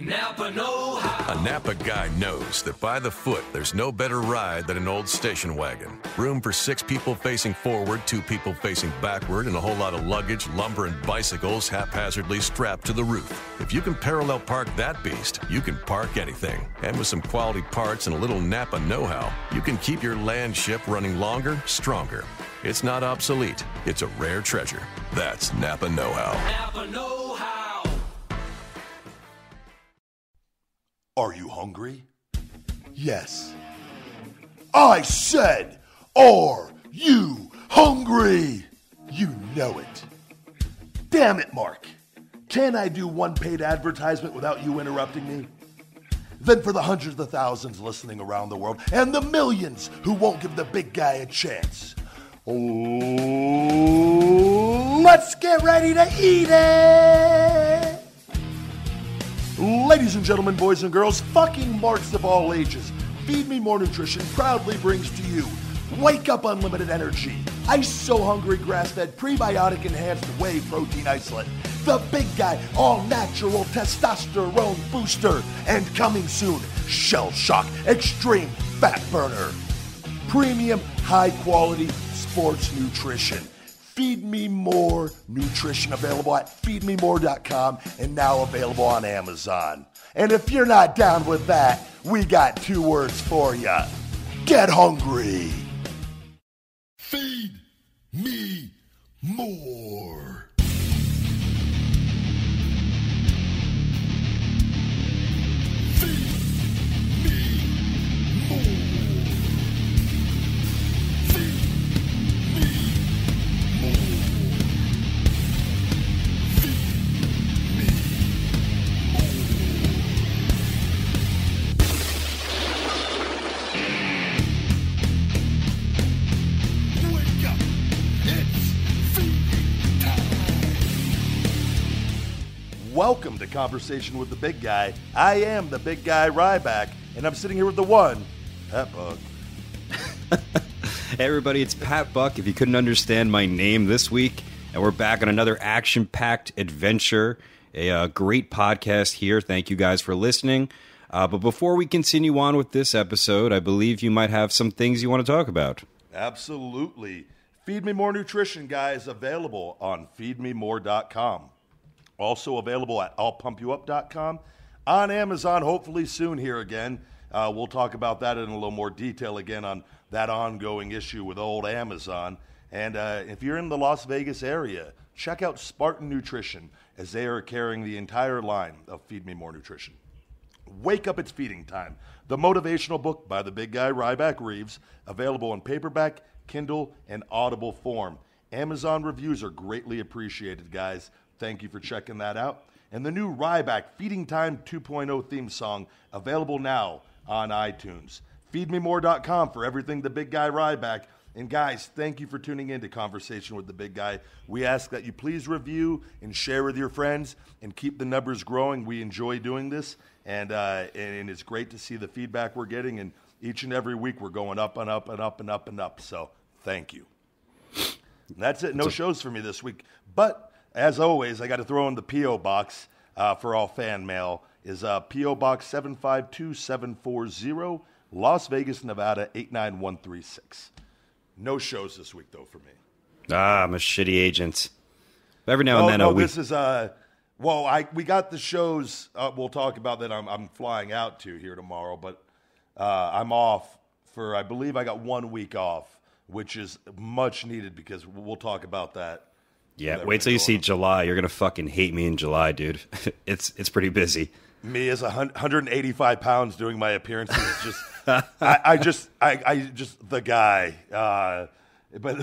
Napa know-how. A Napa guy knows that by the foot, there's no better ride than an old station wagon. Room for 6 people facing forward, 2 people facing backward, and a whole lot of luggage, lumber, and bicycles haphazardly strapped to the roof. If you can parallel park that beast, you can park anything. And with some quality parts and a little Napa know-how, you can keep your land ship running longer, stronger. It's not obsolete. It's a rare treasure. That's Napa know-how. Napa know-how. Are you hungry? Yes. I said, are you hungry? You know it. Damn it, Mark. Can I do one paid advertisement without you interrupting me? Then for the hundreds of thousands listening around the world and the millions who won't give the big guy a chance. Oh, let's get ready to eat it. Ladies and gentlemen, boys and girls, fucking marks of all ages, Feed Me More Nutrition proudly brings to you Wake Up Unlimited Energy, Ice So Hungry Grass-Fed Prebiotic Enhanced Whey Protein Isolate, The Big Guy All Natural Testosterone Booster, and coming soon, Shell Shock Extreme Fat Burner. Premium, high-quality sports nutrition. Feed Me More Nutrition, available at feedmemore.com and now available on Amazon. And if you're not down with that, we got 2 words for you. Get hungry. Feed me more. Welcome to Conversation with the Big Guy. I am the Big Guy Ryback, and I'm sitting here with the one, Pat Buck. Hey everybody, it's Pat Buck. If you couldn't understand my name this week, and we're back on another action-packed adventure, a great podcast here. Thank you guys for listening. But before we continue on with this episode, I believe you might have some things you want to talk about. Absolutely. Feed Me More Nutrition, guys, available on feedmemore.com. Also available at allpumpyouup.com, on Amazon, hopefully soon here again. We'll talk about that in a little more detail again on that ongoing issue with old Amazon. And if you're in the Las Vegas area, check out Spartan Nutrition as they are carrying the entire line of Feed Me More Nutrition. Wake Up, It's Feeding Time, the motivational book by the big guy Ryback Reeves, available in paperback, Kindle, and Audible form. Amazon reviews are greatly appreciated, guys. Thank you for checking that out. And the new Ryback Feeding Time 2.0 theme song, available now on iTunes. Feedmemore.com for everything the big guy Ryback. And guys, thank you for tuning in to Conversation with the Big Guy. We ask that you please review and share with your friends and keep the numbers growing. We enjoy doing this, and it's great to see the feedback we're getting. And each and every week we're going up and up and up and up and up. So thank you. And that's it. No shows for me this week. But as always, I got to throw in the P.O. Box for all fan mail. Is P.O. Box 752740, Las Vegas, Nevada, 89136. No shows this week, though, for me. Ah, I'm a shitty agent. Every now and then a week. This is, we got the shows. We'll talk about that. I'm flying out to here tomorrow, but I'm off for, I believe I got 1 week off, which is much needed because we'll talk about that. Yeah, wait till you see July. You're going to fucking hate me in July, dude. It's pretty busy. Me as 185 pounds doing my appearances. Just, I just the guy. But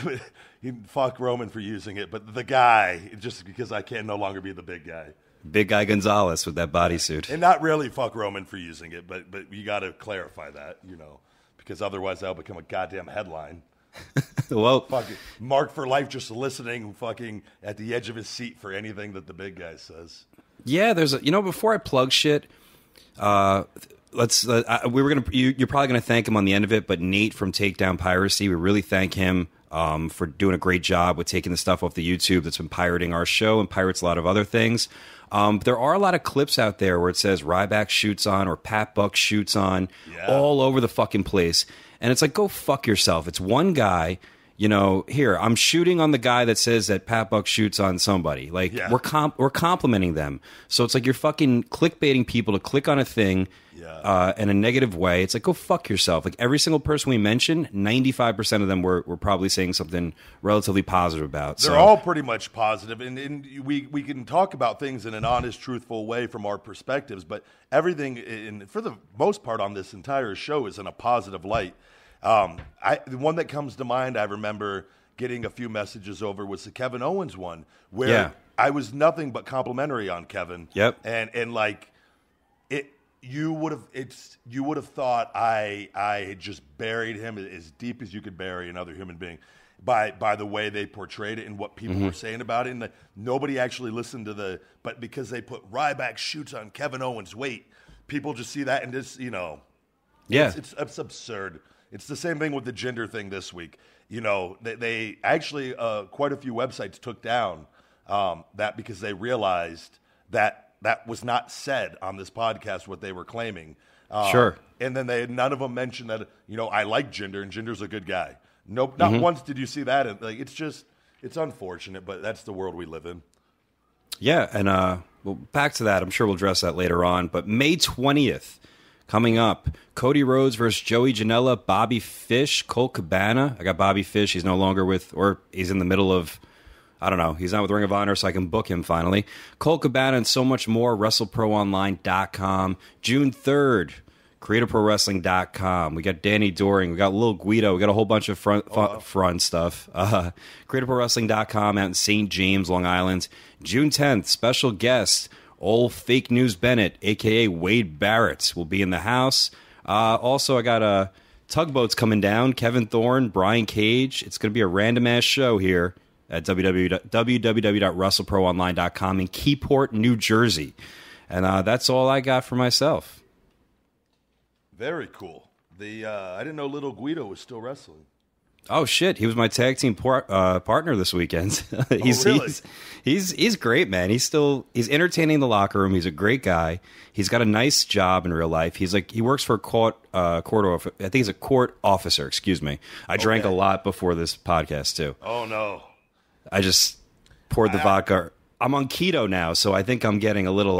fuck Roman for using it. But the guy, just because I can no longer be the big guy. Big guy Gonzalez with that bodysuit. And not really fuck Roman for using it, but you got to clarify that, you know, because otherwise that'll become a goddamn headline. Well, fucking Mark for life, just listening, fucking at the edge of his seat for anything that the big guy says. Yeah, there's a, you know, before I plug shit, you're probably gonna thank him on the end of it, but Nate from Takedown Piracy, we really thank him for doing a great job with taking the stuff off the YouTube that's been pirating our show and pirates a lot of other things. But there are a lot of clips out there where it says Ryback shoots on or Pat Buck shoots on all over the fucking place. And it's like, go fuck yourself. It's one guy, you know, here, I'm shooting on the guy that says that Pat Buck shoots on somebody. Like, we're complimenting them. So it's like you're fucking clickbaiting people to click on a thing in a negative way. It's like, go fuck yourself. Like, every single person we mentioned, 95% of them were probably saying something relatively positive about. They're all pretty much positive. And we can talk about things in an honest, truthful way from our perspectives. But everything, for the most part, on this entire show is in a positive light. The one that comes to mind, I remember getting a few messages over, was the Kevin Owens one, where I was nothing but complimentary on Kevin. Yep. And like it, you would have thought I had just buried him as deep as you could bury another human being by the way they portrayed it and what people were saying about it. And nobody actually listened to but because they put Ryback shoots on Kevin Owens' weight, people just see that and just, you know, it's absurd. It's the same thing with the gender thing this week. You know, they actually, quite a few websites took down that because they realized that was not said on this podcast, what they were claiming. Sure. And then none of them mentioned that, you know, I like Jinder and Jinder's a good guy. Nope. Not once did you see that. Like, it's just, it's unfortunate, but that's the world we live in. Yeah. And well, back to that. I'm sure we'll address that later on. But May 20th. Coming up, Cody Rhodes versus Joey Janela, Bobby Fish, Colt Cabana. I got Bobby Fish. He's no longer with, or he's in the middle of, I don't know. He's not with Ring of Honor, so I can book him finally. Colt Cabana and so much more, WrestleProOnline.com. June 3rd, CreatorProWrestling.com. We got Danny Doring. We got Lil Guido. We got a whole bunch of fun stuff. CreatorProWrestling.com out in St. James, Long Island. June 10th, special guest, old Fake News Bennett, a.k.a. Wade Barrett, will be in the house. Also, I got Tugboats coming down, Kevin Thorne, Brian Cage. It's going to be a random-ass show here at www.wrestleproonline.com in Keyport, New Jersey. And that's all I got for myself. Very cool. I didn't know Little Guido was still wrestling. Oh shit! He was my tag team partner this weekend. Really? He's great, man. He's entertaining in the locker room. He's a great guy. He's got a nice job in real life. He works for a court I think he's a court officer. Excuse me. I drank a lot before this podcast too. Oh no! I just poured the vodka. I'm on keto now, so I think I'm getting a little.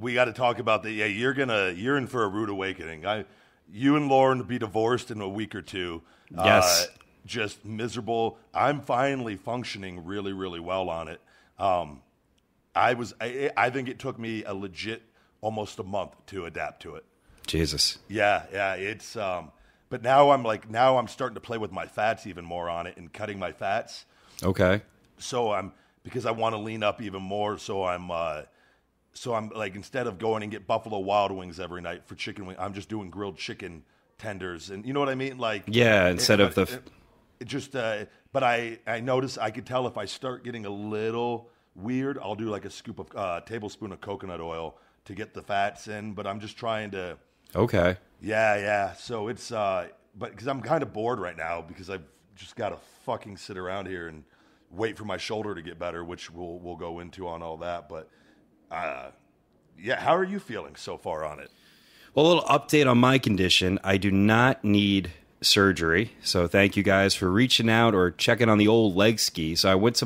We got to talk about that. Yeah, you're in for a rude awakening. You and Lauren will be divorced in a week or two. Yes. Just miserable. I'm finally functioning really, really well on it. I think it took me a legit almost a month to adapt to it. Jesus. Yeah. It's but now I'm starting to play with my fats even more on it and cutting my fats. Okay. So because I want to lean up even more, so I'm like, instead of going and get Buffalo Wild Wings every night for chicken wing, I'm just doing grilled chicken tenders, and you know what I mean? Like, yeah, but I notice I could tell if I start getting a little weird, I'll do like a scoop of tablespoon of coconut oil to get the fats in, but I'm just trying to. Okay. Yeah. So it's, but cause I'm kind of bored right now because I've just got to fucking sit around here and wait for my shoulder to get better, which we'll go into on all that. But yeah, how are you feeling so far on it? Well, a little update on my condition. I do not need surgery, so thank you guys for reaching out or checking on the old leg ski. So I went to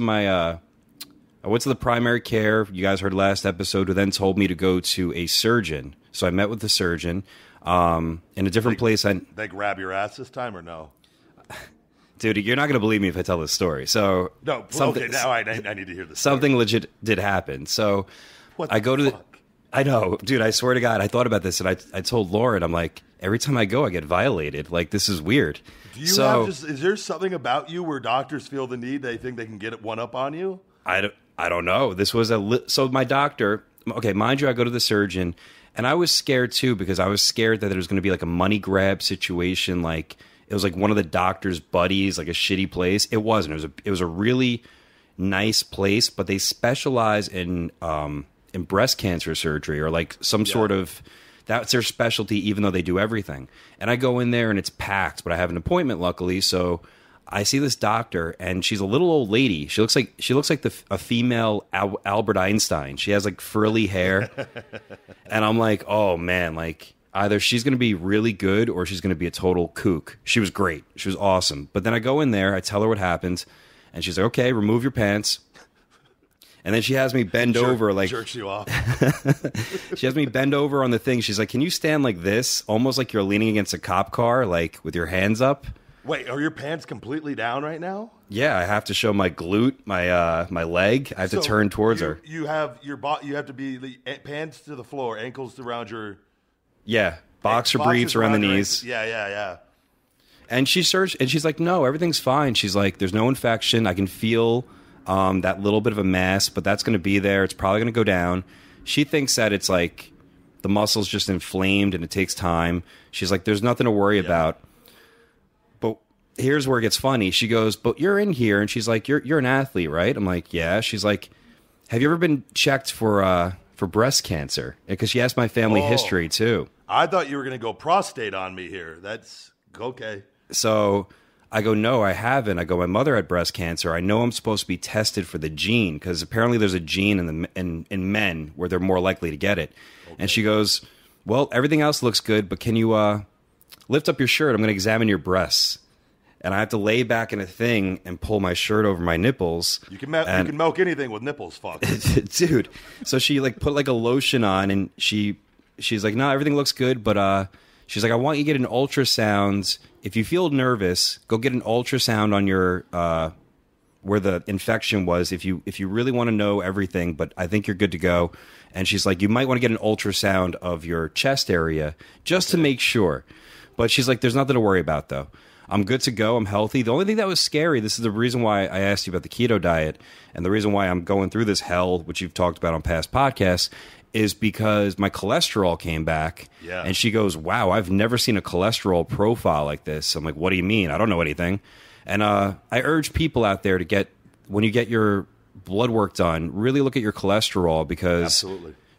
the primary care. You guys heard last episode, who then told me to go to a surgeon. So I met with the surgeon in a different place. They grab your ass this time or no? Dude, you're not going to believe me if I tell this story. So no, okay, now I need to hear this. Something legit did happen. So. I know, dude, I swear to God, I thought about this, and I told Lauren, I'm like, every time I go, I get violated. Like, this is weird. Is there something about you where doctors feel the need, they think they can get one up on you? I don't know. This was so my doctor, okay, mind you, I go to the surgeon, and I was scared too, because I was scared that there was going to be like a money grab situation. Like, it was like one of the doctor's buddies, like a shitty place. It wasn't. It was a really nice place, but they specialize in breast cancer surgery, or like some sort of, that's their specialty, even though they do everything. And I go in there and it's packed, but I have an appointment luckily. So I see this doctor, and she's a little old lady. She looks like a female Albert Einstein. She has like frilly hair, and I'm like, oh man, like either she's going to be really good or she's going to be a total kook. She was great. She was awesome. But then I go in there, I tell her what happened, and she's like, okay, remove your pants. And then she has me bend over, like jerks you off. She has me bend over on the thing. She's like, "Can you stand like this, almost like you're leaning against a cop car, like with your hands up?" Wait, are your pants completely down right now? Yeah, I have to show my glute, my leg. I have to turn towards her. You have your you have to be the pants to the floor, ankles around your boxer briefs around the knees. Yeah. And she searched, and she's like, "No, everything's fine." She's like, "There's no infection. I can feel." That little bit of a mass, but that's going to be there. It's probably going to go down. She thinks that it's like the muscle's just inflamed and it takes time. She's like, there's nothing to worry about. But here's where it gets funny. She goes, but you're in here. And she's like, you're an athlete, right? I'm like, yeah. She's like, have you ever been checked for breast cancer? Because she asked my family history too. I thought you were going to go prostate on me here. That's okay. So I go, no, I haven't. I go, my mother had breast cancer. I know I'm supposed to be tested for the gene because apparently there's a gene in men where they're more likely to get it. Okay. And she goes, well, everything else looks good, but can you lift up your shirt? I'm going to examine your breasts. And I have to lay back in a thing and pull my shirt over my nipples. You can milk anything with nipples, fuck. Dude. So she like put like a lotion on and she's like, no, everything looks good, but she's like, I want you to get an ultrasound. If you feel nervous, go get an ultrasound on your where the infection was. If you really want to know everything, but I think you're good to go. And she's like, you might want to get an ultrasound of your chest area just to make sure. But she's like, there's nothing to worry about though. I'm good to go. I'm healthy. The only thing that was scary, this is the reason why I asked you about the keto diet and the reason why I'm going through this hell, which you've talked about on past podcasts, is because my cholesterol came back. Yeah. And she goes, wow, I've never seen a cholesterol profile like this. I'm like, what do you mean? I don't know anything. And I urge people out there to get, when you get your blood work done, really look at your cholesterol because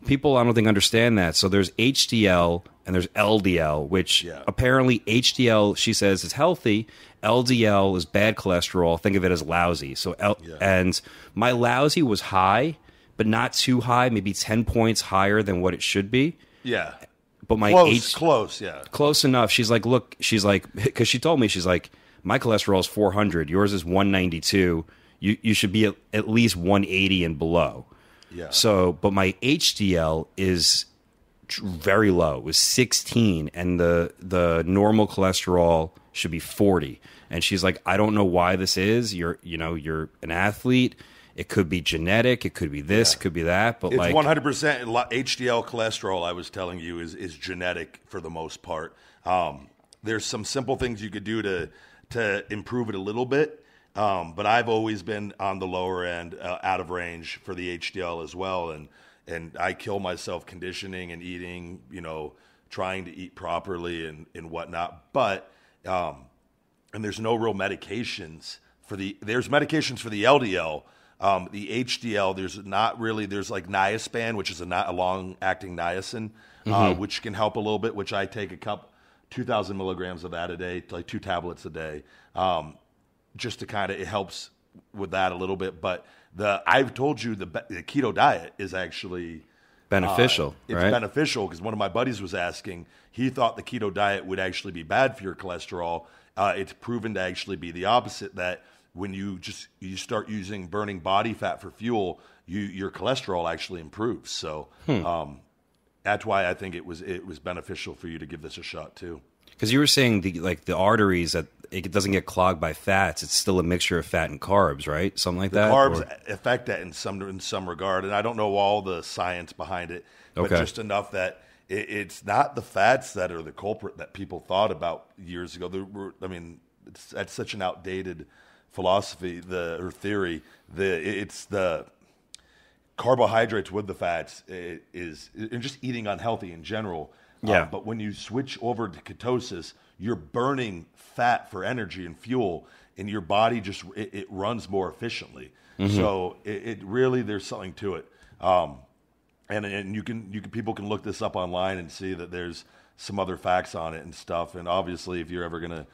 people I don't think understand that. So there's HDL and there's LDL, which apparently HDL, she says, is healthy. LDL is bad cholesterol. Think of it as lousy. So and my lousy was high, but not too high, maybe 10 points higher than what it should be. Yeah. But my close enough. She's like, look, she's like, because she told me, she's like, my cholesterol is 400. Yours is 192. You should be at least 180 and below. Yeah. So, but my HDL is very low. It was 16, and the normal cholesterol should be 40. And she's like, I don't know why this is. You're an athlete. It could be genetic. It could be this. It could be that. But it's like 100% HDL cholesterol. I was telling you is genetic for the most part. There's some simple things you could do to improve it a little bit. But I've always been on the lower end, out of range for the HDL as well. And I kill myself conditioning and eating, trying to eat properly and whatnot. But, and there's no real medications there's medications for the LDL. The HDL, there's like niaspan, which is a long acting niacin, which can help a little bit, which I take 2,000 milligrams of that a day, like 2 tablets a day. Just to kind of, it helps with that a little bit. But I've told you the keto diet is actually beneficial. It's beneficial because one of my buddies was asking, he thought the keto diet would actually be bad for your cholesterol. It's proven to actually be the opposite, that when you start using burning body fat for fuel, your cholesterol actually improves. So that's why I think it was beneficial for you to give this a shot too. Because you were saying the arteries that it doesn't get clogged by fats. It's still a mixture of fat and carbs, right? Something like that. Carbs affect that in some regard, and I don't know all the science behind it, but just enough that it's not the fats that are the culprit that people thought about years ago. That's such an outdated philosophy or theory. It's the carbohydrates with the fats and just eating unhealthy in general. Yeah. But when you switch over to ketosis, you're burning fat for energy and fuel, and your body just it runs more efficiently. Mm-hmm. So it really, there's something to it. And people can look this up online and see that there's some other facts on it and stuff. And obviously, if you're ever gonna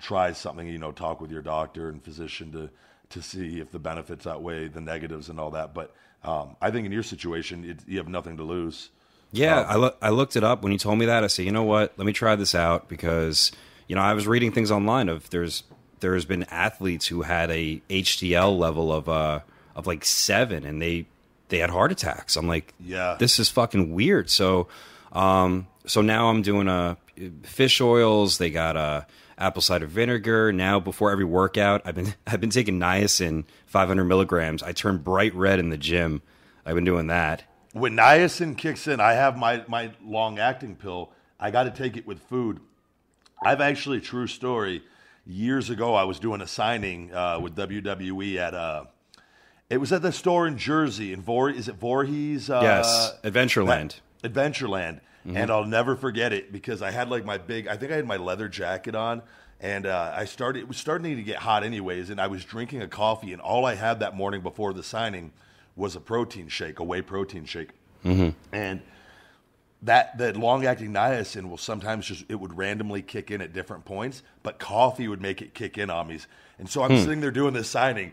try something, you know, talk with your doctor and physician to see if the benefits outweigh the negatives and all that. But I think in your situation, you have nothing to lose. Yeah, I looked it up when you told me that. I said, you know what, let me try this out, because, you know, I was reading things online of there's been athletes who had a HDL level of like 7, and they had heart attacks. I'm like, yeah, this is fucking weird. So so now I'm doing fish oils. They got apple cider vinegar. Now before every workout, I've been taking niacin 500 milligrams. I turn bright red in the gym. I've been doing that. When niacin kicks in, I have my long-acting pill. I got to take it with food. I've actually, true story, years ago, I was doing a signing with WWE at, it was at the store in Jersey. Is it Voorhees? Yes, Adventureland. Adventureland. Mm-hmm. And I'll never forget it, because I had like my big, I think I had my leather jacket on. And it was starting to get hot anyways. And I was drinking a coffee. And all I had that morning before the signing was a whey protein shake. Mm-hmm. And that long-acting niacin will sometimes it would randomly kick in at different points, but coffee would make it kick in on me. And so I'm sitting there doing this signing,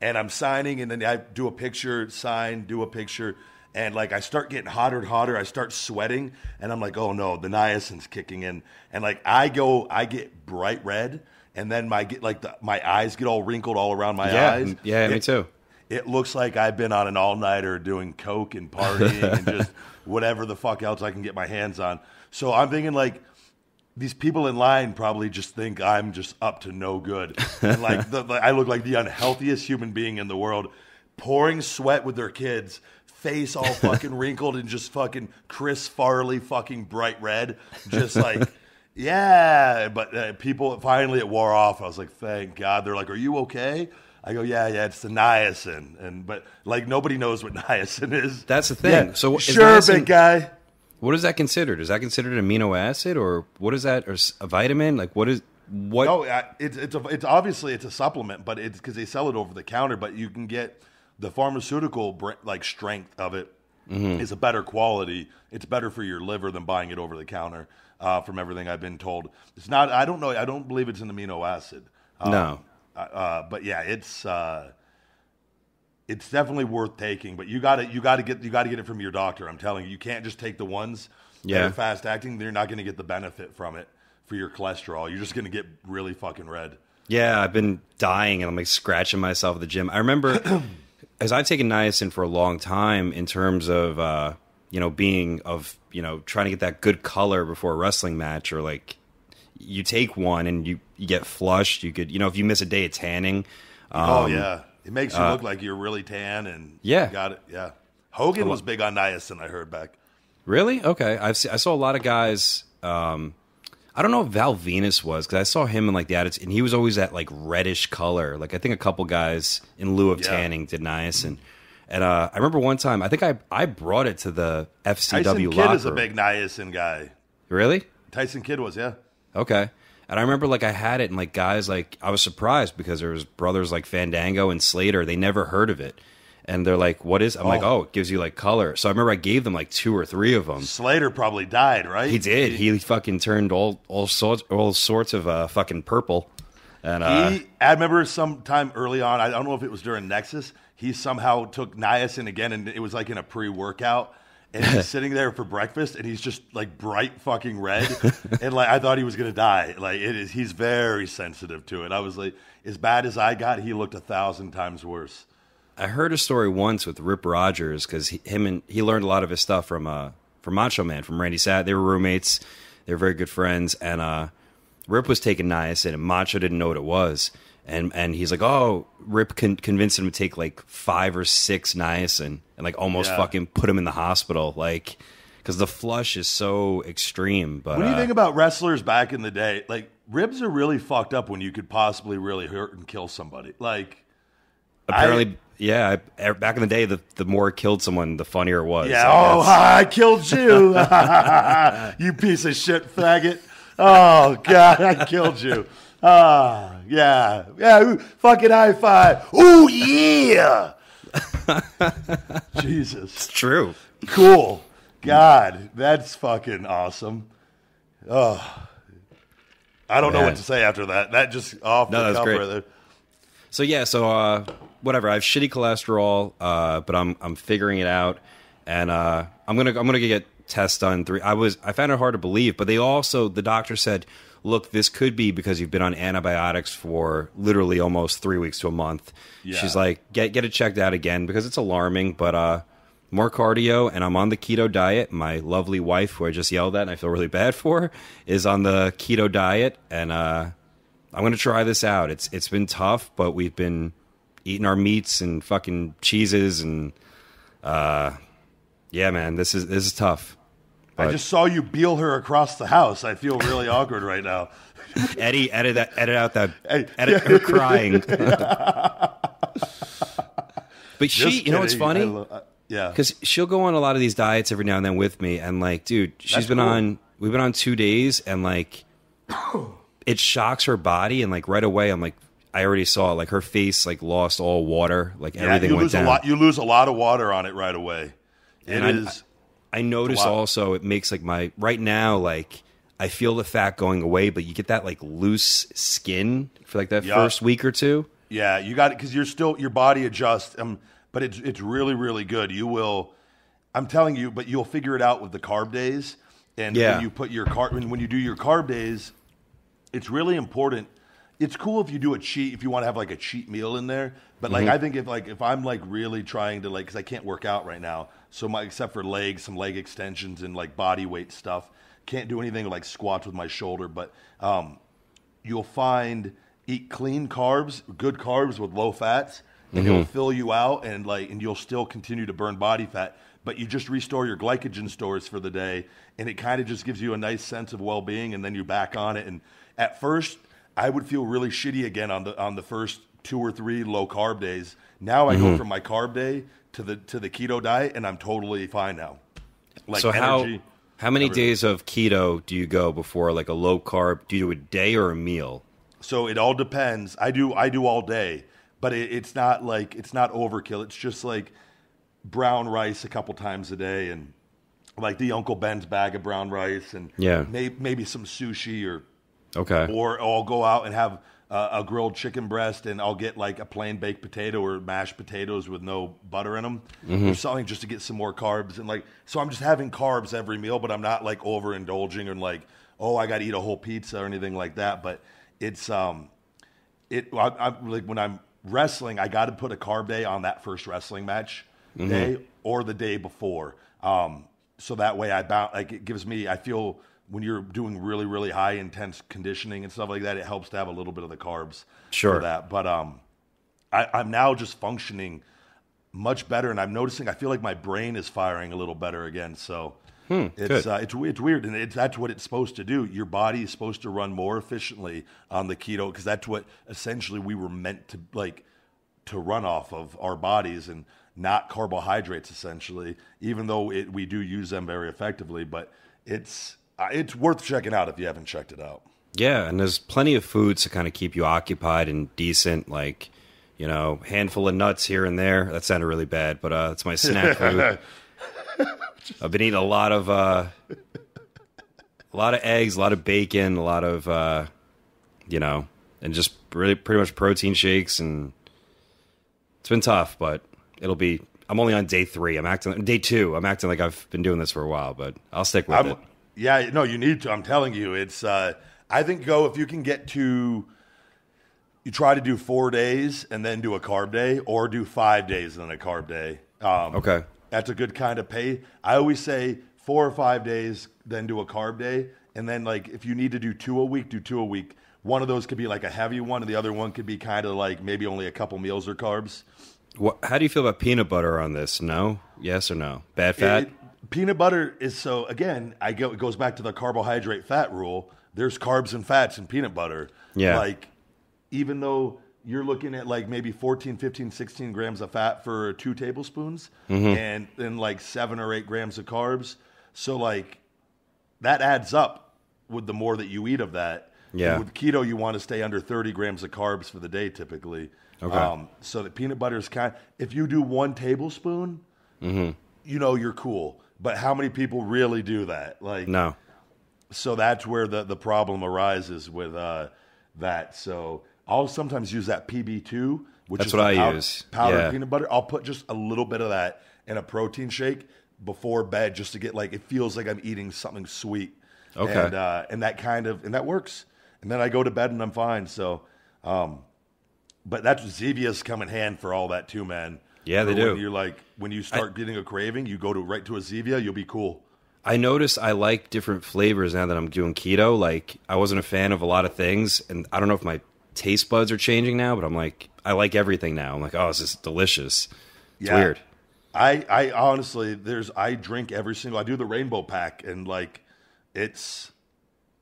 and I'm signing, and then I do a picture, sign, do a picture, and like I start getting hotter and hotter. I start sweating, and I'm like, oh no, the niacin's kicking in. And like I get bright red, and then my eyes get all wrinkled all around my eyes. Yeah, me too. It looks like I've been on an all-nighter doing coke and partying and just whatever the fuck else I can get my hands on. So I'm thinking, like, these people in line probably just think I'm just up to no good. And, like, I look like the unhealthiest human being in the world, pouring sweat with their kids, face all fucking wrinkled and just fucking Chris Farley fucking bright red. Just like, yeah. But people, finally it wore off. I was like, thank God. They're like, are you okay? I go, yeah, it's the niacin, but like nobody knows what niacin is. That's the thing. Yeah, so sure, niacin, big guy. What is that considered? Is that considered an amino acid, or what is that, or a vitamin? Like what is what? No, it's obviously it's a supplement, but it's because they sell it over the counter. But you can get the pharmaceutical like strength of it is a better quality. It's better for your liver than buying it over the counter. From everything I've been told, it's not. I don't know. I don't believe it's an amino acid. No. But yeah, it's definitely worth taking. But you got to get it from your doctor. I'm telling you, you can't just take the ones that are fast acting. You're not going to get the benefit from it for your cholesterol. You're just going to get really fucking red. Yeah, I've been dying, and I'm like scratching myself at the gym. I remember as I've taken niacin for a long time in terms of trying to get that good color before a wrestling match, or like. You take one and you get flushed. You could, if you miss a day of tanning. Oh yeah. It makes you look like you're really tan and got it. Yeah. Hogan was big on niacin. I heard back. Really? Okay. I saw a lot of guys. I don't know if Val Venus was, cause I saw him in like the attitude, and he was always that like reddish color. Like I think a couple guys in lieu of tanning did niacin. And I remember one time, I think I brought it to the FCW Tyson locker. Kidd is a big niacin guy. Really? Tyson Kidd was, yeah. Okay. And I remember like I had it, and like guys, like I was surprised because there was brothers like Fandango and Slater. They never heard of it. And they're like, what is it? I'm like, oh, it gives you like color. So I remember I gave them like 2 or 3 of them. Slater probably died, right? He did. He fucking turned all sorts of fucking purple. And I remember sometime early on, I don't know if it was during Nexus, he somehow took niacin again, and it was like in a pre-workout. And he's sitting there for breakfast, and he's just like bright fucking red, and like I thought he was gonna die. Like he's very sensitive to it. I was like, as bad as I got, he looked 1,000 times worse. I heard a story once with Rip Rogers, because he learned a lot of his stuff from Macho Man, from Randy Savage. They were roommates, they were very good friends, and Rip was taking niacin, and Macho didn't know what it was, and he's like, oh, Rip convinced him to take like 5 or 6 niacin. Like almost fucking put him in the hospital, like, because the flush is so extreme. But what do you think about wrestlers back in the day? Like, ribs are really fucked up when you could possibly really hurt and kill somebody. Like, apparently, back in the day, the more it killed someone, the funnier it was. Yeah, like, I killed you, you piece of shit faggot. Oh God, I killed you. Ooh, fucking high five. Ooh, yeah. Jesus, it's true. Cool. God, that's fucking awesome. Oh, I don't know what to say after that. That just off the cuff right there. So yeah, so whatever. I have shitty cholesterol, but I'm figuring it out, and I'm gonna get tests done. I found it hard to believe, but they also the doctor said, look, this could be because you've been on antibiotics for literally almost 3 weeks to a month. Yeah. She's like, get it checked out again because it's alarming, but more cardio, and I'm on the keto diet. My lovely wife, who I just yelled at and I feel really bad for, is on the keto diet, and I'm going to try this out. It's been tough, but we've been eating our meats and fucking cheeses, and yeah, man, this is tough. But I just saw you beel her across the house. I feel really awkward right now. Eddie, edit out her crying. But she, just you know what's funny? Yeah, because she'll go on a lot of these diets every now and then with me, and like, dude, we've been on 2 days, and like, it shocks her body, and like right away, I'm like, I already saw it. Like her face, like lost all water, like everything went down. You lose a lot of water on it right away. I notice also it makes like my right now, like I feel the fat going away, but you get that like loose skin for like that first week or two. Yeah, you got it because you're still your body adjusts. But it's really, really good. You will, I'm telling you, but you'll figure it out with the carb days. And when you put your when you do your carb days, it's really important. It's cool if you do a cheat, if you want to have like a cheat meal in there. But like, I think if I'm like really trying to like, cause I can't work out right now. So except for legs, some leg extensions and like body weight stuff, can't do anything like squats with my shoulder, but, you'll find eat clean carbs, good carbs with low fats. And it'll fill you out, and like, and you'll still continue to burn body fat, but you just restore your glycogen stores for the day, and it kind of just gives you a nice sense of well-being, and then you're back on it. And at first, I would feel really shitty again on the first 2 or 3 low carb days. Now I go from my carb day to the keto diet, and I'm totally fine now. Like, so how many days of keto do you go before like a low carb? Do you do a day or a meal? So it all depends. I do all day. But it's not like, it's not overkill. It's just like brown rice a couple times a day, and like the Uncle Ben's bag of brown rice, and maybe some sushi, or I'll go out and have a grilled chicken breast, and I'll get like a plain baked potato or mashed potatoes with no butter in them or something, just to get some more carbs. And like, so I'm just having carbs every meal, but I'm not like overindulging and like, oh, I got to eat a whole pizza or anything like that. But it's, like when I'm wrestling, I got to put a carb day on that first wrestling match day or the day before. So that way it gives me, I feel when you're doing really, really high intense conditioning and stuff like that, it helps to have a little bit of the carbs for that. But I'm now just functioning much better, and I'm noticing, I feel like my brain is firing a little better again. So it's weird, and that's what it's supposed to do. Your body is supposed to run more efficiently on the keto, because that's what essentially we were meant to like to run off of, our bodies, and not carbohydrates essentially, even though we do use them very effectively. But it's worth checking out if you haven't checked it out. Yeah, and there's plenty of foods to kind of keep you occupied and decent, like, you know, handful of nuts here and there. That sounded really bad, but it's my snack food. I've been eating a lot of eggs, a lot of bacon, a lot of you know, and just really pretty much protein shakes, and it's been tough, but it'll be. I'm only on day 3. Day 2. I'm acting like I've been doing this for a while, but I'll stick with it. Yeah, no, you need to. I'm telling you, it's. I think if you can get to. You try to do 4 days and then do a carb day, or do 5 days and then a carb day. Okay. That's a good kind of pay. I always say 4 or 5 days, then do a carb day. And then like, if you need to do 2 a week, do 2 a week. One of those could be like a heavy one, and the other one could be kind of like maybe only a couple meals or carbs. How do you feel about peanut butter on this? No? Yes or no? Bad fat? Peanut butter is so, again, it goes back to the carbohydrate fat rule. There's carbs and fats in peanut butter. Yeah. Like, even though you're looking at like maybe 14, 15, 16 grams of fat for 2 tablespoons and then like 7 or 8 grams of carbs. So like that adds up with the more that you eat of that. Yeah. And with keto, you want to stay under 30 grams of carbs for the day typically. Okay. So the peanut butter is if you do 1 tablespoon, you know, you're cool. But how many people really do that? Like, no. So that's where the problem arises with that. So I'll sometimes use that PB2, which that's is what I use. Powdered peanut butter. I'll put just a little bit of that in a protein shake before bed just to get like, it feels like I'm eating something sweet. Okay. And that kind of, and that works. And then I go to bed and I'm fine. So, but that's Zevia's come in hand for all that too, man. Yeah, they do. You're like, when you start getting a craving, you go to right to a Zevia, you'll be cool. I notice I like different flavors now that I'm doing keto. Like, I wasn't a fan of a lot of things, and I don't know if my taste buds are changing now, but I'm like, I like everything now. I'm like, oh, this is delicious. It's weird. I honestly, I drink every single, I do the rainbow pack, and like, it's,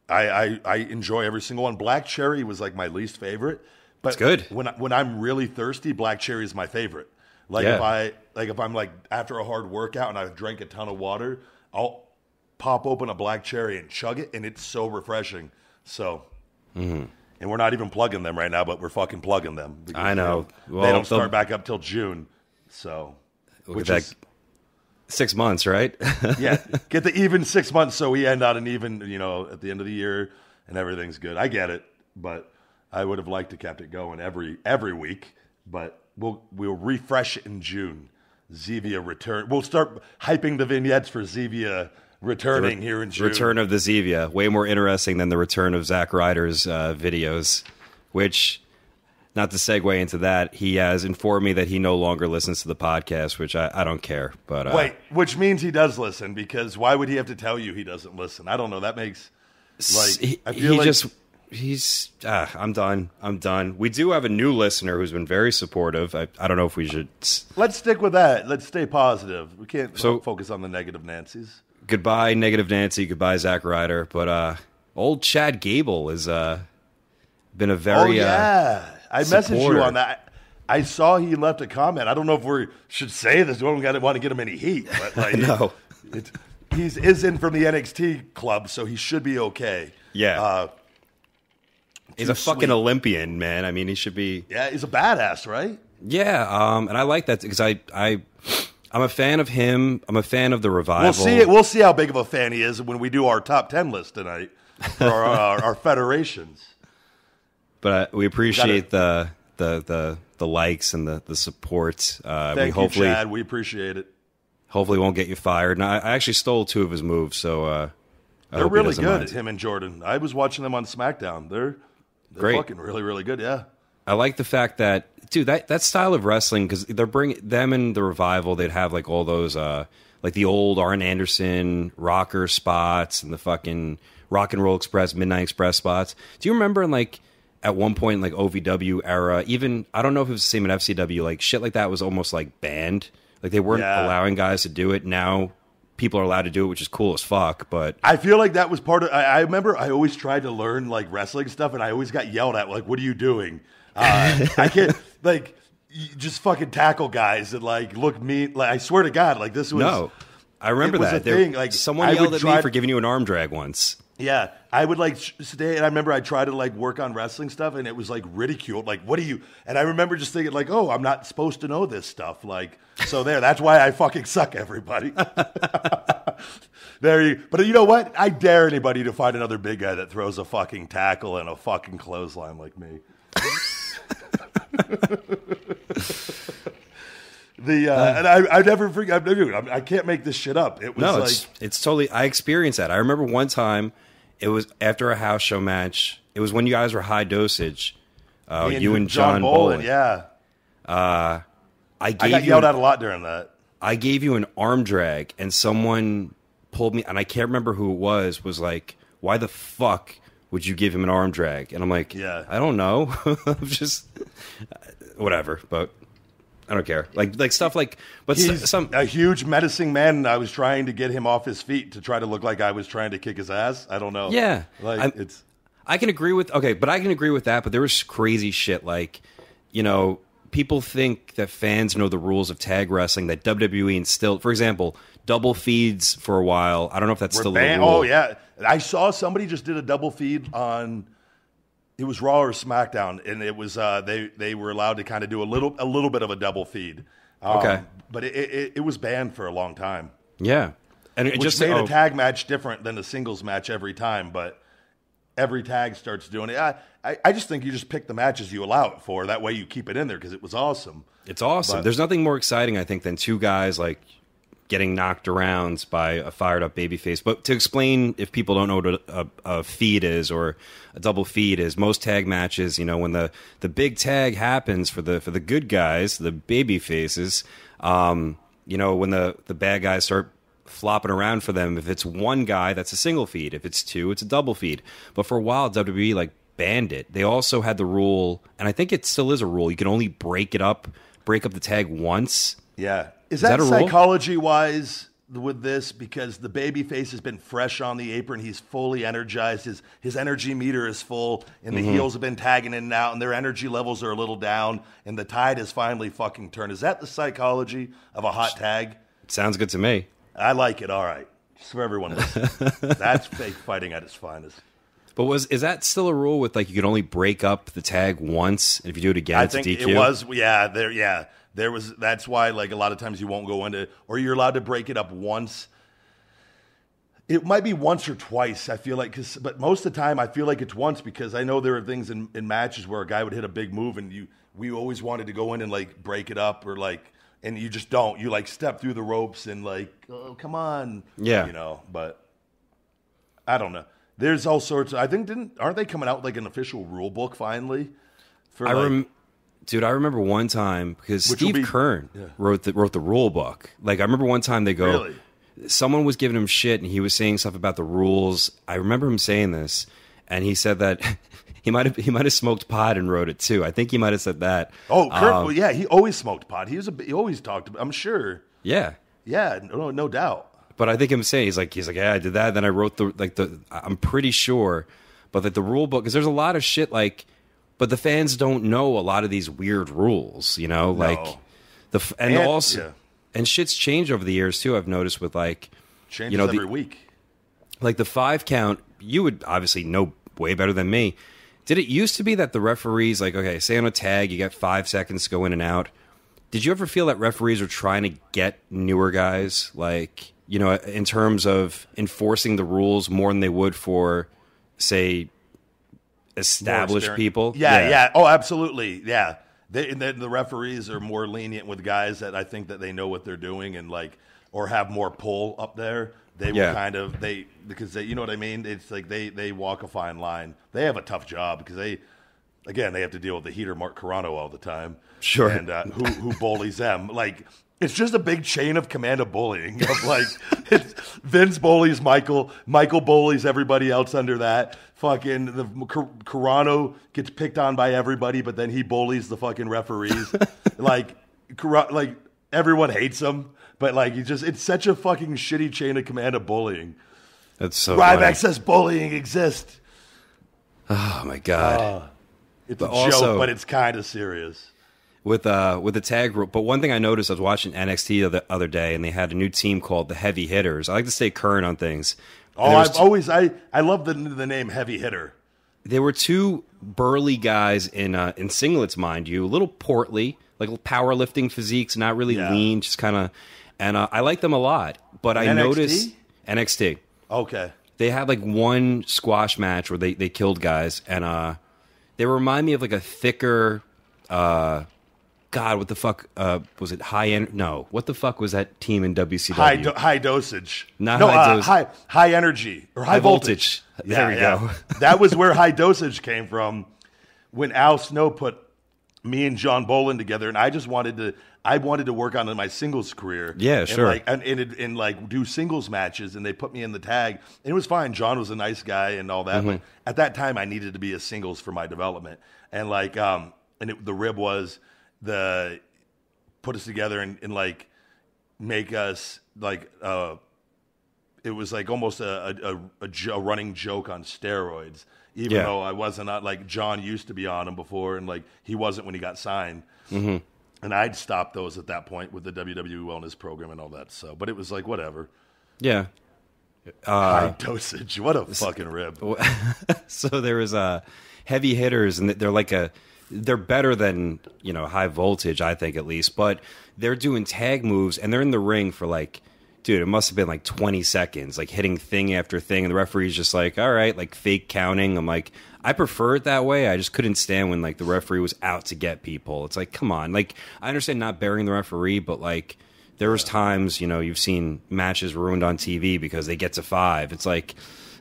I enjoy every single one. Black cherry was like my least favorite, but it's good. When I'm really thirsty, black cherry is my favorite. Like if I'm like after a hard workout and I've drank a ton of water, I'll pop open a black cherry and chug it, and it's so refreshing. So, and we're not even plugging them right now, but we're fucking plugging them. I know. Well, they don't start back up till June. So, which is 6 months, right? Yeah, get the even 6 months, so we end on an even, you know, at the end of the year, and everything's good. I get it, but I would have liked to kept it going every week, but we'll refresh it in June. Zevia return. We'll start hyping the vignettes for Zevia returning here in June. Return of the Zevia. Way more interesting than the return of Zack Ryder's videos, which, not to segue into that, he has informed me that he no longer listens to the podcast, which I don't care. But wait, which means he does listen, because why would he have to tell you he doesn't listen? I don't know. That makes, like, I feel like... He's I'm done. I'm done. We do have a new listener who's been very supportive. I don't know if we should. Let's stick with that. Let's stay positive. We can't focus on the negative Nancy's. Goodbye, negative Nancy. Goodbye, Zack Ryder. But old Chad Gable has been a very I messaged you on that. I saw he left a comment. I don't know if we should say this. We don't want to get him any heat. But like, no, he's in from the NXT club, so he should be okay. Yeah. He's a fucking Olympian, man. I mean, he should be... Yeah, he's a badass, right? Yeah, and I like that because I'm a fan of him. I'm a fan of the revival. We'll see how big of a fan he is when we do our top 10 list tonight for our federations. But we appreciate the likes and the support. Thank you, Chad. We appreciate it. Hopefully won't get you fired. And I actually stole two of his moves, so... They're really good, him and Jordan. I was watching them on SmackDown. They're great. Fucking really, really good, yeah. I like the fact that, dude, that style of wrestling, because they're bringing them in the revival, they'd have like all those, like the old Arn Anderson rocker spots and the fucking Rock and Roll Express, Midnight Express spots. Do you remember in like, at one point, like OVW era, even, I don't know if it was the same in FCW, like shit like that was almost like banned. Like they weren't allowing guys to do it. Now people are allowed to do it, which is cool as fuck. But I feel like that was part of... I remember I always tried to learn like wrestling stuff, and I always got yelled at. Like, what are you doing? I can't like just fucking tackle guys and like look mean. Like I swear to God, like this was I remember it was that a thing. Like someone yelled at me for giving you an arm drag once. Yeah, I would like stay, and I remember I tried to like work on wrestling stuff, and it was like ridiculed. Like, what are you? And I remember just thinking like, oh, I'm not supposed to know this stuff. Like, so there, that's why I fucking suck, everybody. But you know what? I dare anybody to find another big guy that throws a fucking tackle and a fucking clothesline like me. I can't make this shit up. It was like it's totally. I experienced that. I remember one time, it was after a house show match. It was when you guys were High Dosage. You and John Bolin. Yeah. I got yelled at a lot during that. I gave you an arm drag, and someone pulled me, and I can't remember who it was. Was like, why the fuck would you give him an arm drag? And I'm like, yeah, I don't know. I'm just whatever, but. I don't care. Like stuff like, but he's a huge menacing man, and I was trying to get him off his feet to try to look like I was trying to kick his ass. I don't know. Yeah. Like I can agree with, I can agree with that, but there was crazy shit. Like, you know, people think that fans know the rules of tag wrestling that WWE instilled. For example, double feeds for a while. I don't know if that's still a rule. Oh yeah. I saw somebody just did a double feed on, it was Raw or SmackDown, and it was they were allowed to kind of do a little bit of a double feed. But it was banned for a long time. Yeah, And it just made a tag match different than a singles match every time, but every tag starts doing it. I just think you just pick the matches you allow it for. That way you keep it in there because it was awesome. It's awesome. But there's nothing more exciting, I think, than two guys like getting knocked around by a fired-up babyface. But to explain, if people don't know what a feed is or a double feed is, most tag matches, you know, when the big tag happens for the good guys, the babyfaces, you know, when the bad guys start flopping around for them, if it's one guy, that's a single feed. If it's two, it's a double feed. But for a while, WWE, like, banned it. They also had the rule, and I think it still is a rule, you can only break up the tag once. Yeah. Is that psychology-wise with this? Because the babyface has been fresh on the apron. He's fully energized. His energy meter is full, and the heels have been tagging in and out, and their energy levels are a little down, and the tide has finally fucking turned. Is that the psychology of a hot tag? It sounds good to me. I like it. All right. Just for everyone listening. That's fake fighting at its finest. But is that still a rule with, like, you can only break up the tag once, and if you do it again, it's a DQ? I think it was. Yeah. There was, that's why, like, a lot of times you won't go into, or you're allowed to break it up once. It might be once or twice, I feel like, but most of the time I feel like it's once, because I know there are things in matches where a guy would hit a big move and we always wanted to go in and, like, break it up, or, like, and you just don't. You, like, step through the ropes and, like, oh, come on. Yeah. You know, but I don't know. There's all sorts of, I think, aren't they coming out with, like, an official rule book finally? For, like, dude, I remember one time, because Steve Kern wrote the rule book. Like, I remember one time they go, really? Someone was giving him shit, and he was saying stuff about the rules. I remember him saying this, and he said that he might have smoked pot and wrote it too. I think he might have said that. Oh, Kern, well, yeah, he always smoked pot. He always talked about, I'm sure. Yeah, yeah, no doubt. But I think him saying he's like, yeah, I did that. Then I wrote I'm pretty sure, but that the rule book, because there's a lot of shit like. But the fans don't know a lot of these weird rules, you know, like and shit's changed over the years too. I've noticed with, like, changes, you know, every week, like the 5 count. You would obviously know way better than me. Did it used to be that the referees, like, okay, say on a tag, you got 5 seconds to go in and out. Did you ever feel that referees are trying to get newer guys, like, you know, in terms of enforcing the rules more than they would for, say, established people? Yeah. Oh, absolutely. Yeah. The referees are more lenient with guys that I think that they know what they're doing and, like, or have more pull up there. They will kind of, because you know what I mean? It's like they walk a fine line. They have a tough job because they have to deal with the heater Mark Carano all the time. Sure. And who bullies them. Like, it's just a big chain of command of bullying. Of, like, Vince bullies Michael. Michael bullies everybody else under that. Fucking Carano gets picked on by everybody, but then he bullies the fucking referees. like everyone hates him, but, like, he just, it's such a fucking shitty chain of command of bullying. That's so Ryback says bullying exists. Oh my God. It's a joke, but it's kind of serious. With the tag rule. But one thing I noticed, I was watching NXT the other day, and they had a new team called the Heavy Hitters. I like to stay current on things. Oh, I love the name Heavy Hitter. There were two burly guys in singlets, mind you, a little portly, like powerlifting physiques, not really lean, just kind of. And I like them a lot. But I noticed NXT. Okay, they had, like, one squash match where they killed guys, and they remind me of, like, a thicker. God, what the fuck was it? High Energy? No, what the fuck was that team in WCW? High Dosage. High Energy or High Voltage. There we go. That was where High Dosage came from. When Al Snow put me and John Bolin together, and I just wanted to work on my singles career. Yeah, sure. And do singles matches, and they put me in the tag. And it was fine. John was a nice guy and all that. But at that time, I needed to be a singles for my development, and the rib was. Put us together and like make us like it was like almost a running joke on steroids. Even though I wasn't like John used to be on him before, and like he wasn't when he got signed. And I'd stopped those at that point with the WWE wellness program and all that. So, but it was like whatever. Yeah. High Dosage. What a fucking rib. So there was Heavy Hitters, and they're like they're better than, you know, High Voltage, I think, at least. But they're doing tag moves, and they're in the ring for, like, dude, it must have been like 20 seconds, like hitting thing after thing. And the referee's just like, all right, like fake counting. I'm like, I prefer it that way. I just couldn't stand when like the referee was out to get people. It's like, come on. Like, I understand not burying the referee, but like there was times, you know, you've seen matches ruined on TV because they get to 5. It's like,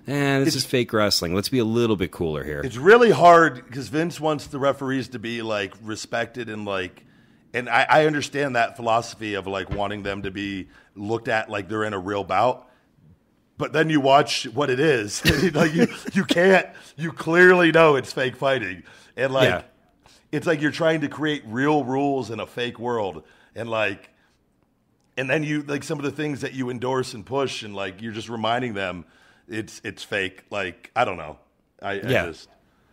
eh, this is fake wrestling. Let's be a little bit cooler here. It's really hard because Vince wants the referees to be like respected and like, and I understand that philosophy of like wanting them to be looked at like they're in a real bout. But then you watch what it is. Like you can't, you clearly know it's fake fighting. And like, it's like you're trying to create real rules in a fake world. And like, and then you, like some of the things that you endorse and push and like, you're just reminding them it's fake. Like, I don't know. I just.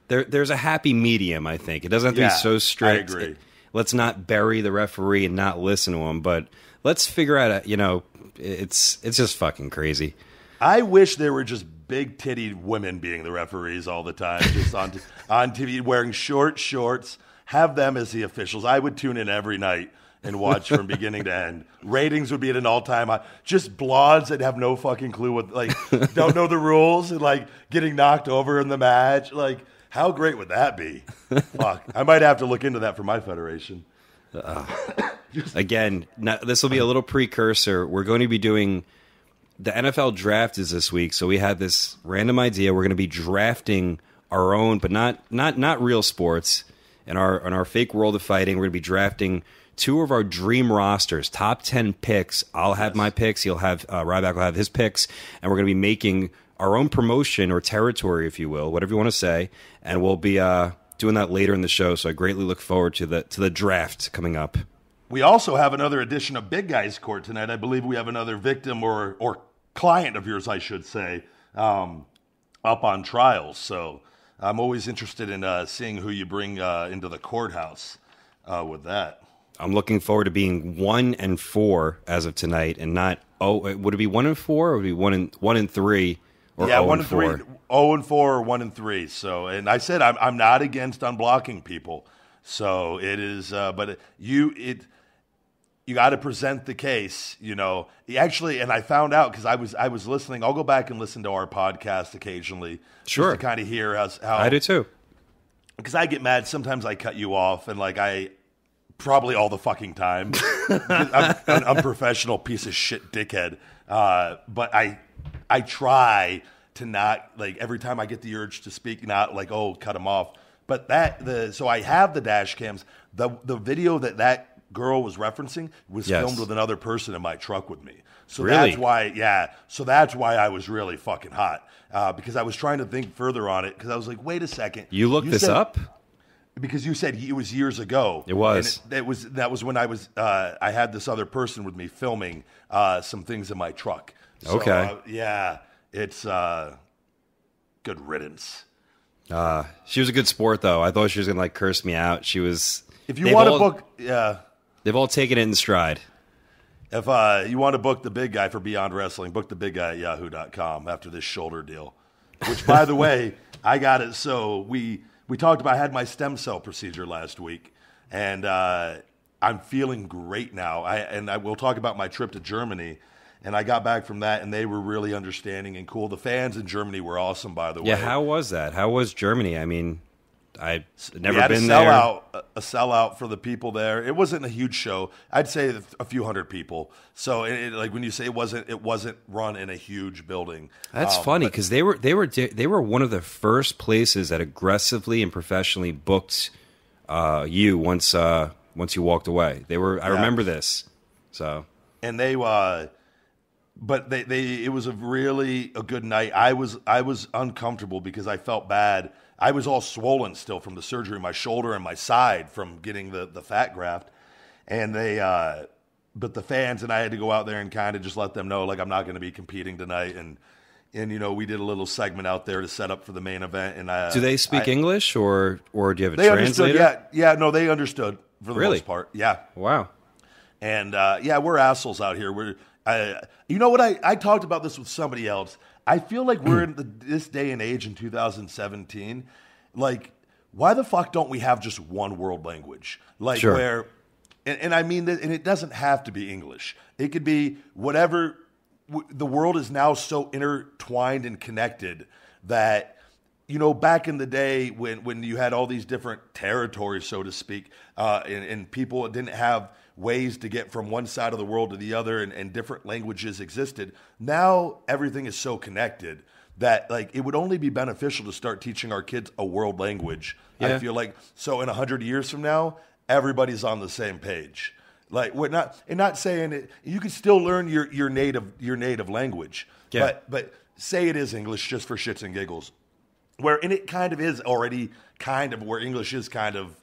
There's a happy medium, I think. It doesn't have to be so strict. I agree. Let's not bury the referee and not listen to him, but let's figure out, you know, it's just fucking crazy. I wish there were just big-titted women being the referees all the time, just on TV, wearing short shorts. Have them as the officials. I would tune in every night and watch from beginning to end. Ratings would be at an all-time high. Just blondes that have no fucking clue what, like, don't know the rules and, like, getting knocked over in the match. Like, how great would that be? Fuck. I might have to look into that for my federation. Again, this will be a little precursor. We're going to be doing... The NFL draft is this week, so we had this random idea. We're going to be drafting our own, but not real sports. In our fake world of fighting, we're going to be drafting two of our dream rosters, top 10 picks. I'll have my picks. He'll have Ryback will have his picks, and we're going to be making our own promotion or territory, if you will, whatever you want to say. And we'll be doing that later in the show. So I greatly look forward to the draft coming up. We also have another edition of Big Guys Court tonight. I believe we have another victim or client of yours, I should say, up on trial. So I'm always interested in seeing who you bring into the courthouse with that. I'm looking forward to being 1 and 4 as of tonight, and not would it be 1 and 4? Or would it be 1 and 3? Or yeah, 1 and 3, 0 and 4, or 1 and 3. So, and I said I'm not against unblocking people. So it is, but you got to present the case, you know, actually. And I found out because I was listening. I'll go back and listen to our podcast occasionally. Sure. Just to kind of hear how I do too. Because I get mad. Sometimes I cut you off and like I probably all the fucking time. I'm an unprofessional piece of shit dickhead. But I try to not like every time I get the urge to speak, not like, oh, cut him off. But so I have the dash cams. The video that girl was referencing was filmed with another person in my truck with me. So really? That's why, so that's why I was really fucking hot because I was trying to think further on it because I was like, wait a second. You looked this up? Because you said it was years ago. It was. And that was when I was I had this other person with me filming some things in my truck. So, okay. It's good riddance. She was a good sport though. I thought she was gonna like curse me out. She was. If you want to book, they've all taken it in stride. If you want to book the big guy for Beyond Wrestling, book the big guy at yahoo.com after this shoulder deal. Which, by the way, I got it. So we talked about. I had my stem cell procedure last week, and I'm feeling great now. I will talk about my trip to Germany. And I got back from that, and they were really understanding and cool. The fans in Germany were awesome, by the way. Yeah, how was that? How was Germany? I mean, I've never been there. A sellout for the people there. It wasn't a huge show. I'd say a few hundred people. So, like when you say it wasn't run in a huge building. That's funny because they were one of the first places that aggressively and professionally booked you once you walked away. They were. I remember this. So, and they. But it was a really good night. I was uncomfortable because I felt bad. I was all swollen still from the surgery, my shoulder and my side from getting the fat graft. And but the fans and I had to go out there and kind of just let them know, like, I'm not going to be competing tonight. And you know, we did a little segment out there to set up for the main event. And do they speak English or do you have a translator? No, they understood for the most part. Yeah. Wow. And we're assholes out here. You know what? I talked about this with somebody else. I feel like we're in this day and age in 2017. Like, why the fuck don't we have just one world language? Like, sure. And I mean that, and it doesn't have to be English. It could be whatever the world is now so intertwined and connected that, you know, back in the day when you had all these different territories, so to speak, and people didn't have ways to get from one side of the world to the other, and different languages existed. Now everything is so connected that, like, it would only be beneficial to start teaching our kids a world language. Yeah. I feel like, so in 100 years from now, everybody's on the same page. Like, we're not, and not saying it, you can still learn your native language, yeah. but say it is English just for shits and giggles, wherein it kind of is already kind of where English is kind of,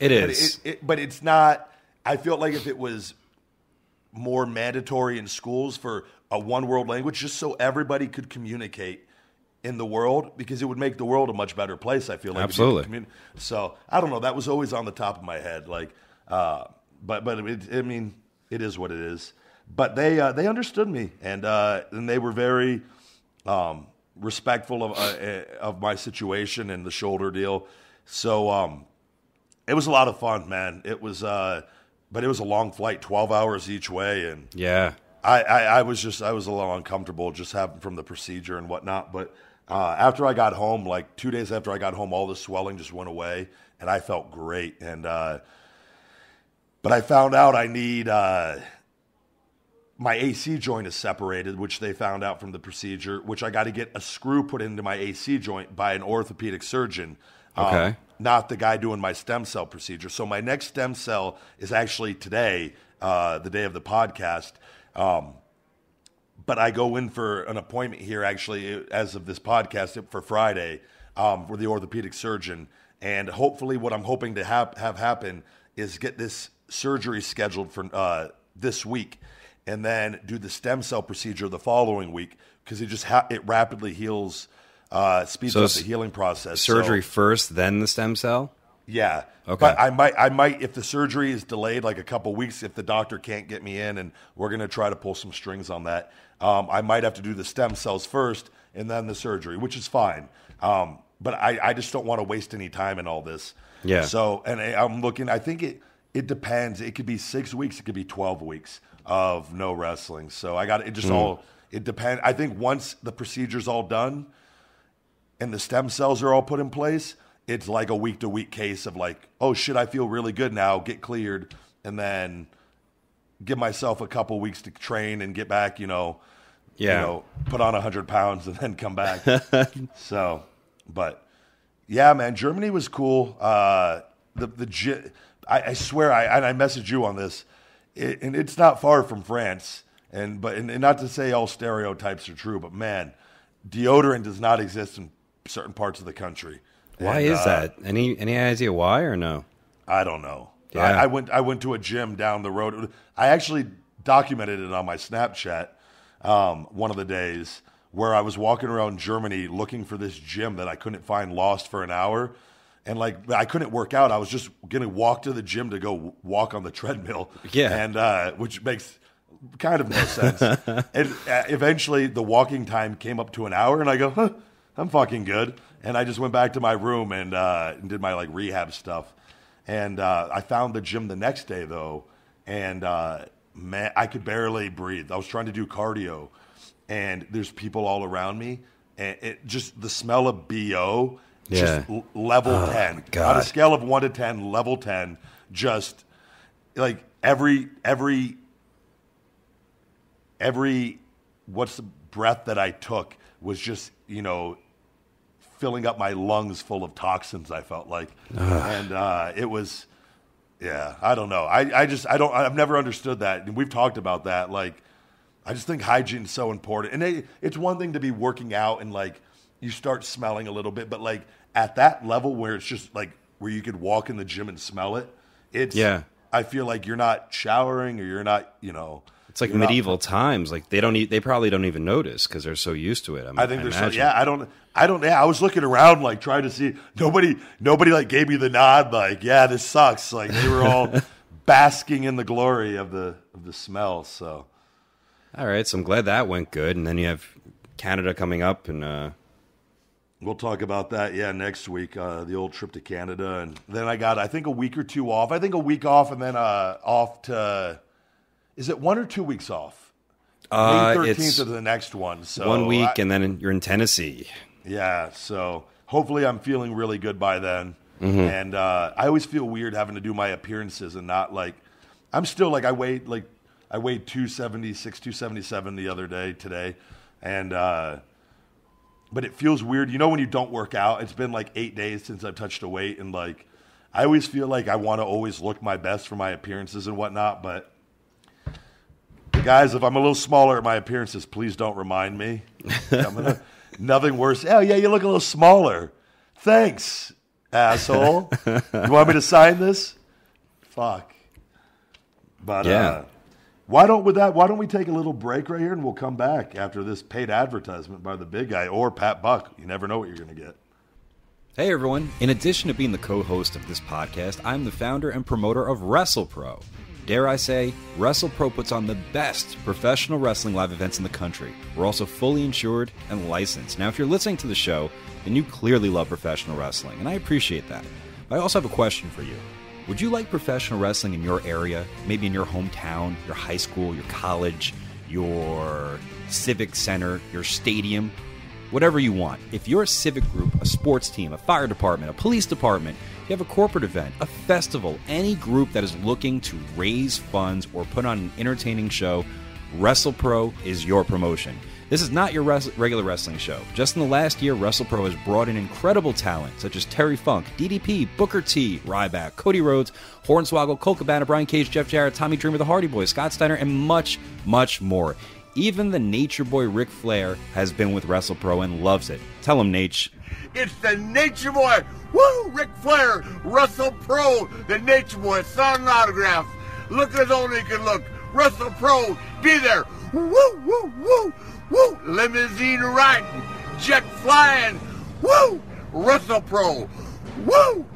it is, but it's not. I feel like if it was more mandatory in schools for a one world language, just so everybody could communicate in the world, because it would make the world a much better place. I feel like absolutely. So I don't know. That was always on the top of my head, like. But I mean, it is what it is. But they understood me, and they were very respectful of my situation and the shoulder deal. So it was a lot of fun, man. It was, but it was a long flight, 12 hours each way, and yeah, I was a little uncomfortable just having from the procedure and whatnot. But after I got home, like 2 days after I got home, all the swelling just went away, and I felt great. And but I found out I need my AC joint is separated, which they found out from the procedure, which I got to get a screw put into my AC joint by an orthopedic surgeon, okay, not the guy doing my stem cell procedure. So my next stem cell is actually today, the day of the podcast. But I go in for an appointment here, actually, as of this podcast, for Friday, for the orthopedic surgeon. And hopefully what I'm hoping to have happen is get this surgery scheduled for this week, and then do the stem cell procedure the following week, because it just it rapidly heals, speeds up the healing process. Surgery first, then the stem cell. Yeah, okay. But I might if the surgery is delayed like a couple weeks, if the doctor can't get me in, and we're gonna try to pull some strings on that. I might have to do the stem cells first and then the surgery, which is fine. But I just don't want to waste any time in all this. Yeah. So and I'm looking. I think it depends. It could be 6 weeks. It could be 12 weeks of no wrestling. So I got it. Just all it depends. I think once the procedure's all done and the stem cells are all put in place, it's like a week to week case of like, oh shit, I feel really good now. Get cleared, and then give myself a couple weeks to train and get back. Put on 100 pounds and then come back. So, but yeah, man, Germany was cool. I swear, I messaged you on this, and it's not far from France, and not to say all stereotypes are true, but man, deodorant does not exist in certain parts of the country. Why is that? Any idea why or no? I don't know. Yeah. I went to a gym down the road. I actually documented it on my Snapchat one of the days where I was walking around Germany looking for this gym that I couldn't find, lost for an hour. And, like, I couldn't work out. I was just going to walk to the gym to go walk on the treadmill. Yeah. And which makes kind of no sense. And eventually the walking time came up to an hour, and I go, huh, I'm fucking good. And I just went back to my room and did my, like, rehab stuff. And I found the gym the next day, though. And, man, I could barely breathe. I was trying to do cardio, and there's people all around me. And it just the smell of BO. Just level 10. God. On a scale of 1 to 10, level 10, just like every what's the breath that I took was just, filling up my lungs full of toxins, I felt like. And it was, yeah, I don't know. I've never understood that. And we've talked about that. Like, I just think hygiene is so important. And it's one thing to be working out and like, you start smelling a little bit, but like at that level where it's just like where you could walk in the gym and smell it, it's I feel like you're not showering or you're not, it's like medieval times. Like they probably don't even notice because they're so used to it. I think they're so I was looking around like trying to see nobody like gave me the nod like, yeah, this sucks. Like they were all basking in the glory of the smell. So all right, so I'm glad that went good. And then you have Canada coming up and we'll talk about that, next week, the old trip to Canada. And then I got, I think, a week or two off. I think a week off and then off to, is it 1 or 2 weeks off? May 13th is the next one. So 1 week, and then you're in Tennessee. Yeah, so hopefully I'm feeling really good by then. Mm-hmm. And I always feel weird having to do my appearances and not like – I'm still like I weighed 276, 277 the other day today. And but it feels weird. You know when you don't work out, it's been like 8 days since I've touched a weight. And like I always feel like I want to always look my best for my appearances and whatnot. But guys, if I'm a little smaller at my appearances, please don't remind me. Nothing worse. Oh, yeah, you look a little smaller. Thanks, asshole. You want me to sign this? Fuck. But yeah. Why don't we take a little break right here, and we'll come back after this paid advertisement by the big guy or Pat Buck. You never know what you're going to get. Hey, everyone. In addition to being the co-host of this podcast, I'm the founder and promoter of WrestlePro. Dare I say, WrestlePro puts on the best professional wrestling live events in the country. We're also fully insured and licensed. Now, if you're listening to the show, then you clearly love professional wrestling, and I appreciate that. But I also have a question for you. Would you like professional wrestling in your area, maybe in your hometown, your high school, your college, your civic center, your stadium? Whatever you want. If you're a civic group, a sports team, a fire department, a police department, you have a corporate event, a festival, any group that is looking to raise funds or put on an entertaining show, WrestlePro is your promotion. This is not your regular wrestling show. Just in the last year, WrestlePro has brought in incredible talent such as Terry Funk, DDP, Booker T, Ryback, Cody Rhodes, Hornswoggle, Colt Cabana, Brian Cage, Jeff Jarrett, Tommy Dreamer, The Hardy Boys, Scott Steiner, and much, much more. Even the Nature Boy Ric Flair has been with WrestlePro and loves it. Tell him, Nate. It's the Nature Boy. Woo! Ric Flair, WrestlePro, the Nature Boy, signing autographs. Look as only you can look. WrestlePro, be there. Woo, woo, woo, woo. Limousine riding, jet flying. Woo! WrestlePro, woo!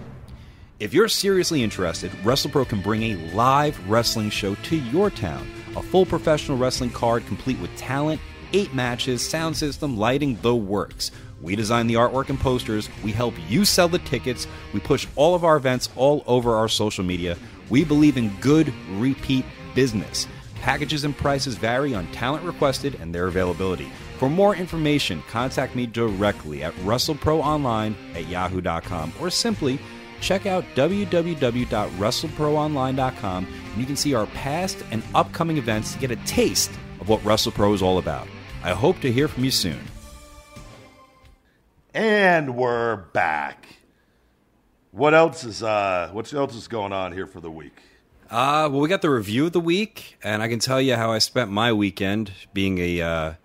If you're seriously interested, WrestlePro can bring a live wrestling show to your town. A full professional wrestling card complete with talent, 8 matches, sound system, lighting, the works. We design the artwork and posters. We help you sell the tickets. We push all of our events all over our social media. We believe in good repeat business. Packages and prices vary on talent requested and their availability. For more information, contact me directly at WrestleProOnline@yahoo.com or simply check out www.wrestleproonline.com, and you can see our past and upcoming events to get a taste of what WrestlePro is all about. I hope to hear from you soon. And we're back. What else is going on here for the week? Well, we got the review of the week, and I can tell you how I spent my weekend being a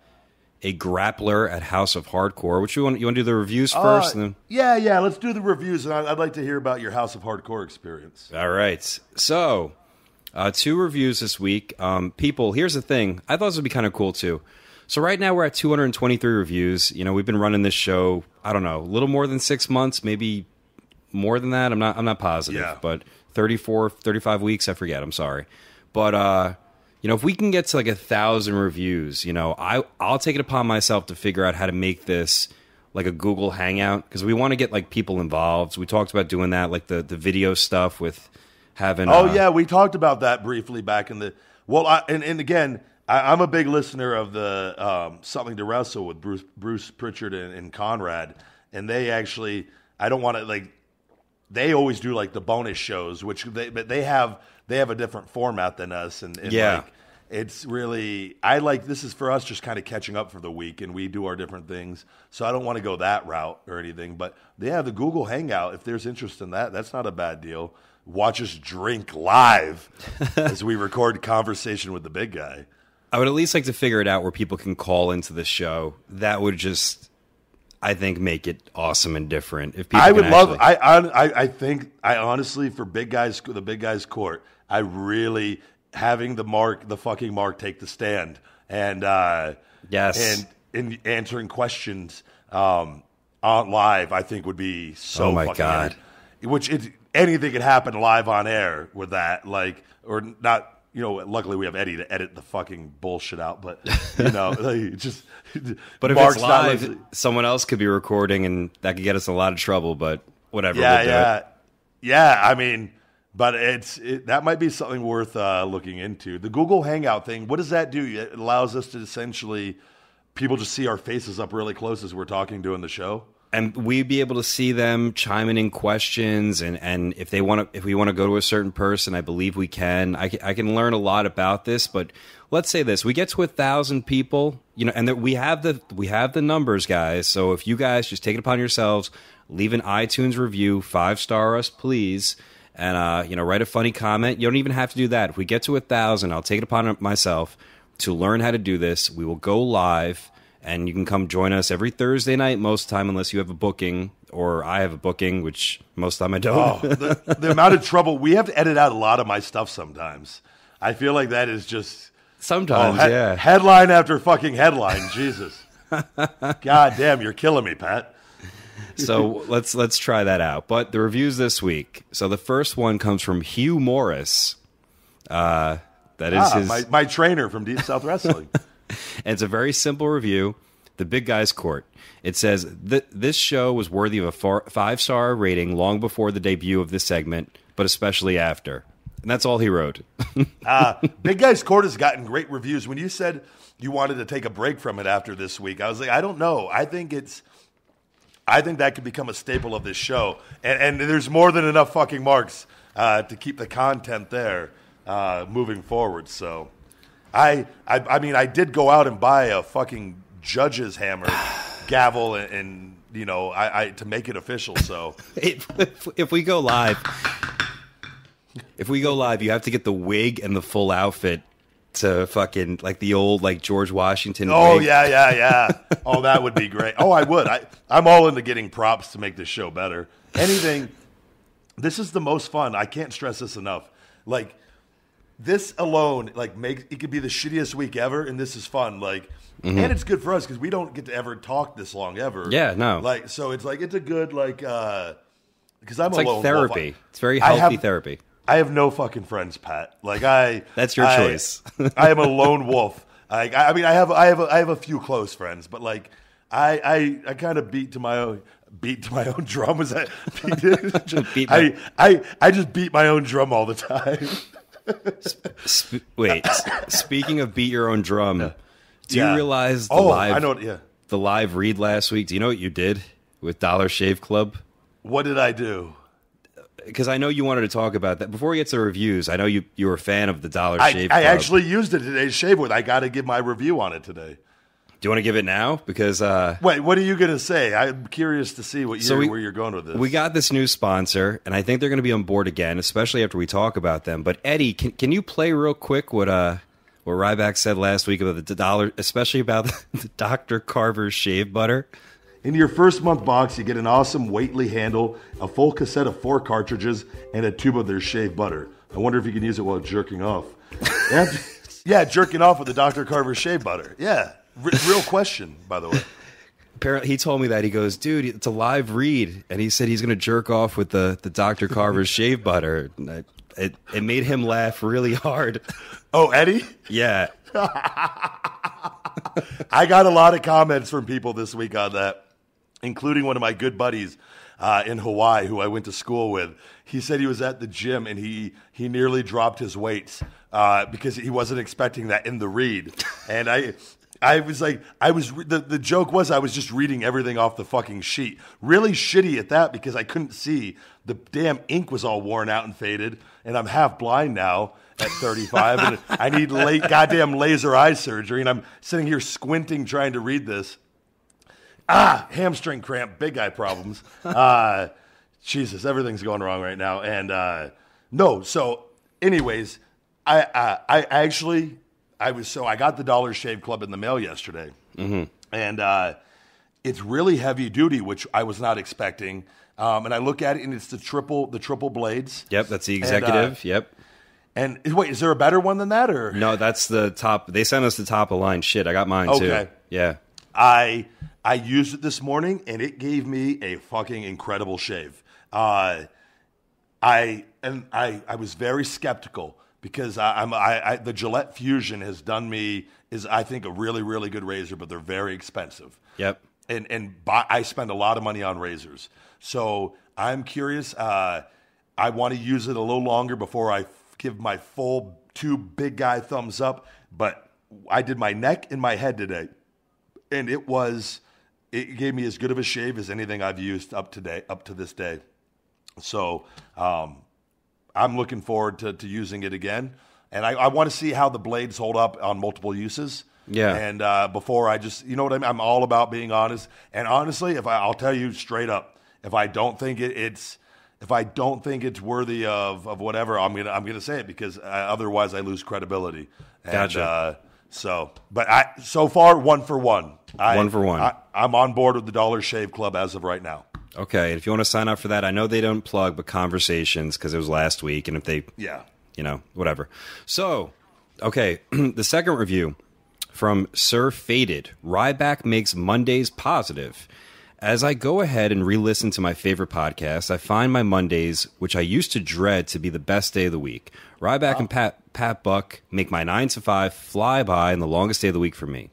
grappler at House of Hardcore. Which you want to do the reviews first? And then... Yeah, let's do the reviews, and I'd like to hear about your House of Hardcore experience. All right. So, 2 reviews this week. People, here's the thing. I thought this would be kind of cool, too. So right now we're at 223 reviews. You know, we've been running this show, I don't know, a little more than 6 months, maybe more than that. I'm not positive, yeah. But 34, 35 weeks, I forget. I'm sorry. But... you know, if we can get to like 1,000 reviews, you know, I'll take it upon myself to figure out how to make this like a Google Hangout, because we want to get like people involved. So we talked about doing that, like the video stuff with having. Oh yeah, we talked about that briefly back in the. Well, I'm a big listener of the Something to Wrestle with Bruce Pritchard and Conrad, and they actually they always do like the bonus shows, but they have a different format than us, and yeah. Like, it's really this is for us just kind of catching up for the week, and we do our different things. So I don't want to go that route or anything, but they have the Google Hangout. If there's interest in that, that's not a bad deal. Watch us drink live as we record Conversation with the Big Guy. I would at least like to figure it out where people can call into the show. That would just, I think, make it awesome and different. If people, I would love. Actually... I think honestly, for the big guys court, I really having the fucking Mark take the stand and yes, and answering questions on live, I think would be so. Oh my fucking god! Weird. Anything could happen live on air with that, like or not. You know, luckily we have Eddie to edit the fucking bullshit out, but, you know, like, just... But if it's live, someone else could be recording, and that could get us in a lot of trouble, but whatever. Yeah, I mean, But that might be something worth looking into. The Google Hangout thing, what does that do? It allows us to essentially, people just see our faces up really close as we're talking during the show. And we'd be able to see them chiming in questions, and if they want to, if we want to go to a certain person, I believe we can. I can learn a lot about this, but let's say this: we get to 1,000 people, you know, and that we have the numbers, guys. So if you guys just take it upon yourselves, leave an iTunes review, 5-star us, please, and you know, write a funny comment. You don't even have to do that. If we get to 1,000, I'll take it upon myself to learn how to do this. We will go live. And you can come join us every Thursday night most of the time, unless you have a booking or I have a booking, which most of the time I don't. Oh, the amount of trouble. We have to edit out a lot of my stuff sometimes. I feel like that is just... Sometimes, yeah. Headline after fucking headline. Jesus. God damn, you're killing me, Pat. So let's try that out. But the reviews this week. So the first one comes from Hugh Morris. That is his... My trainer from Deep South Wrestling. And it's a very simple review. The Big Guy's Court. It says, this show was worthy of a 5-star rating long before the debut of this segment, but especially after. And that's all he wrote. Big Guy's Court has gotten great reviews. When you said you wanted to take a break from it after this week, I was like, I don't know. I think that could become a staple of this show. And there's more than enough fucking marks to keep the content there moving forward. So... I mean, I did go out and buy a fucking judge's hammer, gavel, and you know, I to make it official. So if we go live, you have to get the wig and the full outfit to fucking like the old like George Washington. Oh wig. yeah. Oh, that would be great. Oh, I would. I'm all into getting props to make this show better. Anything. This is the most fun. I can't stress this enough. Like. This alone, like, makes it could be the shittiest week ever, and this is fun. Like, and it's good for us because we don't get to ever talk this long ever. Yeah, no. Like, so it's like it's a good like because I'm alone. It's like therapy. It's very healthy therapy. I have no fucking friends, Pat. Like I. That's your choice. I am a lone wolf. Like I mean, I have a few close friends, but like I kind of beat to my own drum. Is that I just beat my own drum all the time. Wait. Speaking of beat your own drum, do you realize the live read last week? Do you know what you did with Dollar Shave Club? What did I do? Because I know you wanted to talk about that before we get to the reviews. I know you were a fan of the Dollar Shave Club. I actually used it today to shave with. I got to give my review on it today. Do you want to give it now? Because wait, what are you going to say? I'm curious to see where you're going with this. We got this new sponsor, and I think they're going to be on board again, especially after we talk about them. But Eddie, can you play real quick what Ryback said last week about the dollar, especially about the Dr. Carver's shave butter? In your first month box, you get an awesome Whately handle, a full cassette of 4 cartridges, and a tube of their shave butter. I wonder if you can use it while jerking off. Yeah, jerking off with the Dr. Carver's shave butter. Yeah. Real question, by the way. Apparently, he told me that. He goes, dude, it's a live read. And he said he's going to jerk off with the Dr. Carver's shave butter. And it made him laugh really hard. Oh, Eddie? Yeah. I got a lot of comments from people this week on that, including one of my good buddies in Hawaii who I went to school with. He said he was at the gym and he nearly dropped his weights because he wasn't expecting that in the read. And I was like, the joke was I was just reading everything off the fucking sheet. Really shitty at that because I couldn't see. The damn ink was all worn out and faded, and I'm half blind now at 35, and I need goddamn laser eye surgery, and I'm sitting here squinting trying to read this. Hamstring cramp, big eye problems. Jesus, everything's going wrong right now. And no, so anyways, I actually... I got the Dollar Shave Club in the mail yesterday, and it's really heavy duty, which I was not expecting. And I look at it, and it's the triple blades. Yep, that's the executive. And, And wait, is there a better one than that, or no? That's the top. They sent us the top of line shit. I got mine too. Yeah, I used it this morning, and it gave me a fucking incredible shave. I was very skeptical. Because the Gillette Fusion has done me is I think a really really good razor, but they're very expensive. Yep. And I spend a lot of money on razors, so I'm curious. I want to use it a little longer before I give my full two big guy thumbs up. But I did my neck and my head today, and it gave me as good of a shave as anything I've used up to this day. So I'm looking forward to using it again. And I want to see how the blades hold up on multiple uses. Yeah. And before I just, you know what I mean? I'm all about being honest. And honestly, I'll tell you straight up, if I don't think it's worthy of whatever, I'm gonna say it, because otherwise I lose credibility. And, gotcha. So far, one for one. I'm on board with the Dollar Shave Club as of right now. Okay, if you want to sign up for that, I know they don't plug, but Conversations, because it was last week, and if they, you know, whatever. So, okay, the second review from Sir Faded. Ryback makes Mondays positive. As I go ahead and re-listen to my favorite podcast, I find my Mondays, which I used to dread, to be the best day of the week. Ryback and Pat Buck make my 9-to-5 fly by and the longest day of the week for me.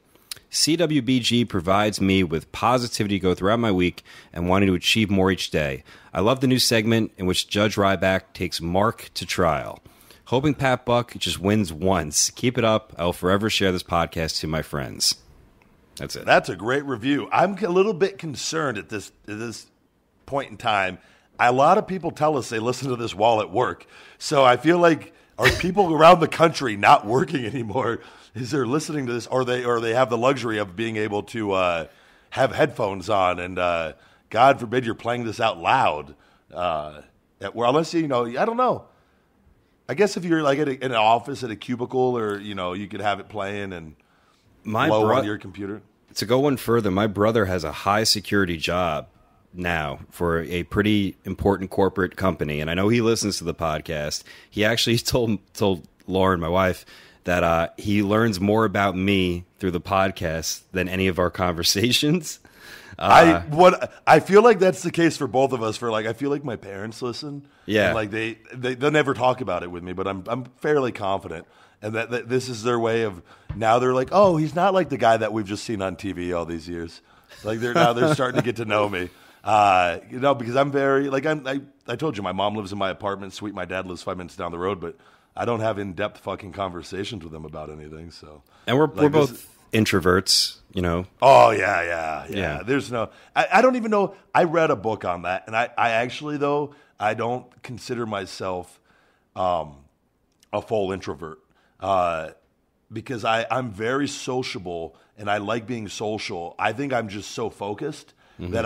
CWBG provides me with positivity to go throughout my week and wanting to achieve more each day. I love the new segment in which Judge Ryback takes Mark to trial. Hoping Pat Buck just wins once. Keep it up. I will forever share this podcast to my friends. That's it. That's a great review. I'm a little bit concerned at this point in time. A lot of people tell us they listen to this while at work. So I feel like, are people around the country not working anymore? Is they're listening to this, or they have the luxury of being able to have headphones on, and God forbid you're playing this out loud. Unless, you know, I don't know. I guess if you're like in an office at a cubicle, or, you know, you could have it playing and low on your computer. To go one further, my brother has a high security job now for a pretty important corporate company, and I know he listens to the podcast. He actually told Lauren, my wife, that he learns more about me through the podcast than any of our conversations. I feel like that's the case for both of us. I feel like my parents listen. Yeah, and like they'll never talk about it with me, but I'm fairly confident. And that this is their way of, now they're like, oh, he's not like the guy that we've just seen on TV all these years. Like they're starting to get to know me, you know, because I'm very like, I told you my mom lives in my apartment suite. My dad lives 5 minutes down the road, but I don't have in-depth fucking conversations with them about anything. So, and we're both introverts, you know? Oh yeah. There's no, I don't even know. I read a book on that, and I actually, though, I don't consider myself, a full introvert. Because I'm very sociable, and I like being social. I think I'm just so focused that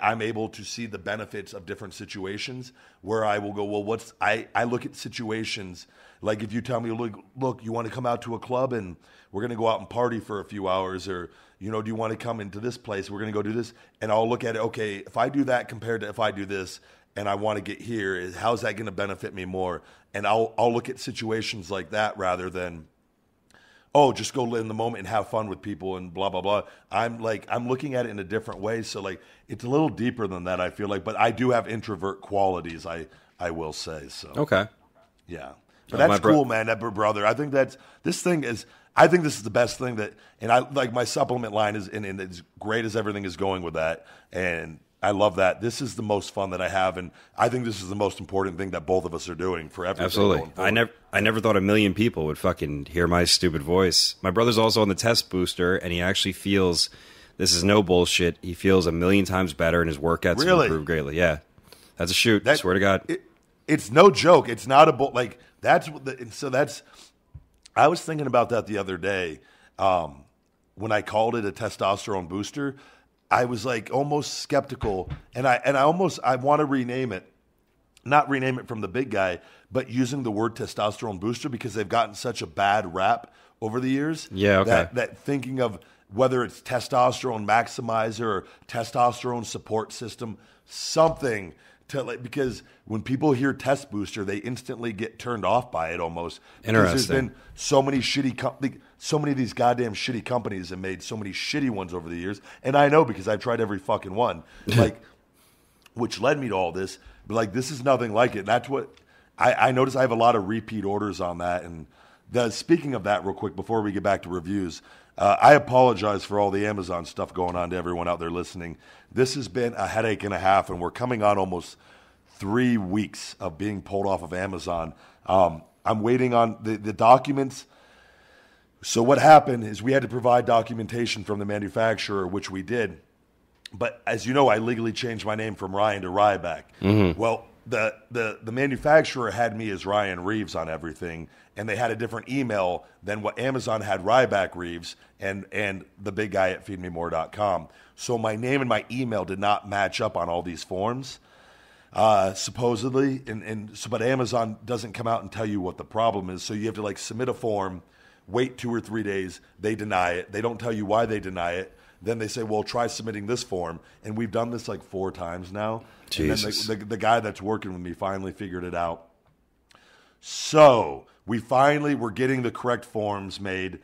I'm able to see the benefits of different situations, where I will go, well, I look at situations. Like if you tell me, look, you want to come out to a club and we're going to go out and party for a few hours, or, you know, do you want to come into this place? We're going to go do this. And I'll look at it. Okay, if I do that compared to if I do this, and I want to get here, how's that going to benefit me more? And I'll look at situations like that rather than, oh, just go live in the moment and have fun with people and blah, blah, blah. I'm looking at it in a different way. So like, it's a little deeper than that, I feel like, but I do have introvert qualities, I will say. So, okay. Yeah. But that's cool, man. That brother, I think this is the best thing that, and I like my supplement line is, and as great as everything is going with that. And I love that. This is the most fun that I have, and I think this is the most important thing that both of us are doing for everything. Absolutely. I never thought 1 million people would fucking hear my stupid voice. My brother's also on the test booster, and he actually feels, this is no bullshit, he feels 1 million times better, and his workouts improve greatly. Yeah. That's a shoot. I swear to God. It's no joke. It's not a bull. Like, that's what I was thinking about that the other day when I called it a testosterone booster. I was like almost skeptical, and I want to rename it, not rename it from the big guy, but using the word testosterone booster, because they've gotten such a bad rap over the years. Yeah, okay. That thinking of whether it's testosterone maximizer or testosterone support system, something to like, because when people hear test booster, they instantly get turned off by it almost. Interesting. Because there's been so many shitty so many of these goddamn shitty companies have made so many shitty ones over the years. And I know, because I've tried every fucking one, like, which led me to all this. But like, this is nothing like it. And that's what I noticed. I have a lot of repeat orders on that. And speaking of that real quick, before we get back to reviews, I apologize for all the Amazon stuff going on to everyone out there listening. This has been a headache and a half, and we're coming on almost 3 weeks of being pulled off of Amazon. I'm waiting on the documents. So what happened is we had to provide documentation from the manufacturer, which we did. But as you know, I legally changed my name from Ryan to Ryback. Mm-hmm. Well, the manufacturer had me as Ryan Reeves on everything, and they had a different email than what Amazon had, Ryback Reeves, and the big guy at feedmemore.com. So my name and my email did not match up on all these forms, supposedly. So, but Amazon doesn't come out and tell you what the problem is. So you have to like submit a form, wait 2 or 3 days, they deny it. They don't tell you why they deny it. Then they say, well, try submitting this form. And we've done this like 4 times now. Jesus. And then the guy that's working with me finally figured it out. So we finally were getting the correct forms made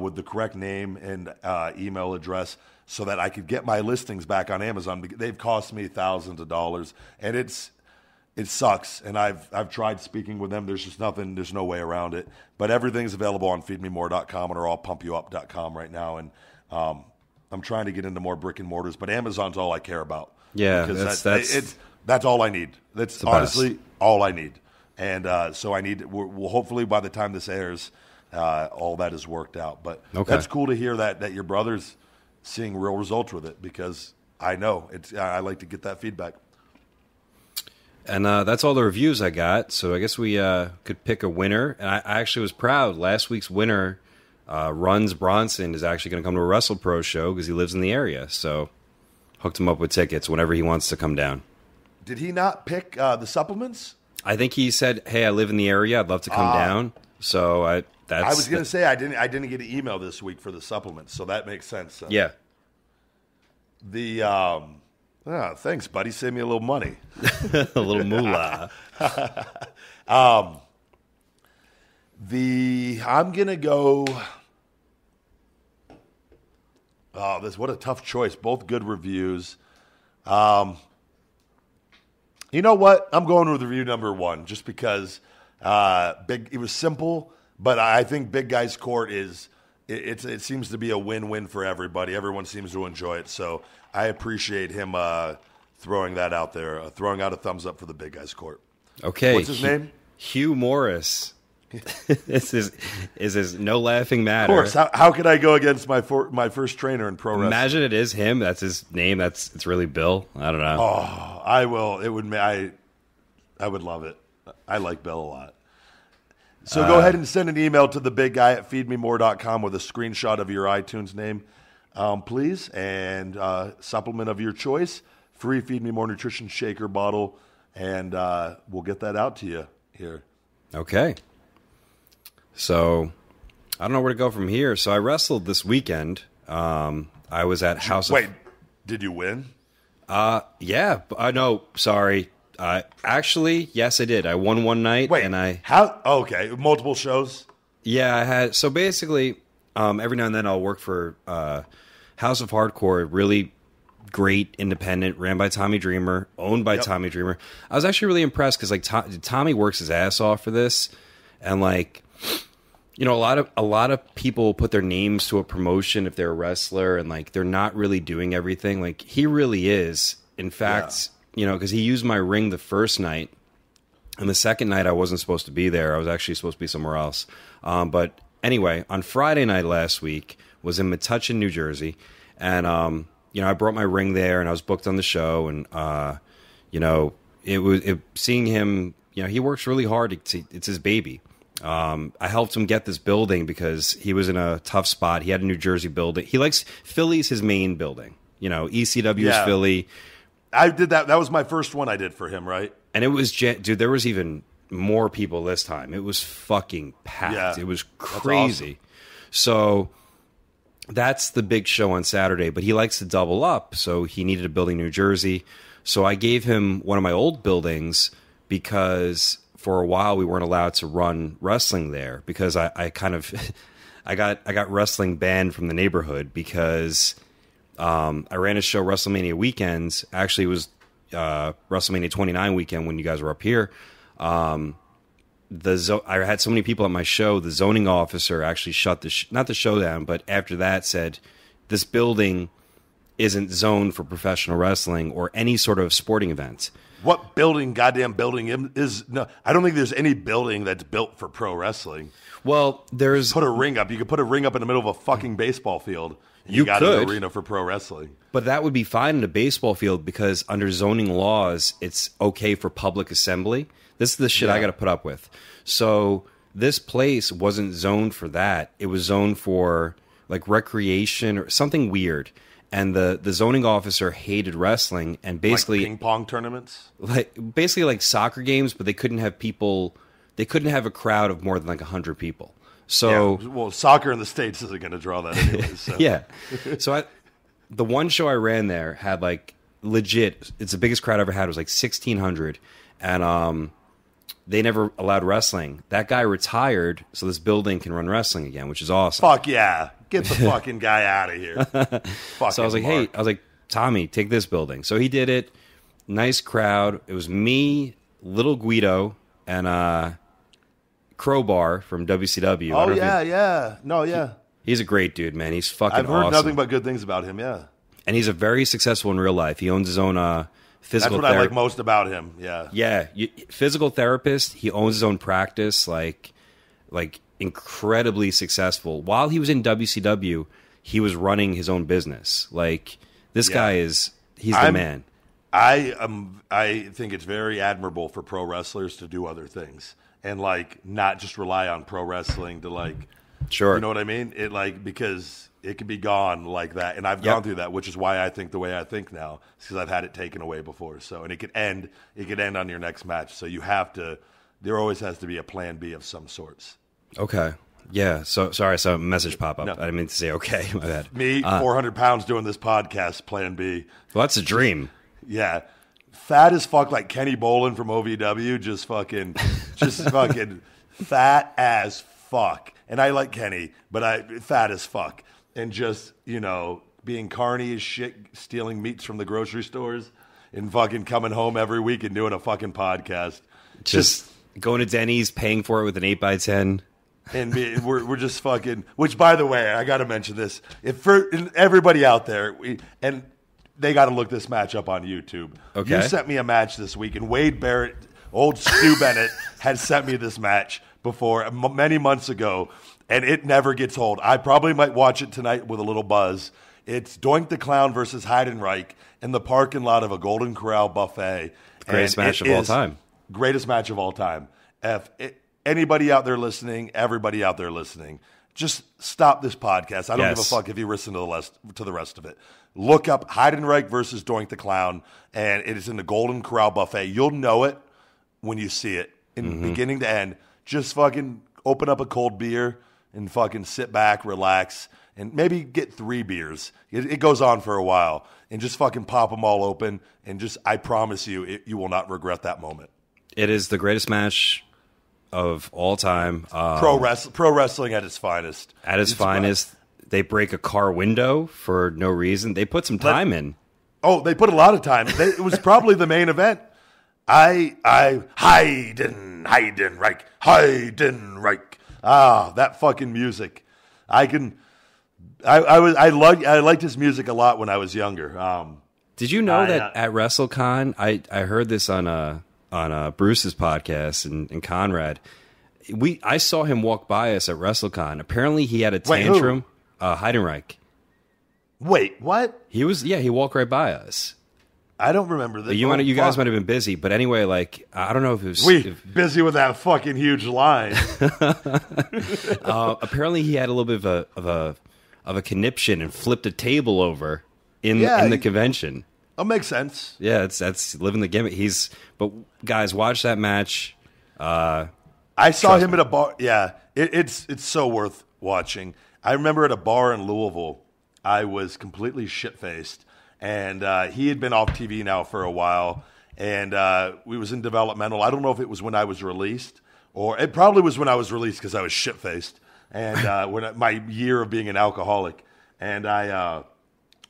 with the correct name and email address so that I could get my listings back on Amazon. They've cost me thousands of dollars, and it sucks. And I've tried speaking with them. There's just nothing. There's no way around it. But everything's available on feedmemore.com or allpumpyouup.com right now. And I'm trying to get into more brick and mortars, but Amazon's all I care about. Yeah, because that's all I need. That's honestly all I need. And so I need. We'll hopefully by the time this airs, all that is worked out. But that's cool to hear that your brother's seeing real results with it, because I know it's. I like to get that feedback. And that's all the reviews I got. So I guess we could pick a winner. And I actually was proud. Last week's winner. Runs Bronson is actually going to come to a WrestlePro show because he lives in the area. So hooked him up with tickets whenever he wants to come down. Did he not pick the supplements? I think he said, hey, I live in the area. I'd love to come down. So I was going to say I didn't get an email this week for the supplements. So that makes sense. Yeah. Thanks, buddy. Save me a little money. A little moolah. I'm going to go... Oh, what a tough choice. Both good reviews. You know what? I'm going with review number 1 just because it was simple, but I think Big Guy's Court it seems to be a win-win for everybody. Everyone seems to enjoy it, so I appreciate him throwing that out there, throwing out a thumbs up for the Big Guy's Court. Okay. What's his name? Hugh Morris. This is no laughing matter. Of course, how could I go against my first trainer in pro wrestling? Imagine it is him. That's his name. It's really Bill. I don't know. Oh, I will. It would. I would love it. I like Bill a lot. So go ahead and send an email to the big guy at feedmemore.com with a screenshot of your iTunes name, please, and supplement of your choice. Free Feed Me More Nutrition shaker bottle, and we'll get that out to you here. Okay. So I don't know where to go from here. So I wrestled this weekend. I was at House. Wait, did you win? Yeah. No, sorry. Actually, yes, I did. I won one night. Wait, and how? Oh, okay, multiple shows. Yeah, I had. So basically, every now and then I'll work for House of Hardcore. Really great independent, ran by Tommy Dreamer, owned by Tommy Dreamer. I was actually really impressed because like Tommy works his ass off for this, and like. You know, a lot of people put their names to a promotion if they're a wrestler, and like they're not really doing everything. Like he really is. In fact, you know, because he used my ring the first night, and the second night I wasn't supposed to be there. I was actually supposed to be somewhere else. But anyway, on Friday night last week was in Metuchen, New Jersey, and you know, I brought my ring there, and I was booked on the show, and you know, seeing him. You know, he works really hard. It's his baby. I helped him get this building because he was in a tough spot. He had a New Jersey building. He likes Philly's his main building. You know, ECW's Philly. I did that. That was my first one I did for him, right? And it was, dude, there was even more people this time. It was fucking packed. Yeah, it was crazy. That's awesome. So that's the big show on Saturday, but he likes to double up. So he needed a building in New Jersey. So I gave him one of my old buildings because... For a while, we weren't allowed to run wrestling there because I got wrestling banned from the neighborhood because I ran a show WrestleMania weekends. Actually, it was WrestleMania 29 weekend when you guys were up here. I had so many people at my show. The zoning officer actually shut not the show down, but after that said this building isn't zoned for professional wrestling or any sort of sporting event. What building, goddamn building is? No, I don't think there's any building that's built for pro wrestling. Well, there's put a ring up. You could put a ring up in the middle of a fucking baseball field. You got an arena for pro wrestling, but that would be fine in a baseball field because under zoning laws, it's okay for public assembly. This is the shit I got to put up with. So this place wasn't zoned for that. It was zoned for like recreation or something weird. And the zoning officer hated wrestling and basically like ping pong tournaments, basically like soccer games, but they couldn't have people. They couldn't have a crowd of more than like 100 people. So well, soccer in the States isn't going to draw that anyways. So. Yeah. So the one show I ran there had like legit, it's the biggest crowd I ever had. It was like 1,600. And they never allowed wrestling. That guy retired, so this building can run wrestling again, which is awesome. Fuck yeah. Get the fucking guy out of here. So I was like, Mark. Hey, I was like, Tommy, take this building. So he did it. Nice crowd. It was me, Lil Guido, and Crowbar from WCW. Oh, yeah, yeah. No, yeah. He's a great dude, man. He's fucking awesome. I've heard nothing but good things about him, yeah. And he's a very successful in real life. He owns his own physical therapist. That's what I like most about him, yeah. Yeah, physical therapist. He owns his own practice, like incredibly successful. While he was in WCW, he was running his own business. Like, this guy is, he's the man. I think it's very admirable for pro wrestlers to do other things. And like not just rely on pro wrestling to like, sure, you know what I mean? It like because it could be gone like that, and I've gone through that, which is why I think the way I think now, because I've had it taken away before. So and it could end on your next match. So you have to. There always has to be a plan B of some sorts. Okay. Yeah. So sorry. So message pop up. No. I didn't mean to say okay. My bad. Me, 400 pounds doing this podcast. Plan B. Well, that's a dream. Yeah. Fat as fuck, like Kenny Bolin from OVW, just fucking fat as fuck. And I like Kenny, but fat as fuck. And just, you know, being carny as shit, stealing meats from the grocery stores, and fucking coming home every week and doing a fucking podcast. Just going to Denny's, paying for it with an 8x10. And we're just fucking, which by the way, I got to mention this. For everybody out there, they got to look this match up on YouTube. Okay. You sent me a match this week, and Wade Barrett, old Stu Bennett, had sent me this match before many months ago, and it never gets old. I probably might watch it tonight with a little buzz. It's Doink the Clown versus Heidenreich in the parking lot of a Golden Corral buffet. Greatest match of all time. Greatest match of all time. Anybody out there listening, everybody out there listening, just stop this podcast. I don't give a fuck if you listen to the rest of it. Look up Heidenreich versus Doink the Clown, and it is in the Golden Corral Buffet. You'll know it when you see it, beginning to end. Just fucking open up a cold beer and fucking sit back, relax, and maybe get 3 beers. It goes on for a while. And just fucking pop them all open, and just, I promise you, you will not regret that moment. It is the greatest match of all time. Pro wrestling at its finest. At its finest. They break a car window for no reason. They put some time in. Oh, they put a lot of time. It was probably the main event. Heidenreich. Ah, that fucking music. I liked his music a lot when I was younger. Did you know that at WrestleCon, I heard this on Bruce's podcast and Conrad. I saw him walk by us at WrestleCon. Apparently, he had a tantrum. Wait, who? Heidenreich. Wait, what? He was, he walked right by us. I don't remember this. You guys might have been busy, but anyway, like, I don't know if it was... busy with that fucking huge line. Apparently, he had a little bit of a conniption and flipped a table over in the convention. That makes sense. Yeah, that's living the gimmick. But guys, watch that match. I saw him at a bar. Yeah, it's so worth watching. I remember at a bar in Louisville, I was completely shit-faced, and he had been off TV now for a while, and we was in developmental. I don't know if it was when I was released, or it probably was when I was released because I was shit-faced, and my year of being an alcoholic, and I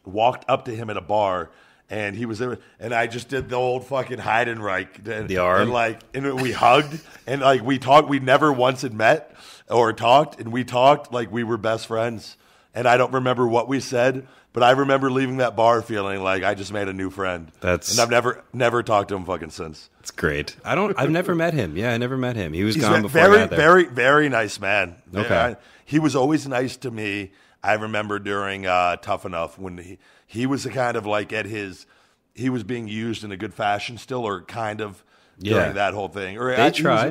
walked up to him at a bar, and he was there, and I just did the old fucking Heidenreich. The arm? And we hugged, and like we talked. We never once had met. Or talked, and we talked like we were best friends. And I don't remember what we said, But I remember leaving that bar feeling like I just made a new friend. And I've never talked to him fucking since. It's great. I've never met him. Yeah, I never met him. He was gone before I got there. Very, very nice man. Okay. He was always nice to me. I remember during Tough Enough when he was a kind of like at his, he was being used in a good fashion still, or kind of during that whole thing. Or they tried. Definitely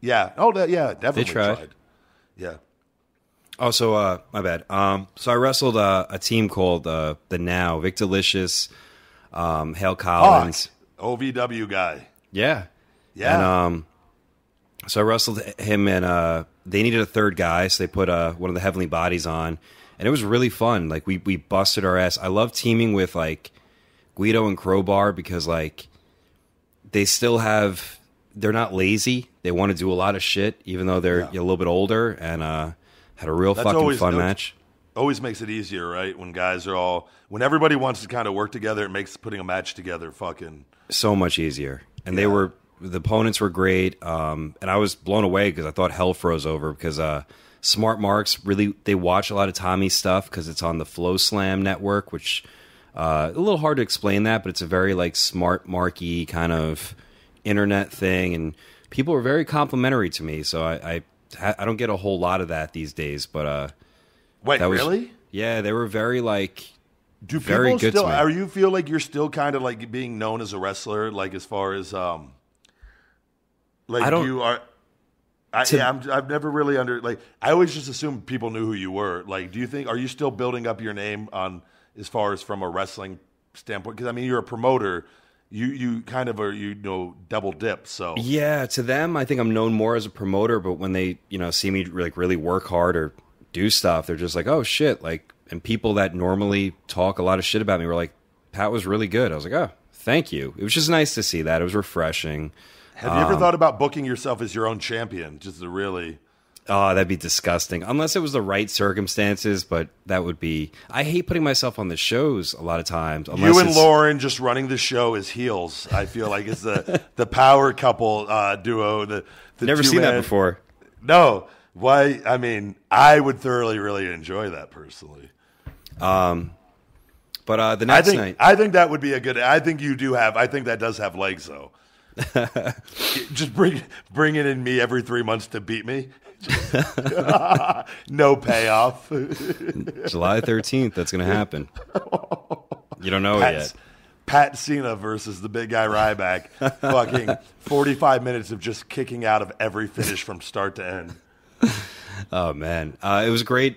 they tried. Yeah. Also, my bad. So I wrestled a team called the Now, Vic Delicious, Hale Collins, OVW guy. Yeah, yeah. And so I wrestled him, and they needed a third guy, so they put one of the Heavenly Bodies on, and it was really fun. Like we busted our ass. I love teaming with like Guido and Crowbar because like they still have, they're not lazy. They want to do a lot of shit, even though they're a little bit older and. Had a real fucking fun match. Always makes it easier, right? When guys are all... When everybody wants to kind of work together, it makes putting a match together fucking... So much easier. And they were... The opponents were great. And I was blown away because I thought hell froze over because Smart Marks really... They watch a lot of Tommy's stuff because it's on the Flow Slam network, which... a little hard to explain that, but it's a very like Smart Marky kind of internet thing. And people were very complimentary to me, so I don't get a whole lot of that these days, but wait, really? Yeah, they were very like very good to me. Are you feel like you're still kind of like being known as a wrestler, like as far as like you are? I've never really I always just assumed people knew who you were. Like, do you think are you still building up your name on as far as from a wrestling standpoint? Because I mean, you're a promoter. You kind of are, you know, double dip, so. Yeah, to them, I think I'm known more as a promoter, but when they, you know, see me like really work hard or do stuff, they're just like, oh, shit. Like, and people that normally talk a lot of shit about me were like, Pat was really good. I was like, oh, thank you. It was just nice to see that. It was refreshing. Have you ever thought about booking yourself as your own champion? Just to really. Oh, that'd be disgusting. Unless it was the right circumstances, but that would be... I hate putting myself on the shows a lot of times. You and Lauren just running the show as heels. I feel like it's the power couple duo. Never seen that before. No. Why? I mean, I would thoroughly really enjoy that personally. But the next night... I think that would be a good... I think that does have legs, though. Just bring it in me every 3 months to beat me. No payoff. July 13th, that's going to happen. You don't know yet. Pat Cena versus the big guy Ryback. Fucking 45 minutes of just kicking out of every finish from start to end. Oh, man. It was great.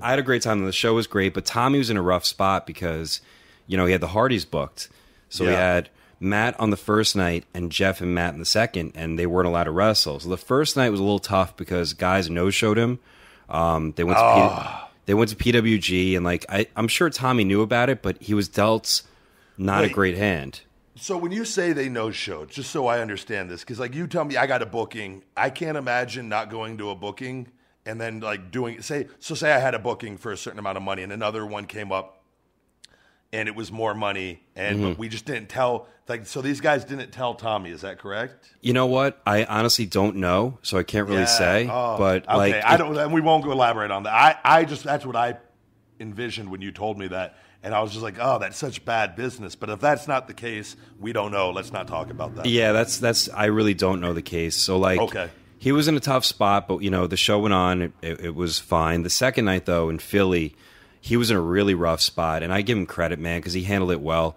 I had a great time. The show was great, but Tommy was in a rough spot because, you know, he had the Hardys booked. So he had Matt on the first night and Jeff and Matt in the second, and they weren't allowed to wrestle. So the first night was a little tough because guys no-showed him. They went to PWG, and like I'm sure Tommy knew about it, but he was dealt not a great hand. So when you say they no-showed, just so I understand this, because like you tell me I got a booking, I can't imagine not going to a booking and then like doing say I had a booking for a certain amount of money and another one came up. And it was more money, and but we just didn't tell. Like, so these guys didn't tell Tommy. Is that correct? You know what? I honestly don't know, so I can't really say. But okay. I don't. And we won't go elaborate on that. I just that's what I envisioned when you told me that, and I was just like, oh, that's such bad business. But if that's not the case, we don't know. Let's not talk about that. Yeah, that's. I really don't know the case. So like, okay, he was in a tough spot, but you know, the show went on. It was fine. The second night though in Philly. He was in a really rough spot, and I give him credit, man, because he handled it well.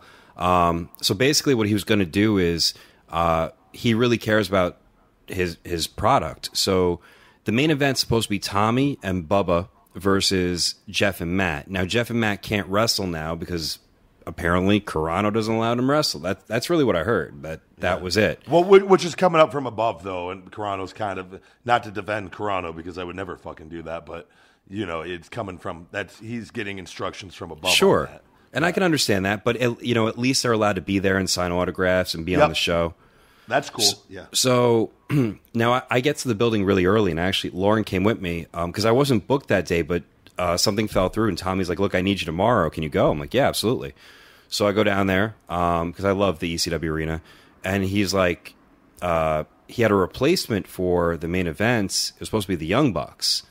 So basically what he was going to do is he really cares about his product. So the main event's supposed to be Tommy and Bubba versus Jeff and Matt. Now, Jeff and Matt can't wrestle now because apparently Carano doesn't allow him to wrestle. That's really what I heard. That was it. Well, which is coming up from above, though, and Carano's kind of – not to defend Carano because I would never fucking do that, but – you know, it's coming from he's getting instructions from above. Sure. And I can understand that, but you know, at least they're allowed to be there and sign autographs and be on the show. That's cool. Yeah. So now I get to the building really early, and actually Lauren came with me because I wasn't booked that day, but something fell through, and Tommy's like, "Look, I need you tomorrow. Can you go?" I'm like, "Yeah, absolutely." So I go down there because I love the ECW arena, and he's like, he had a replacement for the main events. It was supposed to be the Young Bucks,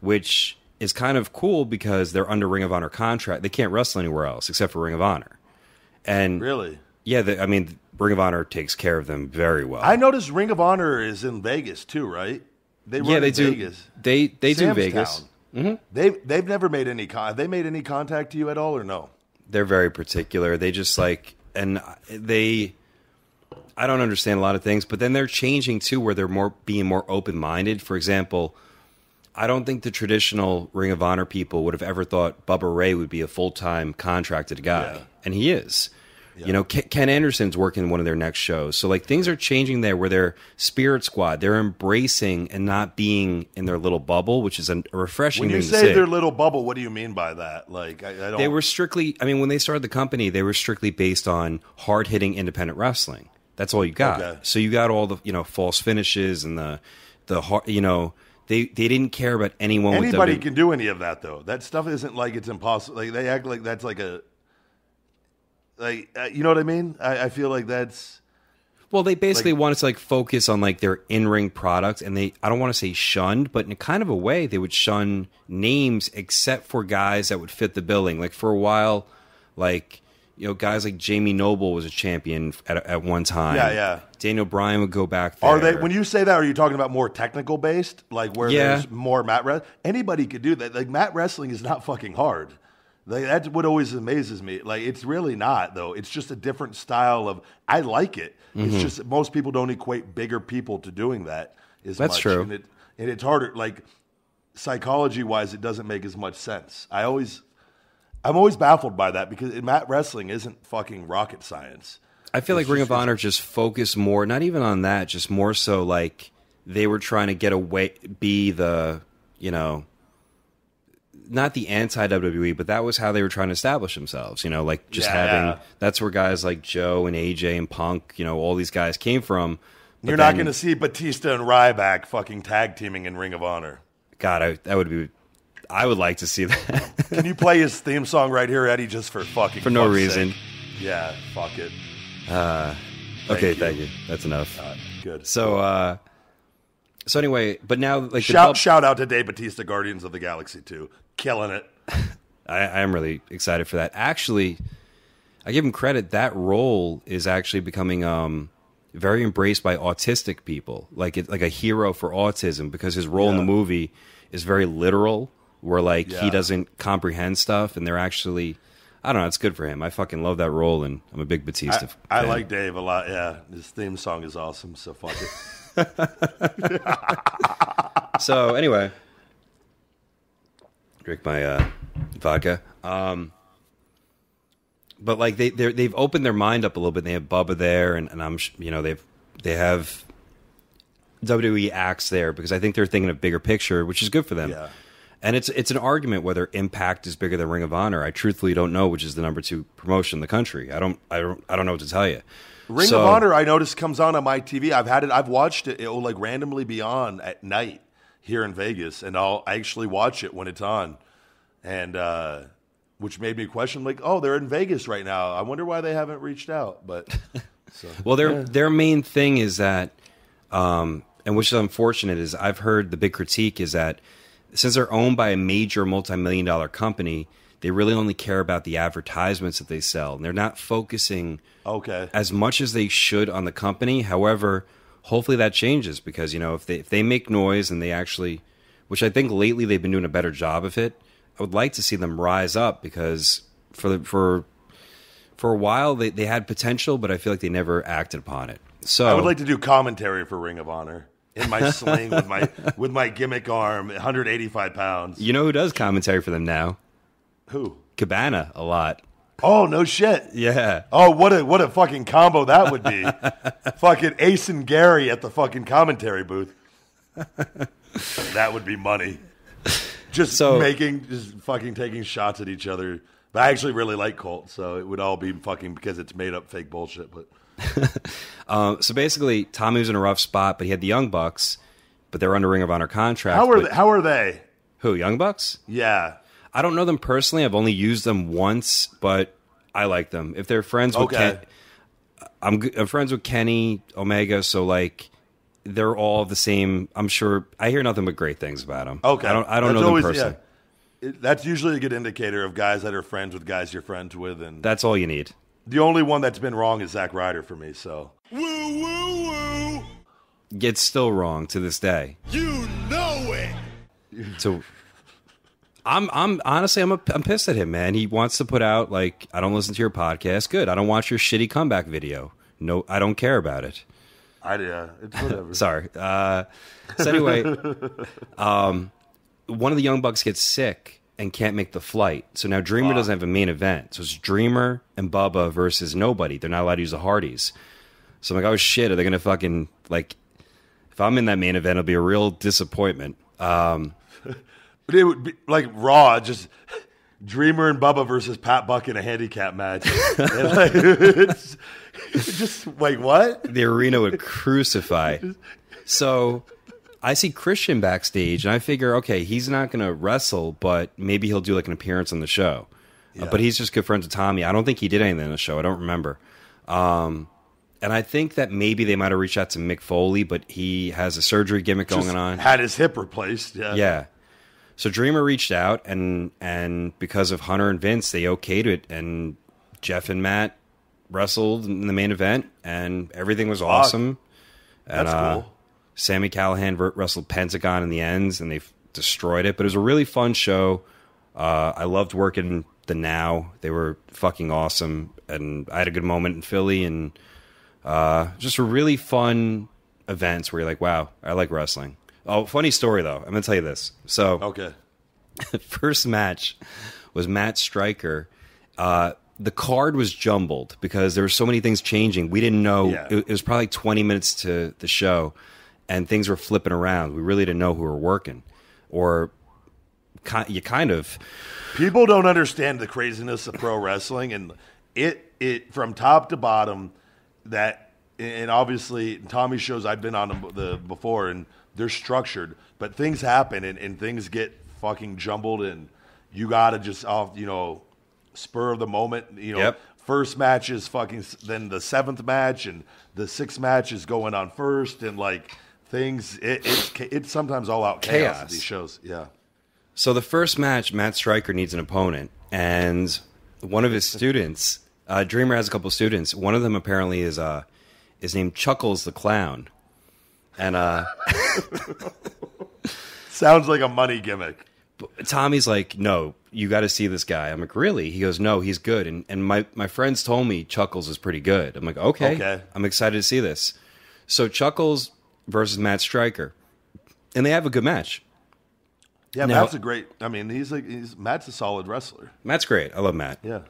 which is kind of cool because they're under Ring of Honor contract. They can't wrestle anywhere else except for Ring of Honor. And really? Yeah, I mean, Ring of Honor takes care of them very well. I noticed Ring of Honor is in Vegas too, right? They run in Vegas. They do Vegas. Mm-hmm. They've never made any have they made any contact to you at all or no? They're very particular. They just like, and they, I don't understand a lot of things, but then they're changing too, where they're more being more open-minded. For example, I don't think the traditional Ring of Honor people would have ever thought Bubba Ray would be a full-time contracted guy. Yeah. And he is. Yeah. You know, Ken Anderson's working one of their next shows. So like things are changing there where they're Spirit Squad. They're embracing and not being in their little bubble, which is a refreshing thing to say. When you say their little bubble, what do you mean by that? Like, I don't... They were strictly, I mean, when they started the company, they were strictly based on hard-hitting independent wrestling. That's all you got. Okay. So you got all the, you know, false finishes and the hard, you know, They didn't care about anyone. Anybody with can do any of that though. That stuff isn't like it's impossible. Like they act like that's like a you know what I mean? I feel like that's well. They basically like, wanted to like focus on like their in-ring product, and they I don't want to say shunned, but in a kind of a way they would shun names except for guys that would fit the billing. Like for a while, like you know guys like Jamie Noble was a champion at one time. Yeah, yeah. Daniel Bryan would go back there. Are they, when you say that, are you talking about more technical based? Like where there's more mat wrestling? Anybody could do that. Like mat wrestling is not fucking hard. Like, that's what always amazes me. Like it's really not though. It's just a different style of, I like it. Mm-hmm. It's just most people don't equate bigger people to doing that as much. That's true. And it's harder. Like psychology wise, it doesn't make as much sense. I'm always baffled by that because mat wrestling isn't fucking rocket science. I feel like Ring of Honor just focused more, not even on that, just more so like they were trying to get away, be the, you know, not the anti-WWE, but that was how they were trying to establish themselves, you know, like just having, that's where guys like Joe and AJ and Punk, you know, all these guys came from. You're not going to see Batista and Ryback fucking tag teaming in Ring of Honor. God, that would be... I would like to see that. Can you play his theme song right here, Eddie, just for fucking for no reason? Sake. Yeah, fuck it. Okay, thank you. That's enough. Good. So anyway, but now like shout out to Dave Bautista, Guardians of the Galaxy 2, killing it. I am really excited for that. Actually, I give him credit. That role is actually becoming very embraced by autistic people, like a hero for autism, because his role in the movie is very literal. Where like he doesn't comprehend stuff, and they're actually, I don't know, it's good for him. I fucking love that role, and I'm a big Batista fan. I like Dave a lot. Yeah, his theme song is awesome. So fuck it. So anyway, drink my vodka. But like they've opened their mind up a little bit. They have Bubba there, and I'm you know they have WWE acts there because I think they're thinking of bigger picture, which is good for them. Yeah. And it's an argument whether Impact is bigger than Ring of Honor. I truthfully don't know, which is the #2 promotion in the country. I don't know what to tell you. Ring of Honor, I noticed, comes on my TV. I've watched it. It will like randomly be on at night here in Vegas, and I'll actually watch it when it's on, and which made me question like, oh, they're in Vegas right now. I wonder why they haven't reached out. But so, well, their main thing is that, and which is unfortunate, is I've heard the big critique is that, since they're owned by a major multi-million-dollar company, they really only care about the advertisements that they sell. And they're not focusing as much as they should on the company. However, hopefully that changes because, you know, if they make noise and they actually, which I think lately they've been doing a better job of it, I would like to see them rise up because for a while they had potential, but I feel like they never acted upon it. So I would like to do commentary for Ring of Honor. In my sling with my gimmick arm, 185 pounds. You know who does commentary for them now? Who? Cabana a lot. Oh no shit. Yeah. Oh what a fucking combo that would be. Fucking Ace and Gary at the fucking commentary booth. That would be money. Just fucking taking shots at each other. But I actually really like Colt, so it would all be fucking because it's made up fake bullshit, but so basically, Tommy was in a rough spot, but he had the Young Bucks, but they're under Ring of Honor contract. How are they? Who, Young Bucks? Yeah. I don't know them personally. I've only used them once, but I like them. If they're friends with I'm friends with Kenny Omega, so like they're all the same. I'm sure I hear nothing but great things about them. Okay. I don't know them personally. Yeah. That's usually a good indicator of guys that are friends with guys you're friends with. And that's all you need. The only one that's been wrong is Zack Ryder for me, so. Woo, woo, woo. Gets still wrong to this day. You know it. So I'm honestly pissed at him, man. He wants to put out, like, I don't listen to your podcast. Good. I don't watch your shitty comeback video. No, I don't care about it. Yeah, it's whatever. Sorry. So anyway, one of the Young Bucks gets sick and can't make the flight. So now Dreamer doesn't have a main event. So it's Dreamer and Bubba versus nobody. They're not allowed to use the Hardys. So I'm like, oh shit, are they going to fucking, like, if I'm in that main event, it'll be a real disappointment. But it would be like Raw, just Dreamer and Bubba versus Pat Buck in a handicap match. And, like, it's just like, what? The arena would crucify. So I see Christian backstage, and I figure, okay, he's not going to wrestle, but maybe he'll do like an appearance on the show. Yeah. But he's just good friends with Tommy. I don't think he did anything on the show. I don't remember. And I think that maybe they might have reached out to Mick Foley, but he has a surgery gimmick going on. Had his hip replaced. Yeah. Yeah. So Dreamer reached out, and because of Hunter and Vince, they okayed it. And Jeff and Matt wrestled in the main event, and everything was awesome. That's and, cool. Sammy Callahan wrestled Pentagon in the ends, and they destroyed it. But it was a really fun show. I loved working the Now. They were fucking awesome. And I had a good moment in Philly, and... just a really fun events where you're like, wow, I like wrestling. Oh, funny story though. I'm going to tell you this. So, okay. First match was Matt Stryker. The card was jumbled because there were so many things changing. We didn't know. Yeah. It was probably 20 minutes to the show and things were flipping around. We really didn't know who were working or you kind of. People don't understand the craziness of pro wrestling, and it from top to bottom. That, and obviously Tommy shows I've been on them before, and they're structured, but things happen and things get fucking jumbled, and you gotta just spur of the moment. Yep. First match is fucking, then the seventh match, and the sixth match is going on first, and like things, it's sometimes all out chaos at these shows. Yeah. So the first match, Matt Stryker needs an opponent, and one of his students. Dreamer has a couple of students. One of them apparently is named Chuckles the Clown, and sounds like a money gimmick. Tommy's like, no, you got to see this guy. I'm like, really? He goes, no, he's good. And my friends told me Chuckles is pretty good. I'm like, okay, I'm excited to see this. So Chuckles versus Matt Stryker, and they have a good match. Yeah, now, Matt's a great. I mean, Matt's a solid wrestler. Matt's great. I love Matt. Yeah.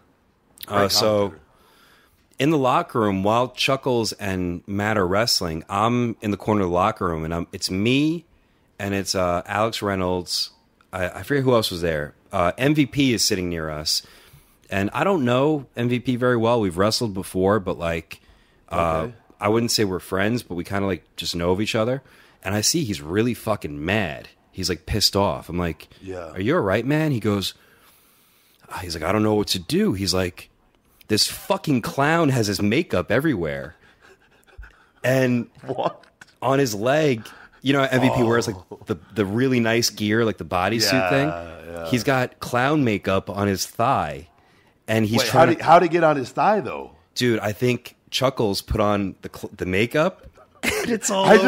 So in the locker room, while Chuckles and Matt are wrestling, I'm in the corner of the locker room, and it's me, and it's Alex Reynolds. I forget who else was there. MVP is sitting near us, and I don't know MVP very well. We've wrestled before, but like I wouldn't say we're friends, but we kind of like just know of each other. And I see he's really fucking mad. He's like pissed off. I'm like, yeah. Are you all right, man? He goes... He's like, I don't know what to do. He's like, this fucking clown has his makeup everywhere. And what? On his leg, MVP wears like the really nice gear, like the bodysuit thing. Yeah. He's got clown makeup on his thigh. And he's trying to... How'd he get on his thigh, though? Dude, I think Chuckles put on the makeup. And it's all I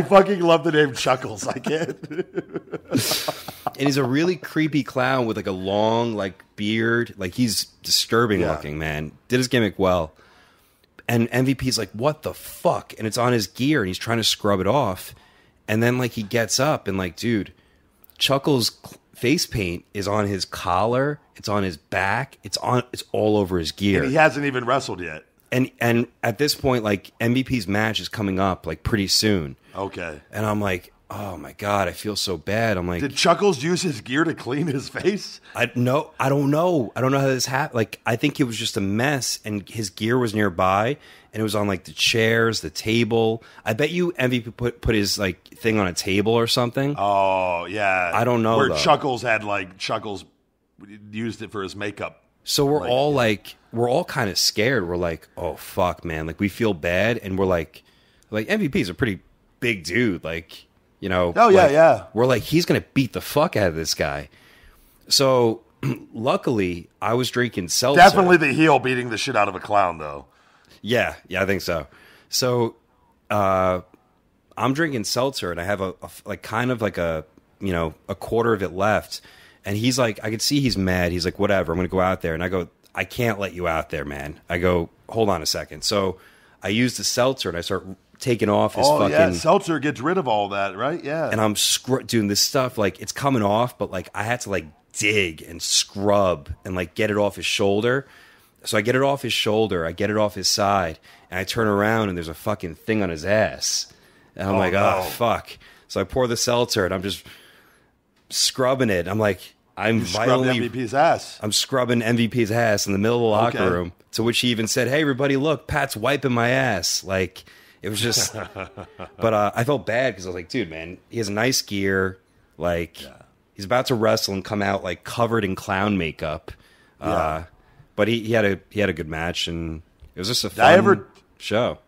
fucking love the name Chuckles. I can't. And he's a really creepy clown with like a long beard. Like he's disturbing looking, man. Did his gimmick well. And MVP's like, what the fuck? And it's on his gear and he's trying to scrub it off. And then like he gets up and like, dude, Chuckles' face paint is on his collar. It's on his back. It's all over his gear. And he hasn't even wrestled yet. And at this point, like, MVP's match is coming up, like, pretty soon. Okay. And I'm like, oh, my God, I feel so bad. I'm like... Did Chuckles use his gear to clean his face? I don't know. I don't know how this happened. Like, I think it was just a mess, and his gear was nearby, and it was on, like, the chairs, the table. I bet you MVP put his, like, thing on a table or something. Oh, yeah. I don't know, Where Chuckles had, like, Chuckles used it for his makeup. So we're all like, we're all kind of scared. We're like, oh fuck, man. Like we feel bad, and we're like MVP's a pretty big dude. Like, you know. Oh yeah, yeah. We're like, he's gonna beat the fuck out of this guy. So luckily, I was drinking seltzer. Definitely the heel beating the shit out of a clown, though. Yeah, I think so. So I'm drinking seltzer, and I have a like kind of like a, you know, a quarter of it left. And he's like, I could see he's mad. He's like, whatever, I'm going to go out there. And I go, I can't let you out there, man. I go, hold on a second. So I use the seltzer, and I start taking off his fucking... Oh, yeah, seltzer gets rid of all that, right? Yeah. And I'm doing this stuff, like, it's coming off, but, like, I had to, like, dig and scrub and, like, get it off his shoulder. So I get it off his shoulder, I get it off his side, and I turn around, and there's a fucking thing on his ass. And I'm oh, fuck. So I pour the seltzer, and I'm just scrubbing it. I'm like... I'm violently, MVP's ass. I'm scrubbing MVP's ass in the middle of the locker room, to which he even said, hey, everybody, look, Pat's wiping my ass. Like, it was just, but I felt bad because I was like, dude, man, he has nice gear. Like, he's about to wrestle and come out, like, covered in clown makeup. Yeah. But he had a good match, and it was just a fun show.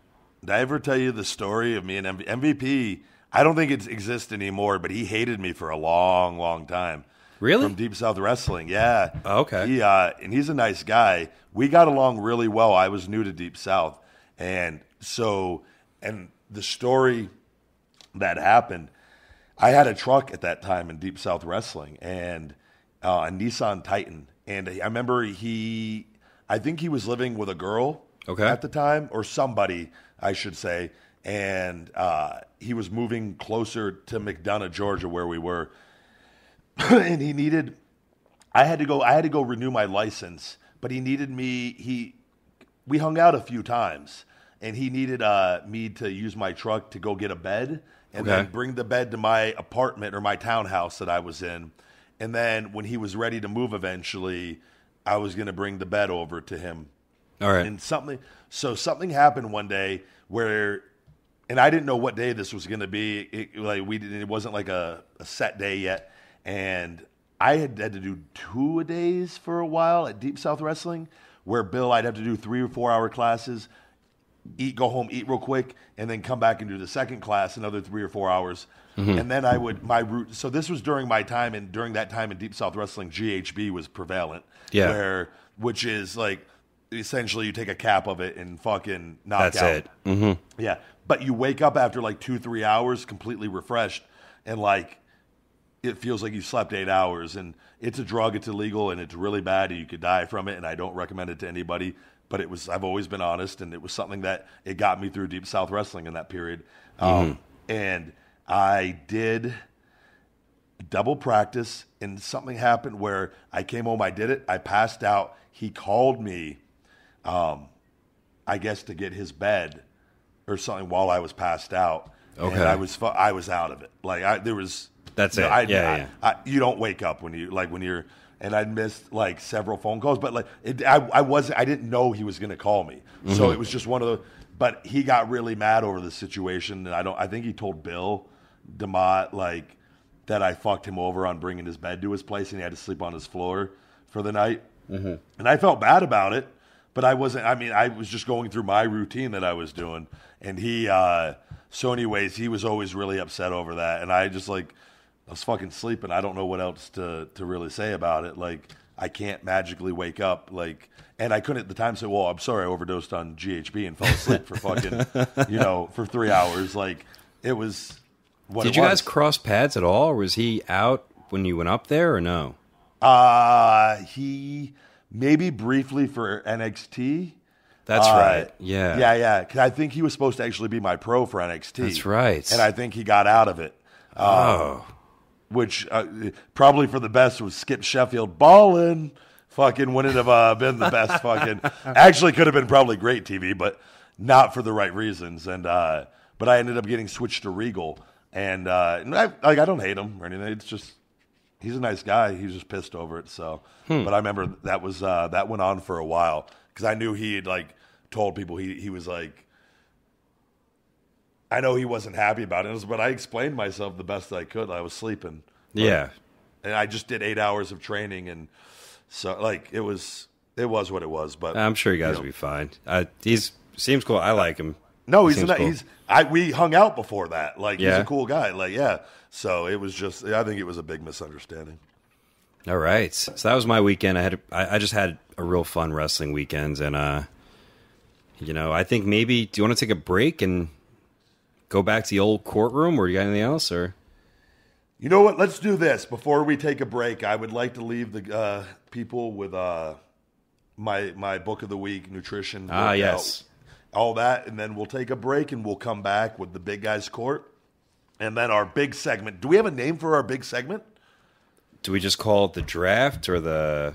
Did I ever tell you the story of me and MVP? I don't think it exists anymore, but he hated me for a long, long time. Really? From Deep South Wrestling, yeah. Oh, okay. He, and he's a nice guy. We got along really well. I was new to Deep South. And so, and the story that happened, I had a truck at that time in Deep South Wrestling, and a Nissan Titan. And I remember I think he was living with a girl at the time, or somebody, I should say. And he was moving closer to McDonough, Georgia, where we were. And he needed, I had to go renew my license, but he needed me, we hung out a few times, and he needed me to use my truck to go get a bed and then bring the bed to my apartment or my townhouse that I was in. And then when he was ready to move eventually, I was going to bring the bed over to him. All right. And something happened one day where, and I didn't know what day this was going to be. It wasn't like a set day yet. And I had to do 2 a days for a while at Deep South Wrestling, where Bill, I'd have to do 3 or 4 hour classes, go home, eat real quick, and then come back and do the second class, another 3 or 4 hours. Mm-hmm. And then so this was during my time, and during that time in Deep South Wrestling, GHB was prevalent. Yeah. Which is like, essentially you take a cap of it and fucking knock out. That's it. Mm-hmm. Yeah. But you wake up after like 2-3 hours completely refreshed, and like, it feels like you slept 8 hours, and it's a drug, it's illegal, and it's really bad, and you could die from it, and I don't recommend it to anybody, but it was, I've always been honest, and it was something that it got me through Deep South Wrestling in that period. And I did double practice, and something happened where I came home, I did it, I passed out, he called me, I guess to get his bed or something while I was passed out. Okay. And I was out of it. Like that's it. You don't wake up when I'd missed like several phone calls, but like I didn't know he was going to call me. Mm-hmm. So it was just but he got really mad over the situation. And I think he told Bill DeMott like that I fucked him over on bringing his bed to his place, and he had to sleep on his floor for the night. Mm-hmm. And I felt bad about it, but I was just going through my routine that I was doing. And so anyways, he was always really upset over that. And I just like, I was fucking sleeping. I don't know what else to really say about it. Like, I can't magically wake up. Like, and I couldn't at the time say, well, I'm sorry, I overdosed on GHB and fell asleep for fucking, for 3 hours. Like, it was what it was. Did you guys cross paths at all? Or was he out when you went up there or no? He maybe briefly for NXT. That's right. Yeah. Yeah, yeah. Because I think he was supposed to actually be my pro for NXT. That's right. And I think he got out of it. Which probably for the best was Skip Sheffield ballin'. Fucking wouldn't have been the best fucking. Actually could have been probably great TV, but not for the right reasons. And but I ended up getting switched to Regal. And I don't hate him or anything. It's just he's a nice guy. He's just pissed over it. So, But I remember that was that went on for a while because I knew he had like told people he was like. I know he wasn't happy about it, but I explained myself the best I could. I was sleeping. Yeah. And I just did 8 hours of training. And so, like, it was what it was. But I'm sure you guys will be fine. He's seems cool. I like him. No, he's not. Cool. We hung out before that. Like, he's a cool guy. Like, yeah. So it was just, I think it was a big misunderstanding. All right. So that was my weekend. I just had a real fun wrestling weekend, and you know, I think maybe, do you want to take a break and go back to the old courtroom, or you got anything else? Or you know what? Let's do this before we take a break. I would like to leave the people with my book of the week, nutrition. Ah, yes. All that, and then we'll take a break, and we'll come back with the Big Guys Court, and then our big segment. Do we have a name for our big segment? Do we just call it the draft or the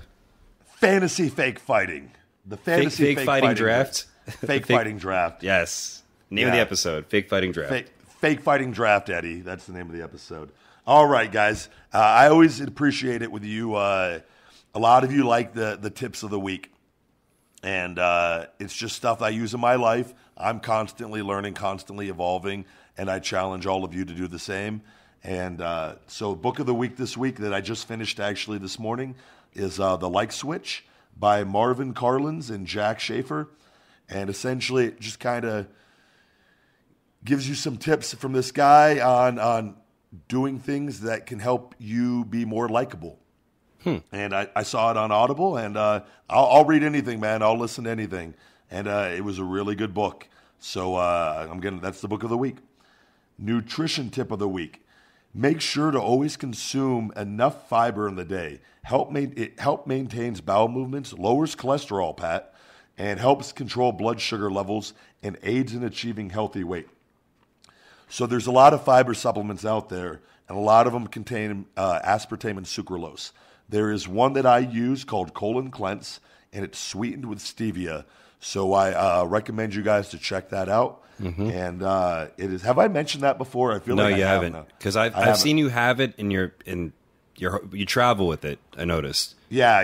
fantasy fake fighting? The fantasy fake fighting draft. Fighting draft. Yes. Name of the episode. Fake fighting draft. Fake fighting draft, Eddie. That's the name of the episode. All right, guys. I always appreciate it with you. A lot of you like the tips of the week. And it's just stuff I use in my life. I'm constantly learning, constantly evolving, and I challenge all of you to do the same. And so book of the week this week that I just finished actually this morning is The Like Switch by Marvin Carlins and Jack Schaefer. And essentially it just kind of gives you some tips from this guy on doing things that can help you be more likable. And I saw it on Audible, and I'll read anything, man. I'll listen to anything. And it was a really good book. So that's the book of the week. Nutrition tip of the week. Make sure to always consume enough fiber in the day. It maintains bowel movements, lowers cholesterol, Pat, and helps control blood sugar levels and aids in achieving healthy weight. So there's a lot of fiber supplements out there, and a lot of them contain aspartame and sucralose. There is one that I use called Colon Cleanse, and it's sweetened with stevia. So I recommend you guys to check that out. Mm-hmm. And it is. Have I mentioned that before? I feel like you haven't, because I've seen you have it in you travel with it. I noticed. Yeah.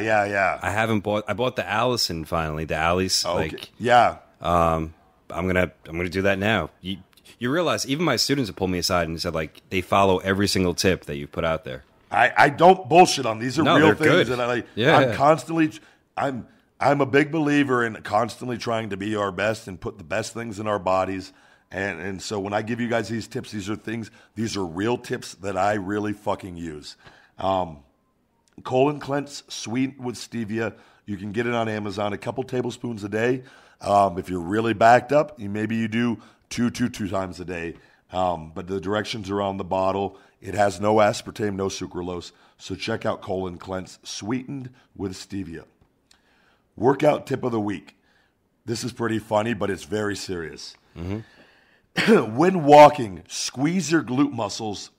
I haven't bought. I bought the Allison finally. The Alice. Okay. Like, yeah. I'm gonna do that now. You realize even my students have pulled me aside and said like they follow every single tip that you put out there. I don't bullshit on these. Real things, good. And I'm constantly. I'm a big believer in constantly trying to be our best and put the best things in our bodies. And so when I give you guys these tips, these are real tips that I really fucking use. Colon Cleanse, sweet with stevia. You can get it on Amazon, a couple tablespoons a day. If you're really backed up, you do two times a day. But the directions are on the bottle. It has no aspartame, no sucralose. So check out Colon Cleanse, sweetened with stevia. Workout tip of the week. This is pretty funny, but it's very serious. Mm-hmm. When walking, squeeze your glute muscles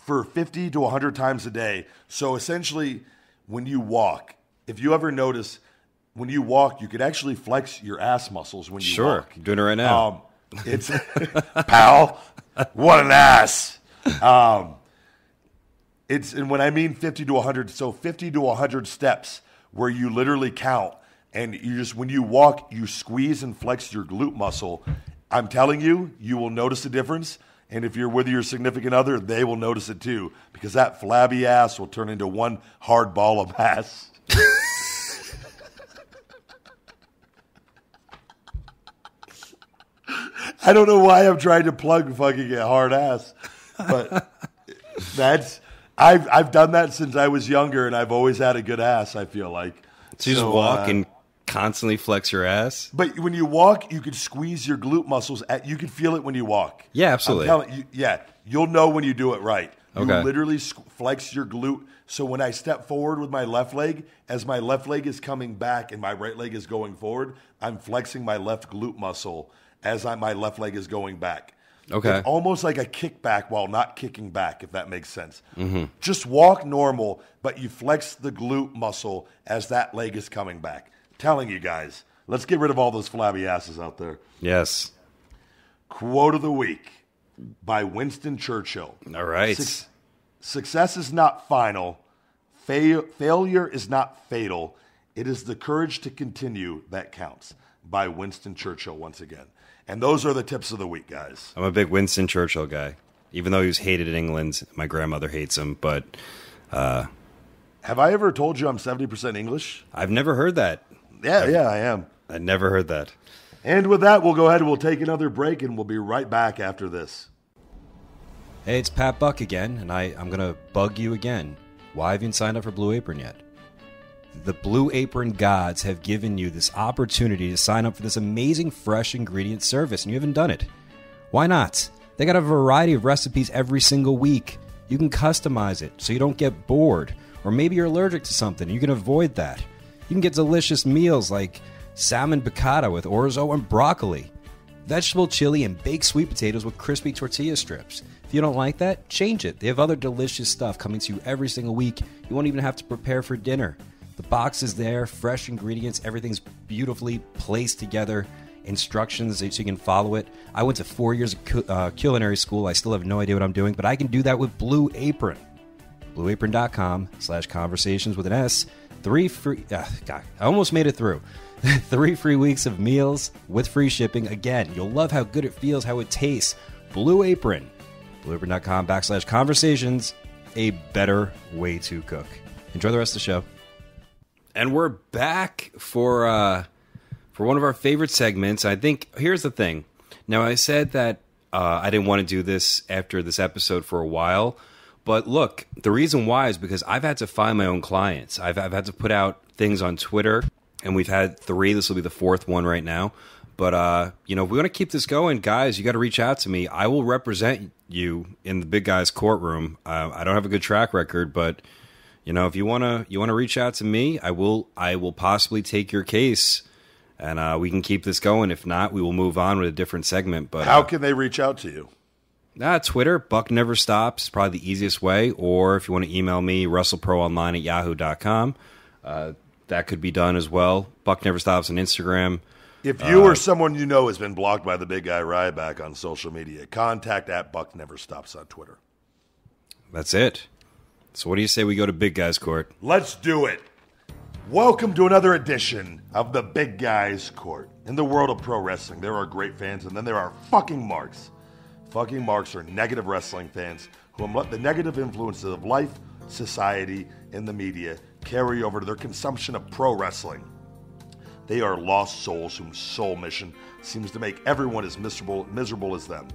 for 50 to 100 times a day. So essentially, when you walk, if you ever notice, when you walk, you could actually flex your ass muscles when you walk. Sure, doing it right now. It's pal, what an ass. And when I mean 50 to 100, so 50 to 100 steps. Where you literally count, and you just, when you walk, you squeeze and flex your glute muscle. I'm telling you, you will notice a difference. And if you're with your significant other, they will notice it too, because that flabby ass will turn into one hard ball of ass. I don't know why I'm trying to plug fucking a hard ass, but that's. I've done that since I was younger, and I've always had a good ass, I feel like. So you just walk and constantly flex your ass? But when you walk, you could squeeze your glute muscles. You could feel it when you walk. Yeah, absolutely. You'll know when you do it right. Okay. You literally flex your glute. So when I step forward with my left leg, as my left leg is coming back and my right leg is going forward, I'm flexing my left glute muscle as my left leg is going back. Okay. It's almost like a kickback while not kicking back, if that makes sense. Mm-hmm. Just walk normal, but you flex the glute muscle as that leg is coming back. I'm telling you guys, let's get rid of all those flabby asses out there. Yes. Quote of the week by Winston Churchill. All right. Success is not final. Failure is not fatal. It is the courage to continue that counts. By Winston Churchill once again. And those are the tips of the week, guys. I'm a big Winston Churchill guy, even though he was hated in England. My grandmother hates him, but... have I ever told you I'm 70% English? I've never heard that. Yeah, I am. I never heard that. And with that, we'll go ahead and we'll take another break, and we'll be right back after this. Hey, it's Pat Buck again, and I'm going to bug you again. Why have you signed up for Blue Apron yet? The Blue Apron gods have given you this opportunity to sign up for this amazing fresh ingredient service, and you haven't done it. Why not? They got a variety of recipes every single week. You can customize it so you don't get bored, or maybe you're allergic to something. You can avoid that. You can get delicious meals like salmon piccata with orzo and broccoli, vegetable chili, and baked sweet potatoes with crispy tortilla strips. If you don't like that, change it. They have other delicious stuff coming to you every single week. You won't even have to prepare for dinner. The box is there, fresh ingredients, everything's beautifully placed together, instructions so you can follow it. I went to 4 years of culinary school. I still have no idea what I'm doing, but I can do that with Blue Apron. BlueApron.com/conversations with an S. I almost made it through. 3 free weeks of meals with free shipping. Again, you'll love how good it feels, how it tastes. Blue Apron. BlueApron.com/conversations. A better way to cook. Enjoy the rest of the show. And we're back for one of our favorite segments. I think, here's the thing. Now, I said that I didn't want to do this after this episode for a while. But look, the reason why is because I've had to find my own clients. I've had to put out things on Twitter, and we've had 3. This will be the 4th one right now. But, you know, if we want to keep this going, guys, you got to reach out to me. I will represent you in the big guy's courtroom. I don't have a good track record, but... you know, if you wanna reach out to me, I will possibly take your case, and we can keep this going. If not, we will move on with a different segment. But how can they reach out to you? Twitter, Buck Never Stops, probably the easiest way. Or if you want to email me, WrestleProOnline@yahoo.com. That could be done as well. Buck Never Stops on Instagram. If you or someone you know has been blocked by the big guy Ryback on social media, contact at Buck Never Stops on Twitter. That's it. So what do you say we go to Big Guy's Court? Let's do it. Welcome to another edition of the Big Guy's Court. In the world of pro wrestling, there are great fans, and then there are fucking marks. Fucking marks are negative wrestling fans who let the negative influences of life, society, and the media carry over to their consumption of pro wrestling. They are lost souls whose sole mission seems to make everyone as miserable as them.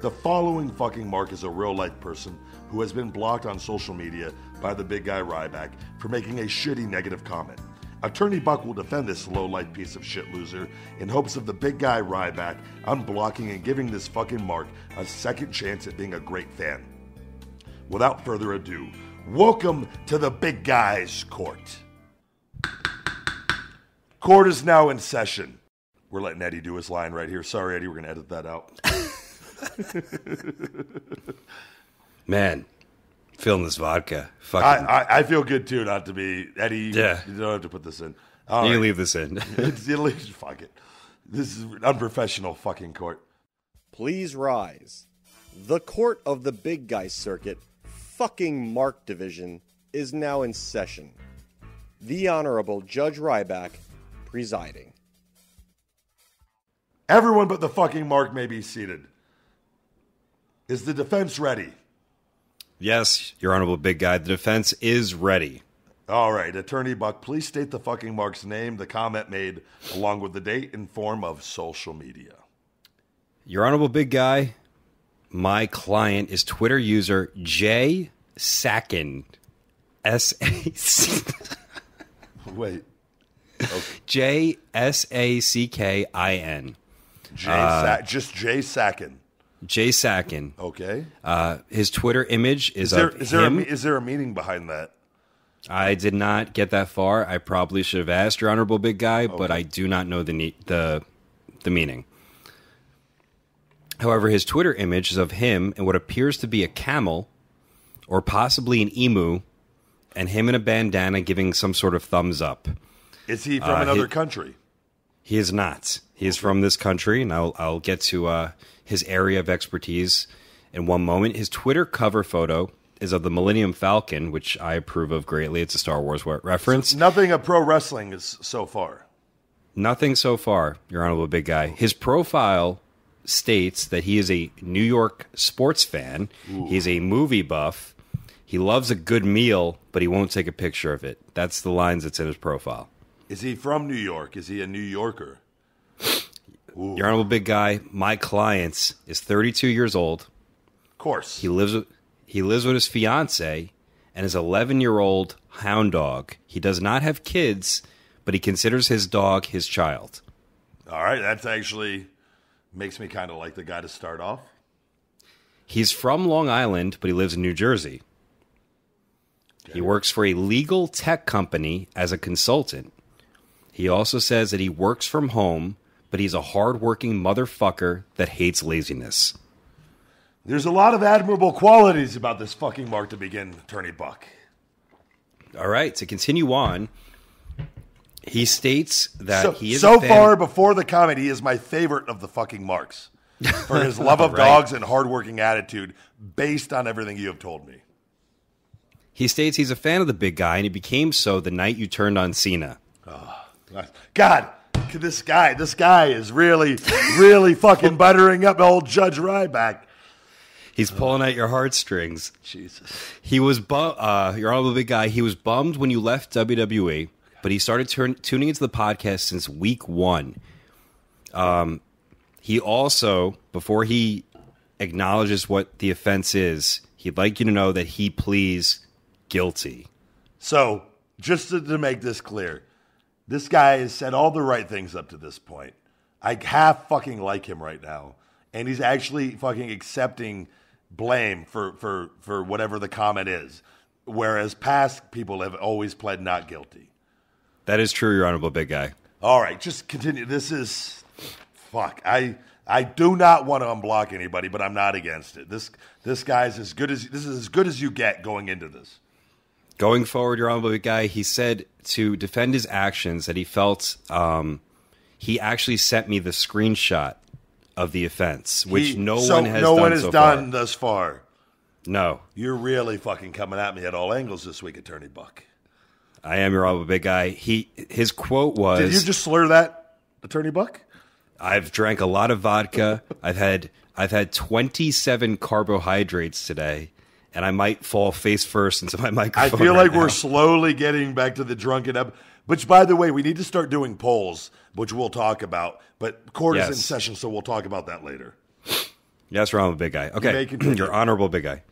The following fucking mark is a real-life person who has been blocked on social media by the big guy Ryback for making a shitty negative comment. Attorney Buck will defend this low-life piece of shit loser in hopes of the big guy Ryback unblocking and giving this fucking mark a second chance at being a great fan. Without further ado, welcome to the Big Guy's Court. Court is now in session. We're letting Eddie do his line right here. Sorry, Eddie, we're going to edit that out. Man, feeling this vodka. Fucking, I feel good too. Not to be Eddie. Yeah, you don't have to put this in. All you right. Leave this in. Fuck it. This is an unprofessional fucking court. Please rise. The court of the big guy circuit, fucking Mark Division, is now in session. The Honorable Judge Ryback presiding. Everyone but the fucking Mark may be seated. Is the defense ready? Yes, Your Honorable Big Guy. The defense is ready. All right, Attorney Buck, please state the fucking Mark's name, the comment made, along with the date and form of social media. Your Honorable Big Guy, my client is Twitter user J Sacken. S-A-C... Wait. Okay. J-S-A-C-K-I-N. Just J Sacken. Jay Sacken. Okay. His Twitter image is of him. Is there a meaning behind that? I did not get that far. I probably should have asked, Your Honorable Big Guy, okay. But I do not know the meaning. However, his Twitter image is of him and what appears to be a camel or possibly an emu, and him in a bandana giving some sort of thumbs up. Is he from another country? He is not. He is from this country, and I'll get to... his area of expertise in one moment. His Twitter cover photo is of the Millennium Falcon, which I approve of greatly. It's a Star Wars reference. So nothing of pro wrestling is so far. Nothing so far, Your Honorable Big Guy. His profile states that he is a New York sports fan. Ooh. He's a movie buff. He loves a good meal, but he won't take a picture of it. That's the lines that's in his profile. Is he from New York? Is he a New Yorker? Ooh. Your Honorable Big Guy, my client is 32 years old. Of course. He lives with his fiance and his 11-year-old hound dog. He does not have kids, but he considers his dog his child. All right, that's actually makes me kind of like the guy to start off. He's from Long Island, but he lives in New Jersey. Okay. He works for a legal tech company as a consultant. He also says that he works from home, but he's a hardworking motherfucker that hates laziness. There's a lot of admirable qualities about this fucking mark to begin, Attorney Buck. All right, to continue on, he states that so far before the comment, he is my favorite of the fucking marks for his love of dogs and hardworking attitude based on everything you have told me. He states he's a fan of the big guy, and he became so the night you turned on Cena. Oh, God, this guy is really, really fucking buttering up old Judge Ryback. He's pulling at your heartstrings. Jesus. He was, your honorable big guy, he was bummed when you left WWE, but he started tuning into the podcast since week 1. He also, before he acknowledges what the offense is, he'd like you to know that he pleads guilty. So, just to make this clear, this guy has said all the right things up to this point. I half fucking like him right now. And he's actually fucking accepting blame for whatever the comment is, whereas past people have always pled not guilty. That is true, your honorable big guy. All right, just continue. This is fuck. I do not want to unblock anybody, but I'm not against it. This guy's as good as this is as good as you get going into this. Going forward, your honorable big guy, he said to defend his actions that he felt he actually sent me the screenshot of the offense, which no one has done thus far. No. You're really fucking coming at me at all angles this week, Attorney Buck. I am your honorable big guy. His quote was... Did you just slur that, Attorney Buck? I've drank a lot of vodka. I've had 27 carbohydrates today, and I might fall face first into my microphone. I feel like we're slowly getting back to the drunken up. Which, by the way, we need to start doing polls, which we'll talk about. But court is in session, so we'll talk about that later. Yes, your honorable big guy. Okay, your honorable big guy.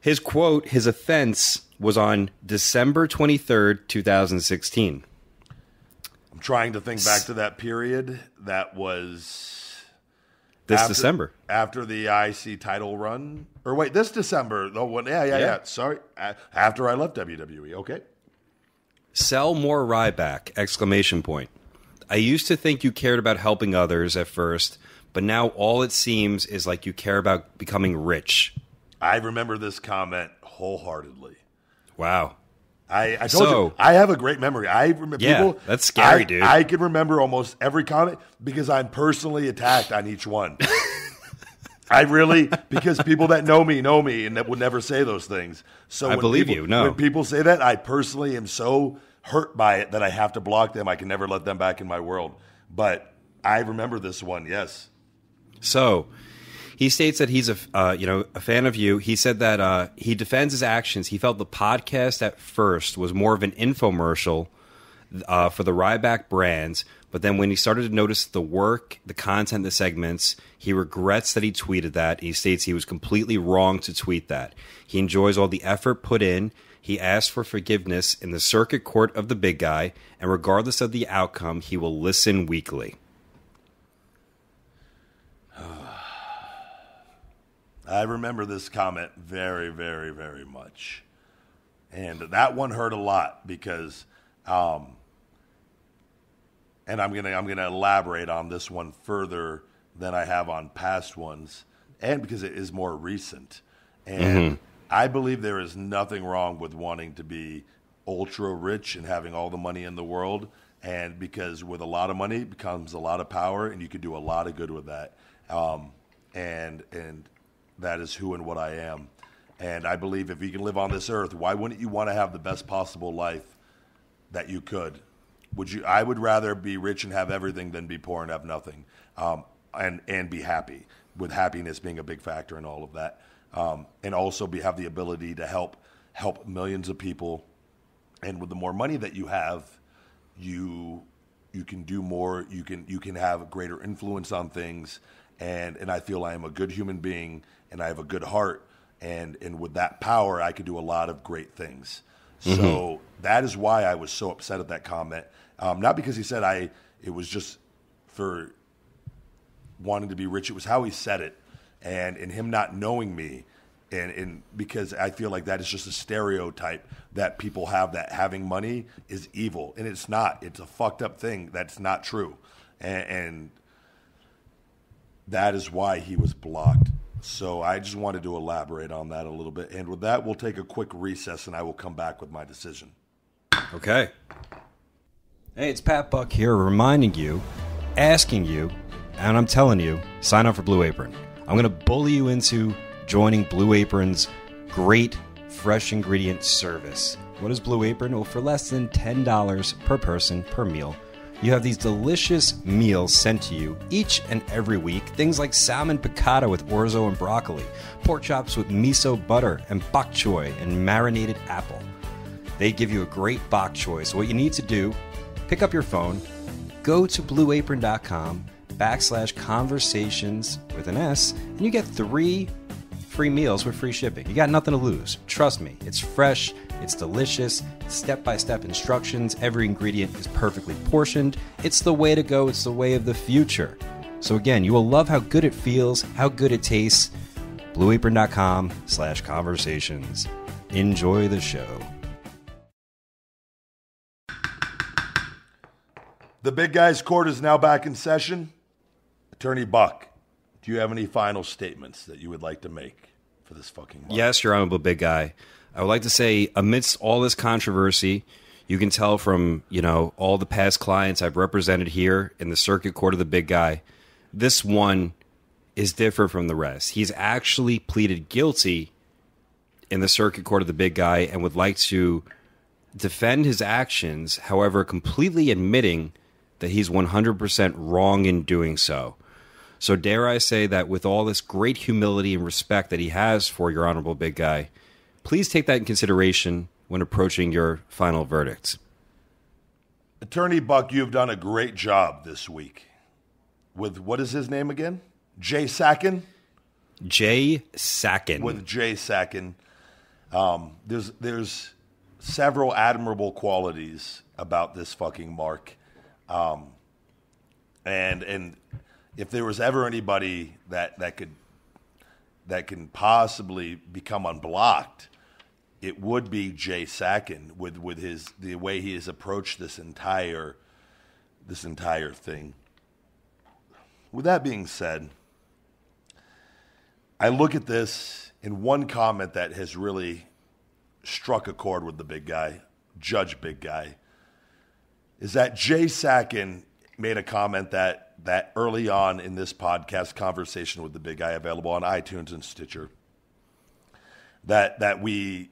His quote, his offense, was on December 23rd, 2016. I'm trying to think back to that period. That was... December. After the IC title run. Or wait, this December. The one, yeah. Sorry. After I left WWE. Okay. Sell more Ryback, !! I used to think you cared about helping others at first, but now all it seems is like you care about becoming rich. I remember this comment wholeheartedly. Wow. I told you, I have a great memory. I remember people, that's scary, dude. I can remember almost every comment because I'm personally attacked on each one. I really, because people that know me, and that would never say those things. So I believe you. No, when people say that, I personally am so hurt by it that I have to block them. I can never let them back in my world. But I remember this one, yes. So he states that he's a fan of you. He said that he defends his actions. He felt the podcast at first was more of an infomercial for the Ryback brands. But then when he started to notice the work, the content, the segments, he regrets that he tweeted that. He states he was completely wrong to tweet that. He enjoys all the effort put in. He asked for forgiveness in the circuit court of the big guy. And regardless of the outcome, he will listen weekly. I remember this comment very, very, very much. And that one hurt a lot because... and I'm gonna elaborate on this one further than I have on past ones, and because it is more recent. And I believe there is nothing wrong with wanting to be ultra rich and having all the money in the world, and because with a lot of money it becomes a lot of power, and you can do a lot of good with that. And that is who and what I am. And I believe if you can live on this earth, why wouldn't you want to have the best possible life that you could? Would you? I would rather be rich and have everything than be poor and have nothing, and be happy, with happiness being a big factor in all of that, and also have the ability to help millions of people. And with the more money that you have, you can do more. You can have greater influence on things, and I feel I am a good human being and I have a good heart, And with that power, I could do a lot of great things. So that is why I was so upset at that comment. Not because he said it was just for wanting to be rich. It was how he said it, and him not knowing me. And because I feel like that is just a stereotype that people have, that having money is evil. And it's not. It's a fucked up thing. That's not true. And that is why he was blocked. So I just wanted to elaborate on that a little bit. And with that, we'll take a quick recess, and I will come back with my decision. Okay. Hey, it's Pat Buck here reminding you, asking you, and I'm telling you, sign up for Blue Apron. I'm going to bully you into joining Blue Apron's great fresh ingredient service. What is Blue Apron? Well, for less than $10 per person per meal, you have these delicious meals sent to you each and every week. Things like salmon piccata with orzo and broccoli, pork chops with miso butter and bok choy and marinated apple. They give you a great bok choy. So what you need to do, pick up your phone, go to blueapron.com/conversations with an S, and you get 3 free meals with free shipping. You got nothing to lose. Trust me, it's fresh, it's delicious, step-by-step instructions, every ingredient is perfectly portioned. It's the way to go, it's the way of the future. So again, you will love how good it feels, how good it tastes. blueapron.com/conversations. Enjoy the show. The big guy's court is now back in session. Attorney Buck, do you have any final statements that you would like to make for this fucking month? Yes, Your Honorable Big Guy. I would like to say, amidst all this controversy, you can tell from, you know, all the past clients I've represented here in the circuit court of the Big Guy, this one is different from the rest. He's actually pleaded guilty in the circuit court of the Big Guy and would like to defend his actions, however, completely admitting that he's 100% wrong in doing so. So dare I say that with all this great humility and respect that he has for Your Honorable Big Guy, please take that in consideration when approaching your final verdict. Attorney Buck, you've done a great job this week with, what is his name again? Jay Sacken? Jay Sacken. With Jay Sacken. There's several admirable qualities about this fucking mark. And if there was ever anybody that can possibly become unblocked, it would be Jay Sacken with the way he has approached this entire thing. With that being said, I look at this in one comment that has really struck a chord with the Big Guy, Judge Big Guy, is that Jay Sacken made a comment that early on in this podcast, Conversation with the Big Guy, available on iTunes and Stitcher, that we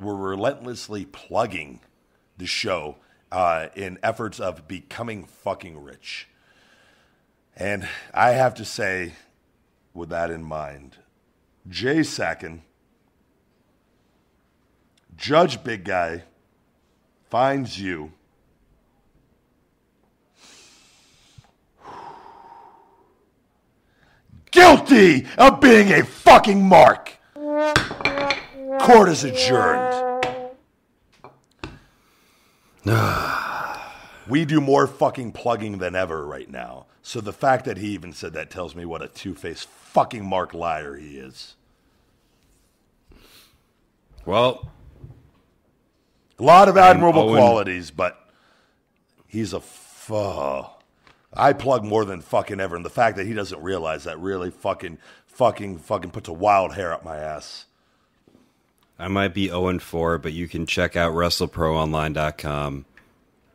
were relentlessly plugging the show in efforts of becoming fucking rich. And I have to say, with that in mind, Jay Sacken, Judge Big Guy, finds you guilty of being a fucking mark. Court is adjourned. We do more fucking plugging than ever right now. So the fact that he even said that tells me what a two-faced fucking mark liar he is. Well, a lot of admirable qualities, but he's a I plug more than fucking ever, and the fact that he doesn't realize that really fucking puts a wild hair up my ass. I might be 0-4, but you can check out WrestleProOnline.com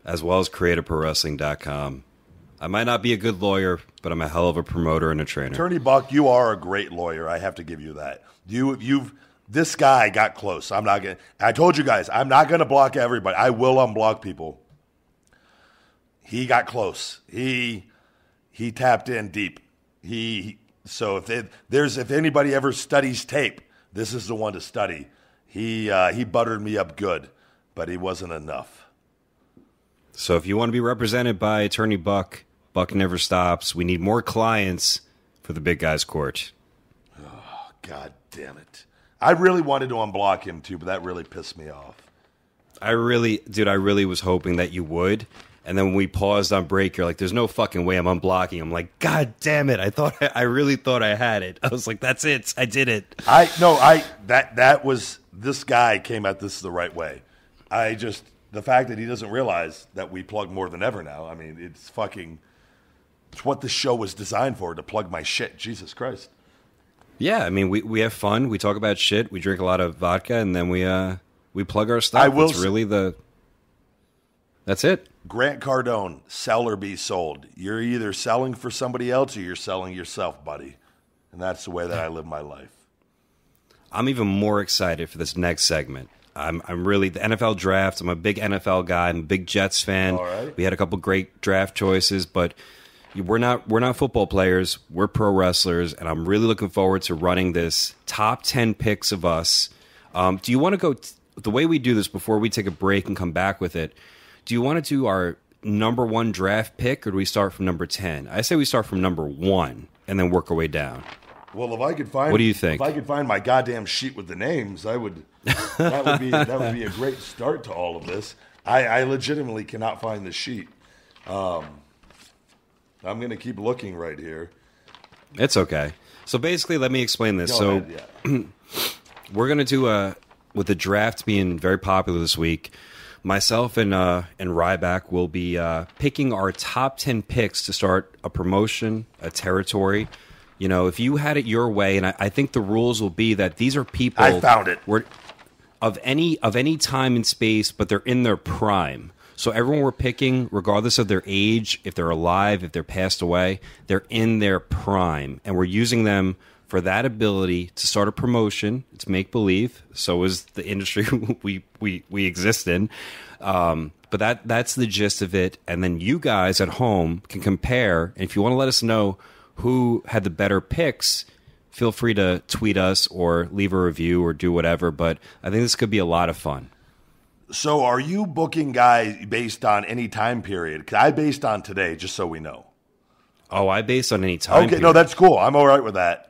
as well as CreatorProWrestling.com. I might not be a good lawyer, but I'm a hell of a promoter and a trainer. Attorney Buck, you are a great lawyer. I have to give you that. This guy got close. I told you guys, I'm not gonna block everybody. I will unblock people. He got close. He tapped in deep. So if anybody ever studies tape, this is the one to study. He buttered me up good, but he wasn't enough. So if you want to be represented by Attorney Buck, Buck never stops. We need more clients for the Big Guy's court. Oh God damn it. I really wanted to unblock him too, but that really pissed me off. I really was hoping that you would. And then when we paused on break, you're like, there's no fucking way I'm unblocking. I'm like, God damn it. I really thought I had it. I was like, that's it. I did it. This guy came at this the right way. The fact that he doesn't realize that we plug more than ever now. I mean, it's what the show was designed for, to plug my shit. Jesus Christ. Yeah. I mean, we have fun. We talk about shit. We drink a lot of vodka and then we plug our stuff. That's it. Grant Cardone, sell or be sold. You're either selling for somebody else or you're selling yourself, buddy. And that's the way that I live my life. I'm even more excited for this next segment. I'm really the NFL draft. I'm a big NFL guy. I'm a big Jets fan. All right. We had a couple great draft choices, but we're not football players. We're pro wrestlers, and I'm really looking forward to running this top 10 picks of us. Do you want to go the way we do this before we take a break and come back with it? Do you want to do our number one draft pick, or do we start from number 10? I say we start from number 1 and then work our way down. Well, if I could find, what do you think? If I could find my goddamn sheet with the names, I would. That would be a great start to all of this. I legitimately cannot find the sheet. I'm going to keep looking right here. It's okay. So basically, let me explain this. We're going to do with the draft being very popular this week. Myself and Ryback will be picking our top 10 picks to start a promotion, a territory. You know, if you had it your way, and I think the rules will be that these are people I found it were of any time and space, but they're in their prime. So everyone we're picking, regardless of their age, if they're alive, if they're passed away, they're in their prime, and we're using them for that ability to start a promotion. It's make believe. So is the industry we exist in. But that's the gist of it. And then you guys at home can compare. And if you want to let us know who had the better picks, feel free to tweet us or leave a review or do whatever. But I think this could be a lot of fun. So are you booking guys based on any time period? 'Cause I based on today, just so we know. Oh, I based on any time period. Okay, no, that's cool. I'm all right with that.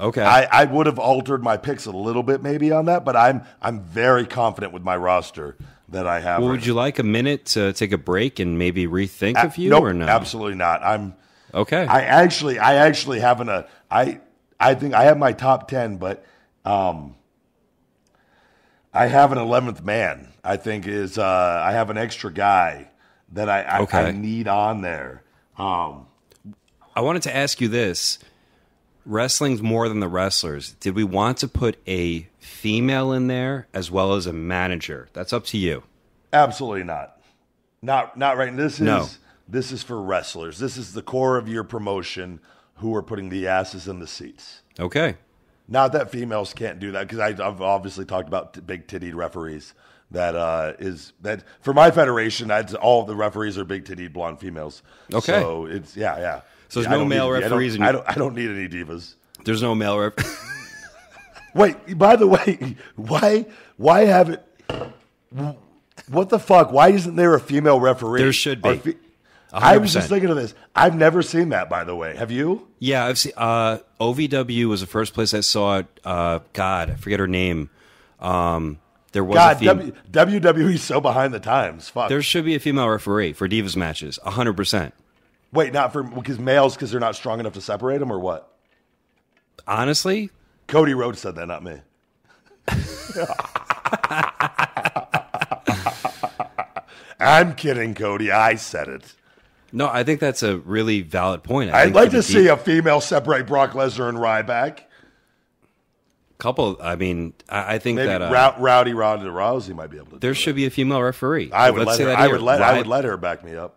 Okay. I would have altered my picks a little bit maybe on that, but I'm very confident with my roster that I have. Well, would you like a minute to take a break and maybe rethink a few? Nope, or no? Absolutely not. I'm... Okay. I actually haven't a I think I have my top 10, but I have an 11th man. I think is I have an extra guy that I need on there. I wanted to ask you this: wrestling's more than the wrestlers. Did we want to put a female in there as well as a manager? That's up to you. Absolutely not. Not right. This is for wrestlers. This is the core of your promotion who are putting the asses in the seats. Okay. Not that females can't do that, because I've obviously talked about big-tittied referees. That for my federation, all the referees are big-tittied blonde females. Okay. So it's, yeah. So there's no male referees. I don't need any divas. There's no male referees. Wait, by the way, why haven't, what the fuck? Why isn't there a female referee? There should be. 100%. I was just thinking of this. I've never seen that, by the way. Have you? Yeah, I've seen. OVW was the first place I saw it. God, I forget her name. There was God, WWE's so behind the times. Fuck. There should be a female referee for divas matches, 100%. Wait, not for because they're not strong enough to separate them, or what? Honestly, Cody Rhodes said that, not me. I'm kidding, Cody. I said it. No, I think that's a really valid point. I'd like to see a female separate Brock Lesnar and Ryback. I think maybe that Rowdy Ronda Rousey might be able to do that. There should be a female referee. I would let her back me up.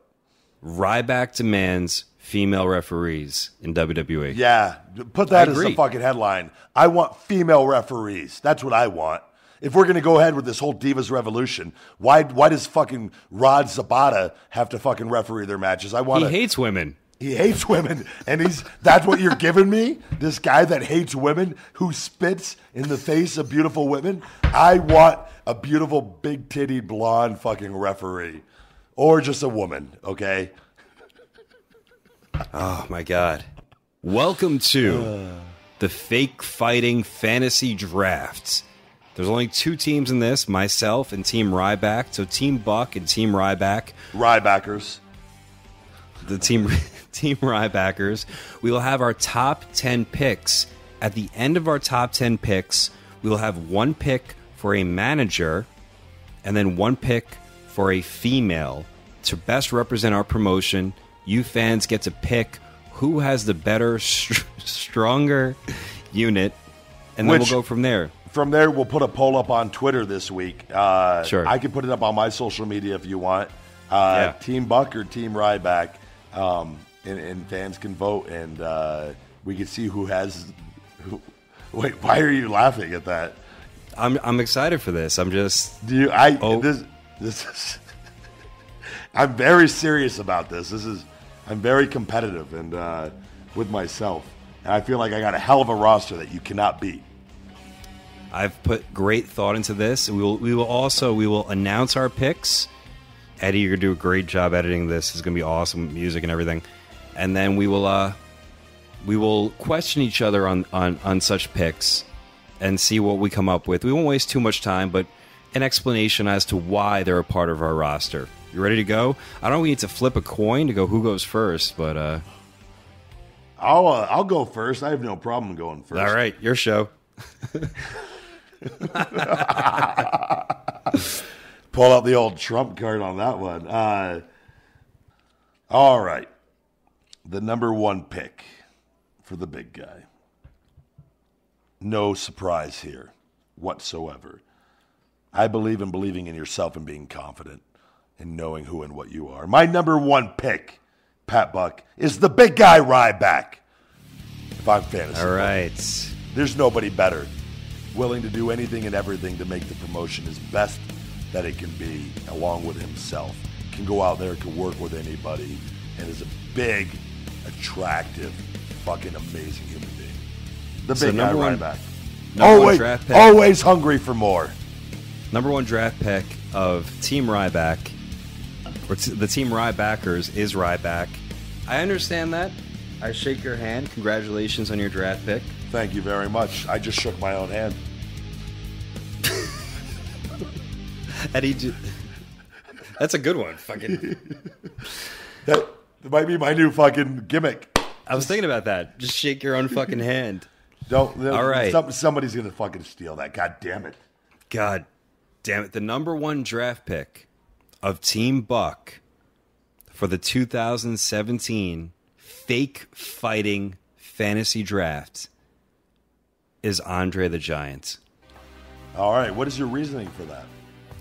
Ryback demands female referees in WWE. Yeah, put that as the fucking headline. I want female referees. That's what I want. If we're going to go ahead with this whole Divas Revolution, why does fucking Rod Zabata have to fucking referee their matches? He hates women. He hates women, and that's what you're giving me? This guy that hates women, who spits in the face of beautiful women? I want a beautiful, big-titty, blonde fucking referee. Or just a woman, okay? Oh, my God. Welcome to the fake fighting fantasy drafts. There's only two teams in this, myself and Team Ryback. So Team Buck and Team Ryback. Rybackers. The Team Rybackers. We will have our top 10 picks. At the end of our top 10 picks, we will have one pick for a manager and then one pick for a female to best represent our promotion. You fans get to pick who has the better, stronger unit, and then we'll go from there. From there, we'll put a poll up on Twitter this week. Sure. I can put it up on my social media if you want. Yeah. Team Buck or Team Ryback, and fans can vote, and we can see who has... Wait, why are you laughing at that? I'm excited for this. I'm just... This is... I'm very serious about this. I'm very competitive and with myself. And I feel like I got a hell of a roster that you cannot beat. I've put great thought into this. We will announce our picks. Eddie, you're gonna do a great job editing this. It's gonna be awesome, music and everything. And then we will question each other on such picks and see what we come up with. We won't waste too much time, but an explanation as to why they're a part of our roster. You ready to go? I don't know if we need to flip a coin to go who goes first, but I'll go first. I have no problem going first. All right, your show. Pull out the old trump card on that one. All right. The number one pick for the big guy. No surprise here whatsoever. I believe in believing in yourself and being confident and knowing who and what you are. My number one pick, Pat Buck, is the big guy Ryback. If I'm fantasy. All right. There's nobody better. Willing to do anything and everything to make the promotion as best that it can be, along with himself. Can go out there, can work with anybody, and is a big, attractive, fucking amazing human being. The big guy Ryback. Always hungry for more. Number one draft pick of Team Ryback, or the Team Rybackers, is Ryback. I understand that. I shake your hand. Congratulations on your draft pick. Thank you very much. I just shook my own hand. Eddie, that's a good one. Fucking. That might be my new fucking gimmick. I was thinking about that. Just shake your own fucking hand. Don't. All right. Somebody's going to fucking steal that. God damn it. God damn it. The number one draft pick of Team Buck for the 2017 Fake Fighting Fantasy Draft is Andre the Giant. All right. What is your reasoning for that?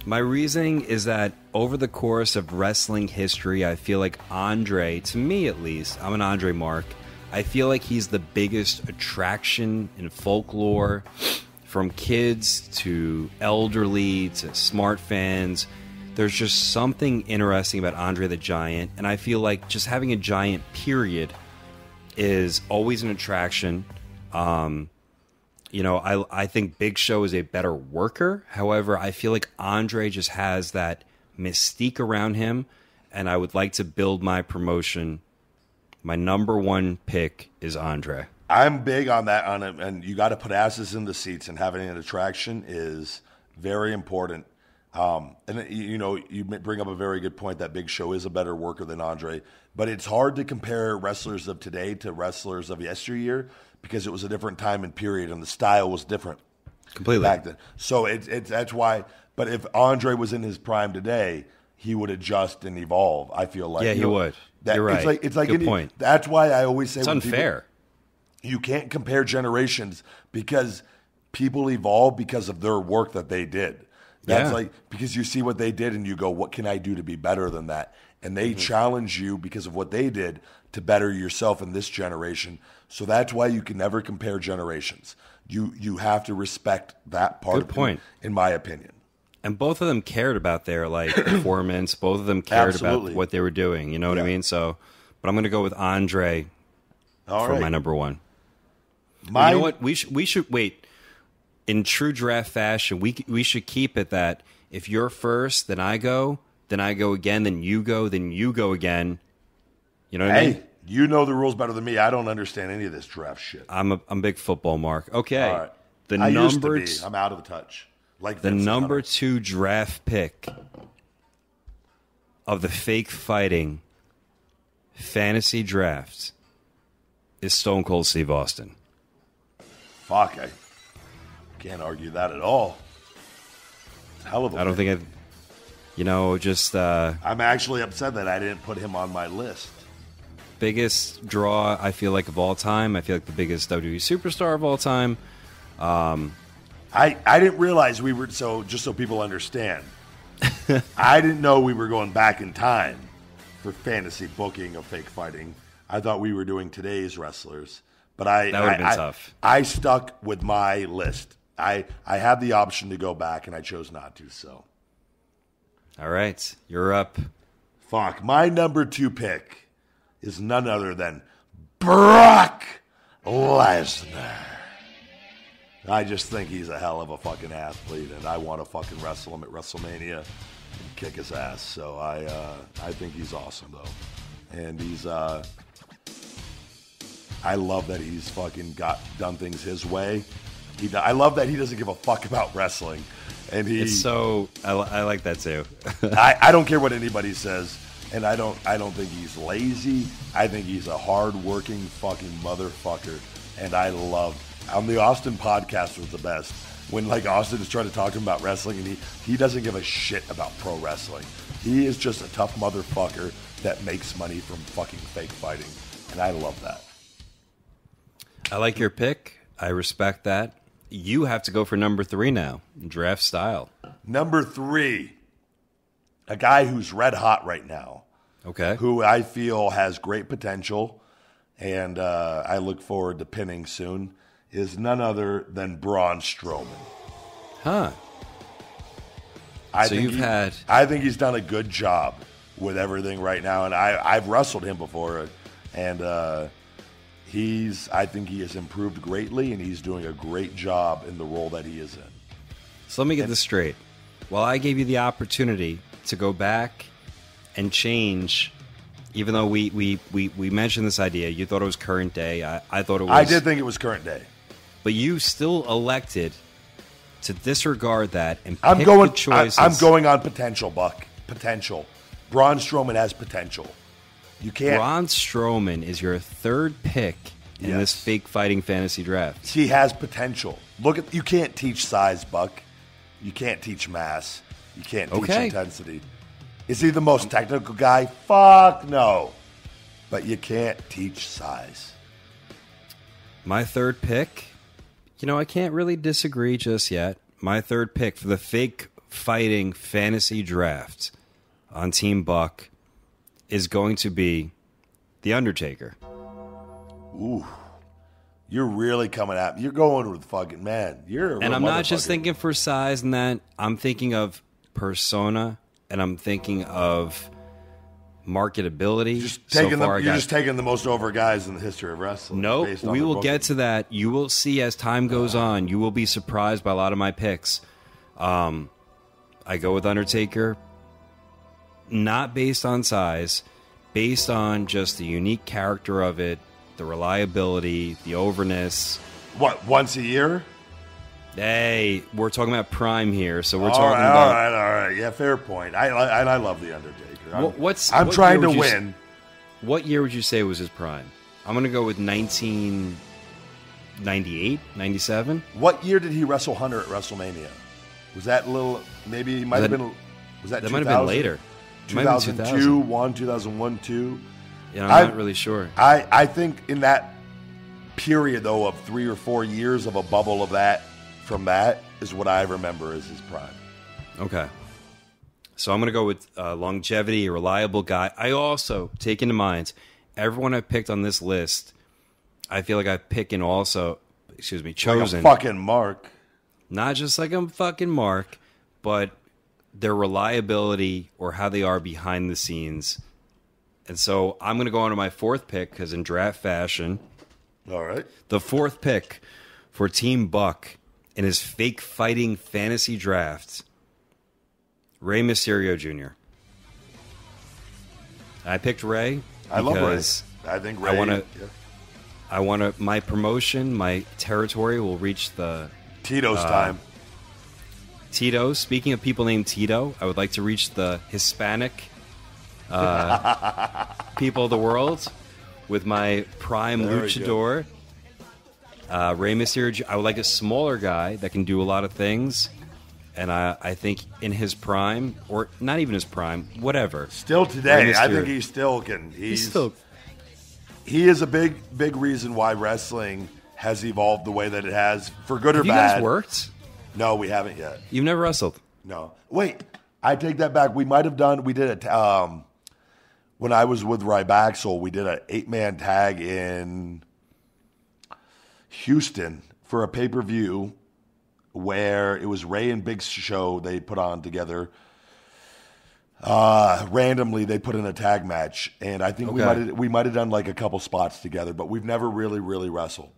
My reasoning is that over the course of wrestling history, I feel like Andre, to me at least, I'm an Andre Mark, I feel like he's the biggest attraction in folklore, from kids to elderly to smart fans. There's just something interesting about Andre the Giant, and I feel like just having a giant period is always an attraction. You know, I think Big Show is a better worker. However, I feel like Andre just has that mystique around him, and I would like to build my promotion. My number one pick is Andre. I'm big on that, and you got to put asses in the seats, and having an attraction is very important. And, you know, you bring up a very good point that Big Show is a better worker than Andre, but it's hard to compare wrestlers of today to wrestlers of yesteryear, because it was a different time and period, and the style was different completely back then. So that's why. But if Andre was in his prime today, he would adjust and evolve. I feel like he would. You're right. It's like good point. That's why I always say it's unfair. People, you can't compare generations, because people evolve because of their work that they did. That's like, because you see what they did and you go, what can I do to be better than that? And they challenge you because of what they did to better yourself in this generation. So that's why you can never compare generations. You have to respect that part. Good point. In my opinion. And both of them cared about their like performance. Both of them cared about what they were doing. You know what I mean? So, but I'm going to go with Andre for my number one. You know what? We should wait. In true draft fashion, we should keep it that if you're first, then I go again, then you go again. You know what I mean? You know the rules better than me. I don't understand any of this draft shit. I'm a big football mark. Okay. All right. I used to be. I'm out of touch. Like the number 2 draft pick of the fake fighting fantasy draft is Stone Cold Steve Austin. Fuck, I can't argue that at all. Hell of a I'm actually upset that I didn't put him on my list. Biggest draw, I feel like, of all time. I feel like the biggest WWE superstar of all time. I didn't realize we were, so just so people understand, I didn't know we were going back in time for fantasy booking of fake fighting. I thought we were doing today's wrestlers, but that would have been tough. I stuck with my list. I had the option to go back, and I chose not to, so. All right, you're up. Fuck, my number 2 pick is none other than Brock Lesnar. I just think he's a hell of a fucking athlete, and I want to fucking wrestle him at WrestleMania and kick his ass. So I think he's awesome, though. And he's... I love that he's fucking done things his way. I love that he doesn't give a fuck about wrestling. And I like that, too. I don't care what anybody says, and I don't think he's lazy. I think he's a hard-working fucking motherfucker, and I love... On the Austin podcast was the best. When like Austin is trying to talk to him about wrestling, and he doesn't give a shit about pro wrestling. He is just a tough motherfucker that makes money from fucking fake fighting. And I love that. I like your pick. I respect that. You have to go for number 3 now. Draft style. Number 3. A guy who's red hot right now. Okay. Who I feel has great potential. And I look forward to pinning soon. Is none other than Braun Strowman. Huh. I think he's done a good job with everything right now, and I've wrestled him before, and I think he has improved greatly, and he's doing a great job in the role that he is in. So let me get this straight. While I gave you the opportunity to go back and change... Even though we mentioned this idea, you thought it was current day. I thought it was... I did think it was current day. But you still elected to disregard that and pick the choices. I'm going on potential, Buck. Potential. Braun Strowman has potential. You can't... Braun Strowman is your 3rd pick in this fake fighting fantasy draft. He has potential. Look at... You can't teach size, Buck. You can't teach mass. You can't teach intensity. Is he the most technical guy? Fuck no. But you can't teach size. My 3rd pick, I can't really disagree just yet. My 3rd pick for the fake fighting fantasy draft on Team Buck is going to be The Undertaker. Ooh. You're really coming at me. You're going with fucking man. And I'm not just thinking for size and that. I'm thinking of persona. And I'm thinking of marketability. Just taking the most over guys in the history of wrestling. No, we will get to that. You will see as time goes on. You will be surprised by a lot of my picks. I go with Undertaker, not based on size, based on just the unique character of it, the reliability, the overness. What, once a year? Hey, we're talking about Prime here, so we're talking about... All right. Yeah, fair point. I love The Undertaker. I'm trying to win. What year would you say was his prime? I'm going to go with 1998, 97. What year did he wrestle Hunter at WrestleMania? Was that that might have been later. 2001, 2. Yeah, I'm not really sure. I think in that period, though, of 3 or 4 years of a bubble of that, from that is what I remember as his prime. Okay. So I'm going to go with longevity, a reliable guy. I also take into mind everyone I picked on this list. I feel like I pick and also, chosen. Like a fucking mark. Not just like a fucking mark, but their reliability or how they are behind the scenes. And so I'm going to go on to my 4th pick because in draft fashion. All right. The 4th pick for Team Buck in his fake fighting fantasy draft, Rey Mysterio Jr. I picked Rey because I love Rey. I think Ray, I want to. My promotion, my territory will reach the Tito's time. Tito. Speaking of people named Tito, I would like to reach the Hispanic people of the world with my prime luchador. Rey Mysterio. I would like a smaller guy that can do a lot of things. And I think in his prime, or not even his prime, whatever. Still today, I think he still can. He is a big reason why wrestling has evolved the way that it has, for good or bad. Have you guys worked? No, we haven't yet. You've never wrestled? No. Wait, I take that back. We might have done. We did a when I was with Ryback, so we did an 8-man tag in Houston for a pay-per-view where it was Ray and Big Show they put on together. Randomly, they put in a tag match, and I think we might have done like a couple spots together, but we've never really wrestled.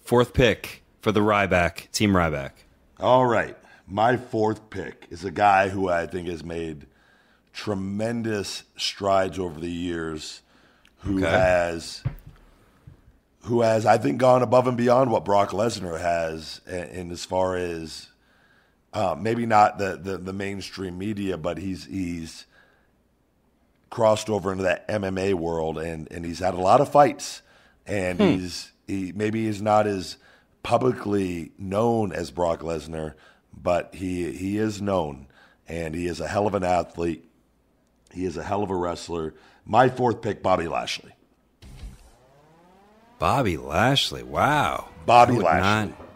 Fourth pick for the Ryback, Team Ryback. All right. My fourth pick is a guy who I think has made tremendous strides over the years, who has, I think, gone above and beyond what Brock Lesnar has, and as far as maybe not the mainstream media, but he's crossed over into that MMA world, and he's had a lot of fights, and he's not as publicly known as Brock Lesnar, but he is known, and he is a hell of an athlete. He is a hell of a wrestler. My fourth pick, Bobby Lashley. Bobby Lashley, wow. Bobby Lashley. Not...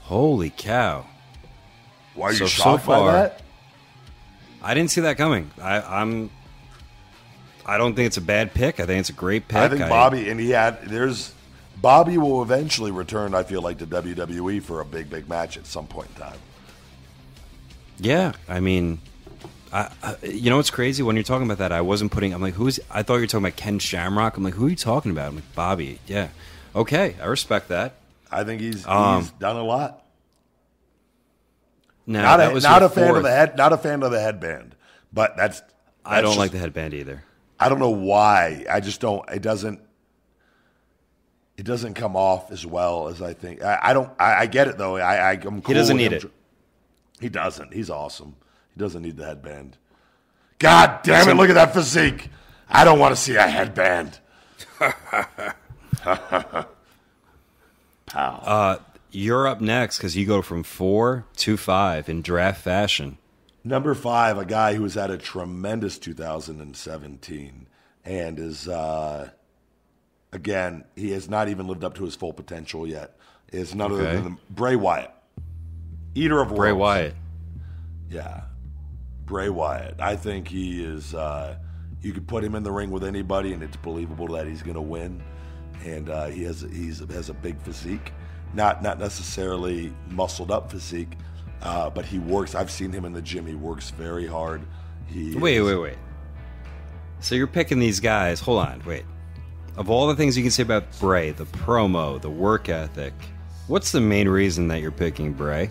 Holy cow. Why are you shocked by that? I didn't see that coming. I don't think it's a bad pick. I think it's a great pick. I think Bobby, Bobby will eventually return, I feel like, to WWE for a big match at some point in time. Yeah, I mean, you know what's crazy? When you're talking about that, I'm like, I thought you were talking about Ken Shamrock. I'm like, who are you talking about? I'm like, Bobby. Yeah. Okay, I respect that. I think he's done a lot. No, not a fan of the headband, but I don't like the headband either. I don't know why. I just don't. It doesn't come off as well as I think. I get it though. I'm cool. He doesn't need it. He doesn't. He's awesome. He doesn't need the headband. God damn it! Look at that physique. I don't want to see a headband. Pow. You're up next because you go from 4 to 5 in draft fashion. Number 5, a guy who has had a tremendous 2017 and is, again, he has not even lived up to his full potential yet. It's none other than Bray Wyatt. Eater of worlds. Bray Wyatt. Yeah. Bray Wyatt. I think he is, you could put him in the ring with anybody and it's believable that he's going to win. And he has a big physique. Not necessarily muscled up physique, but he works. I've seen him in the gym. He works very hard. Wait. So you're picking these guys. Hold on, wait. Of all the things you can say about Bray, the promo, the work ethic, what's the main reason that you're picking Bray?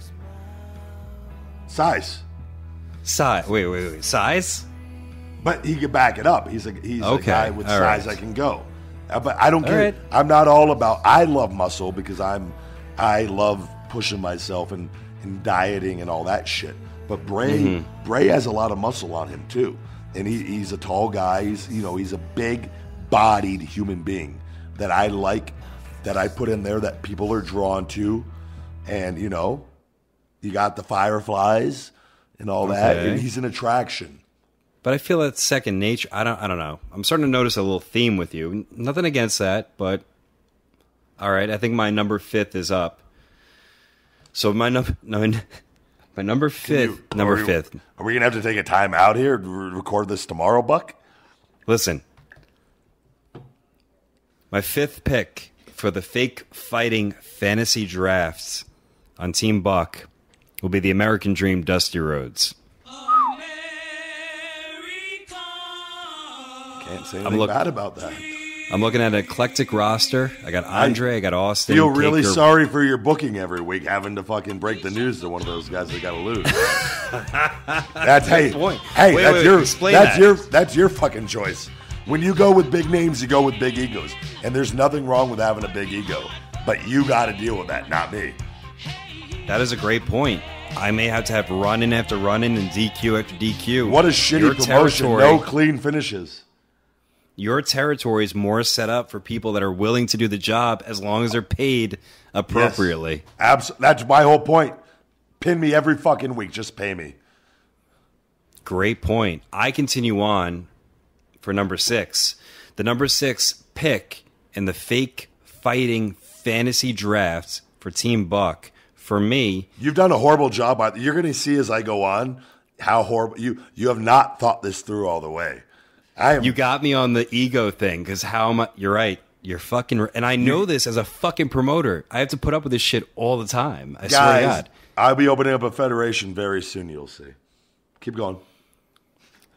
Size. Wait. Size? But he can back it up. He's a guy with all size that can go. But I don't care. Right. I'm not all about. I love muscle because I love pushing myself and dieting and all that shit. But Bray has a lot of muscle on him too, and he's a tall guy. He's a big-bodied human being that I like, that I put in there that people are drawn to, and you got the fireflies and all that, and he's an attraction. But I feel that's second nature. I don't know. I'm starting to notice a little theme with you. Nothing against that, but all right. I think my number 5 is up. So my number fifth. Are we gonna have to take a time out here to record this tomorrow, Buck? Listen, my 5th pick for the fake fighting fantasy drafts on Team Buck will be the American Dream, Dusty Rhodes. Can't say anything bad about that. I'm looking at an eclectic roster. I got Andre, I got Austin. Feel really sorry for your booking every week, having to fucking break the news to one of those guys that got to lose. That's hey, that's your fucking choice. When you go with big names, you go with big egos. And there's nothing wrong with having a big ego. But you got to deal with that, not me. That is a great point. I may have to have run-in after run-in and DQ after DQ. What a shitty promotion. No clean finishes. Your territory is more set up for people that are willing to do the job as long as they're paid appropriately. Yes. That's my whole point. Pin me every fucking week. Just pay me. Great point. I continue on for number 6. The number 6 pick in the fake fighting fantasy draft for Team Buck. For me, you've done a horrible job. You're going to see as I go on how horrible you have not thought this through all the way. You got me on the ego thing because how am I? You're right. You're fucking. And I know this as a fucking promoter. I have to put up with this shit all the time. I swear to God. I'll be opening up a federation very soon. You'll see. Keep going.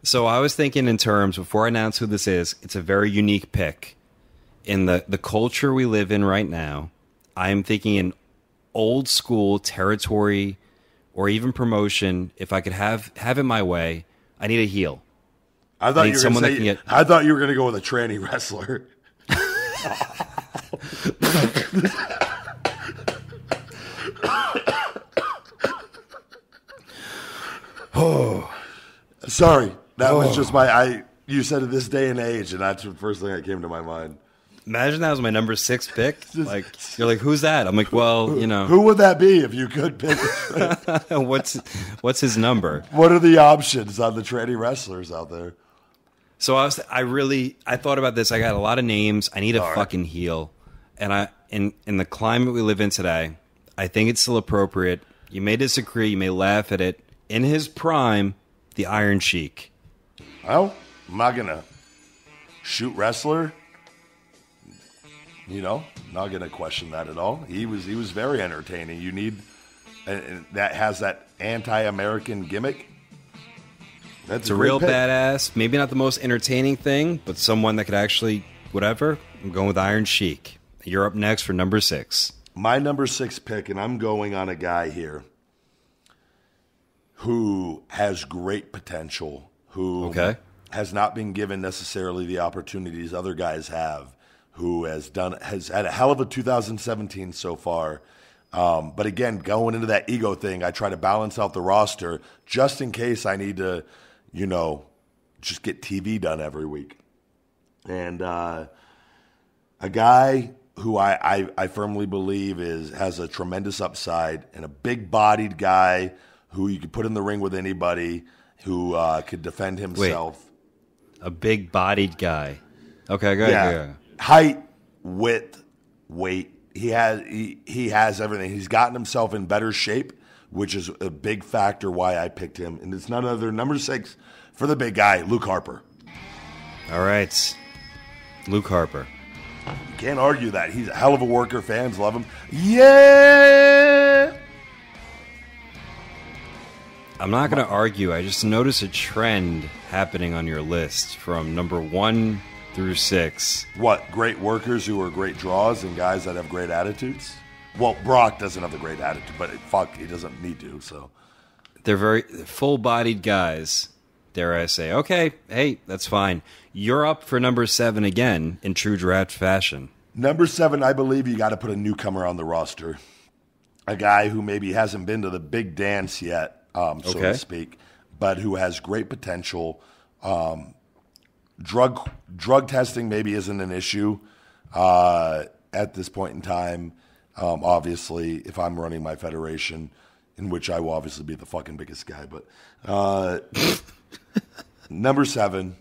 So I was thinking in terms before I announce who this is. It's a very unique pick in the culture we live in right now. I am thinking in old school territory or even promotion, if I could have it my way, I need a heel. I thought you were going to go with a tranny wrestler. Oh, sorry. That was just my you said it this day and age, and that's the first thing that came to my mind. Imagine that was my number 6 pick. Like, you're like, who's that? I'm like, well, you know. Who would that be if you could pick? What's his number? What are the options on the tranny wrestlers out there? So I thought about this. I got a lot of names. I need a fucking heel. And in the climate we live in today, I think it's still appropriate. You may disagree. You may laugh at it. In his prime, the Iron Sheik. Well, I'm not going to shoot wrestler. You know, not going to question that at all. He was very entertaining. You need that has that anti-American gimmick. That's a real pick. Badass. Maybe not the most entertaining thing, but someone that could actually whatever. I'm going with Iron Sheik. You're up next for number 6. My number 6 pick, and I'm going on a guy here who has great potential, who has not been given necessarily the opportunities other guys have. Who has had a hell of a 2017 so far. But again, going into that ego thing, I try to balance out the roster just in case I need to, you know, just get TV done every week. And a guy who I firmly believe has a tremendous upside and a big-bodied guy who you could put in the ring with anybody who could defend himself. Wait, a big-bodied guy. Okay, good. Yeah. Height, width, weight. He has everything. He's gotten himself in better shape, which is a big factor why I picked him. And it's none other number 6 for the big guy, Luke Harper. All right. Luke Harper. You can't argue that. He's a hell of a worker. Fans love him. Yeah. I'm not going to argue. I just noticed a trend happening on your list from number 1 through 6. What, great workers who are great draws and guys that have great attitudes? Well, Brock doesn't have the great attitude, but fuck, he doesn't need to, so. They're very full-bodied guys, dare I say. Okay, hey, that's fine. You're up for number 7 again in true draft fashion. Number 7, I believe you got to put a newcomer on the roster. A guy who maybe hasn't been to the big dance yet, so to speak, but who has great potential. Drug testing maybe isn't an issue at this point in time, obviously, if I'm running my federation, in which I will obviously be the fucking biggest guy. But number 7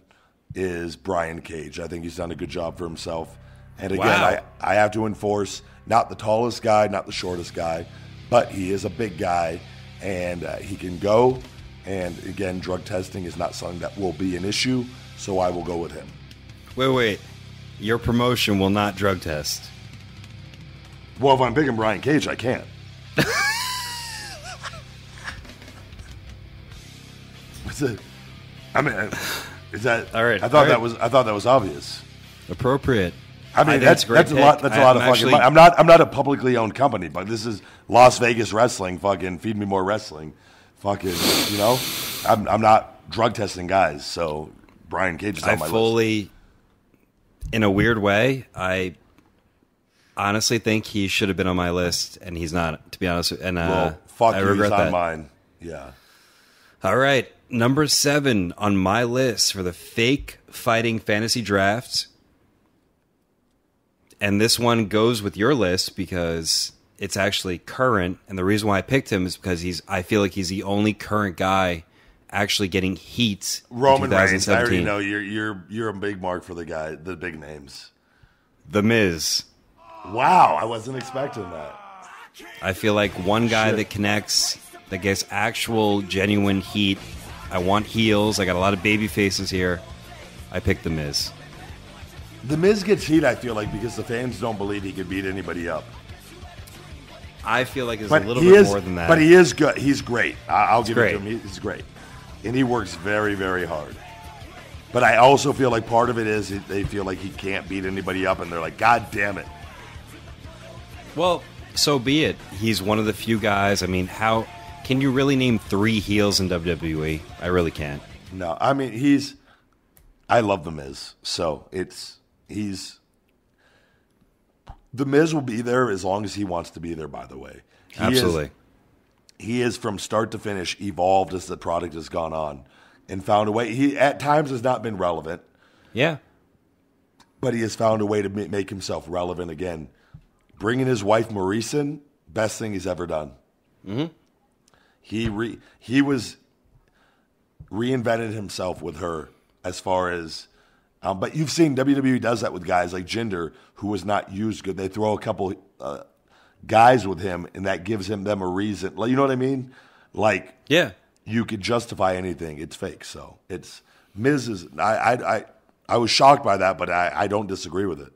is Brian Cage. I think he's done a good job for himself. And again, I have to enforce not the tallest guy, not the shortest guy, but he is a big guy, and he can go. And again, drug testing is not something that will be an issue. So I will go with him. Wait. Your promotion will not drug test. Well, if I'm picking Brian Cage, I can't. What's it? I mean, is that all right? I thought that was obvious. Appropriate. I mean, that's a lot. That's a lot of fucking money. I'm not a publicly owned company, but this is Las Vegas wrestling. Fucking Feed Me More Wrestling. Fucking, you know, I'm not drug testing guys, so. Brian Cage is on my list. in a weird way, I honestly think he should have been on my list, and he's not, to be honest. And well, fuck, I regret that. He's on mine. Yeah. All right. Number 7 on my list for the fake fighting fantasy draft. And this one goes with your list because it's actually current. And the reason why I picked him is because I feel like he's the only current guy actually getting heat. Roman Reigns. I already know you're a big mark for the guy, the big names. The Miz. Wow, I wasn't expecting that. I feel like one guy that connects, that gets actual genuine heat. I want heels. I got a lot of baby faces here. I picked The Miz. The Miz gets heat, I feel like, because the fans don't believe he could beat anybody up. I feel like it's a little bit more than that. But he is good. He's great. I'll give it to him. He's great. And he works very, very hard. But I also feel like part of it is they feel like he can't beat anybody up, and they're like, God damn it. Well, so be it. He's one of the few guys. I mean, how can you really name 3 heels in WWE? I really can't. No, I mean, I love The Miz. So The Miz will be there as long as he wants to be there, by the way. Absolutely. He is from start to finish evolved as the product has gone on and found a way. He at times has not been relevant. Yeah. But he has found a way to make himself relevant again. Bringing his wife Maurice in, best thing he's ever done. Mm-hmm. He reinvented himself with her as far as... but you've seen WWE does that with guys like Jinder, who was not used good. They throw a couple guys with him, and that gives them a reason. Like, you know what I mean? Like, yeah, you could justify anything. It's fake. So it's Miz is. I was shocked by that, but I don't disagree with it.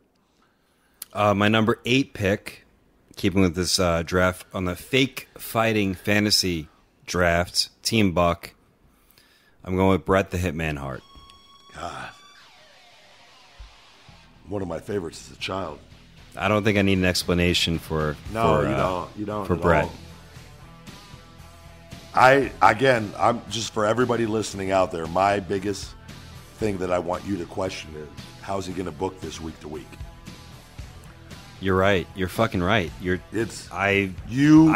My number 8 pick, keeping with this draft on the fake fighting fantasy draft, Team Buck. I'm going with Bret the Hitman Hart. God. One of my favorites as a child. I don't think I need an explanation for you don't for Bret. I'm just for everybody listening out there. My biggest thing that I want you to question is how's he going to book this week to week. You're right. You're fucking right. I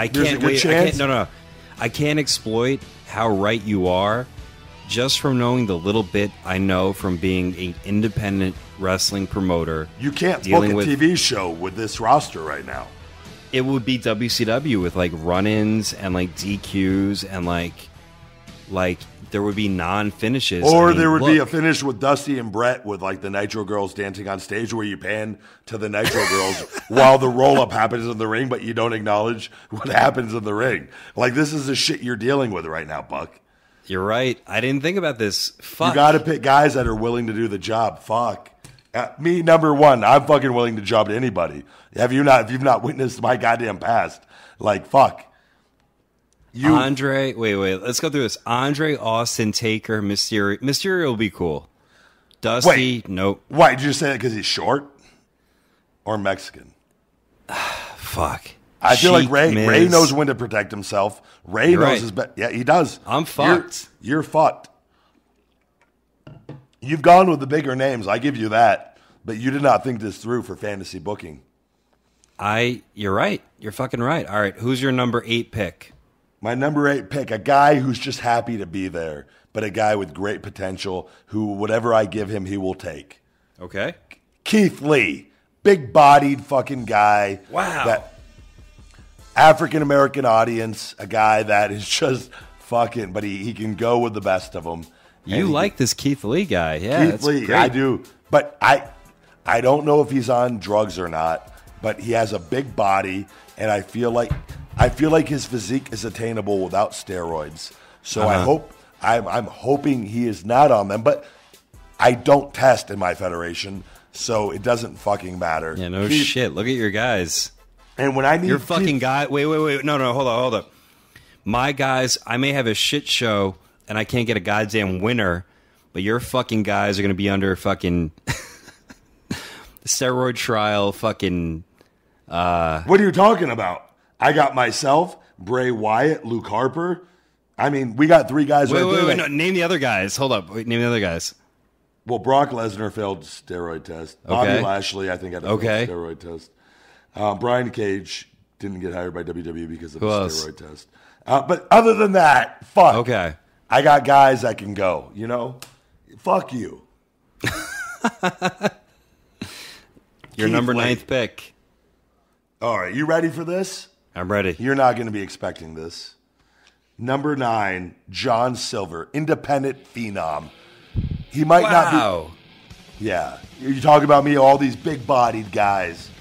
can't wait. I can't exploit how right you are. Just from knowing the little bit I know from being an independent wrestling promoter. You can't book a TV show with this roster right now. It would be WCW with like run-ins and like DQs and like there would be non-finishes. Or there would be a finish with Dusty and Brett with like the Nitro Girls dancing on stage where you pan to the Nitro Girls while the roll-up happens in the ring, but you don't acknowledge what happens in the ring. Like this is the shit you're dealing with right now, Buck. You're right. I didn't think about this. Fuck. You got to pick guys that are willing to do the job. Fuck. Me, number 1. I'm fucking willing to job to anybody. If you've not witnessed my goddamn past, like, fuck. Wait. Let's go through this. Andre, Austin, Taker, Mysterio. Mysterio will be cool. Dusty, nope. Why, did you say that because he's short? Or Mexican? Fuck. I feel like Ray knows when to protect himself. Ray knows his best. Yeah, he does. I'm fucked. You're fucked. You've gone with the bigger names. I give you that. But you did not think this through for fantasy booking. You're right. You're fucking right. All right. Who's your number 8 pick? My number 8 pick, a guy who's just happy to be there, but a guy with great potential who whatever I give him, he will take. Okay. Keith Lee. Big-bodied fucking guy. Wow. African-American audience, a guy that is just fucking, but he can go with the best of them. You like this Keith Lee guy. Yeah, Keith Lee, great. I do. But I don't know if he's on drugs or not, but he has a big body, and I feel like his physique is attainable without steroids. So I'm hoping he is not on them, but I don't test in my federation, so it doesn't fucking matter. Yeah, no shit. Look at your guys. And when I need your fucking guy, wait, no, hold up. My guys, I may have a shit show and I can't get a goddamn winner, but your fucking guys are gonna be under fucking steroid trial, fucking. What are you talking about? I got myself, Bray Wyatt, Luke Harper. I mean, we got 3 guys. Wait, name the other guys. Hold up, name the other guys. Well, Brock Lesnar failed steroid test. Bobby Lashley, I think, had a steroid test. Brian Cage didn't get hired by WWE because of a steroid test. But other than that, fuck. Okay. I got guys that can go, you know? Fuck you. Your number 9th pick. All right. You ready for this? I'm ready. You're not going to be expecting this. Number 9, John Silver, independent phenom. He might not be. Yeah. You're talking about me, all these big-bodied guys.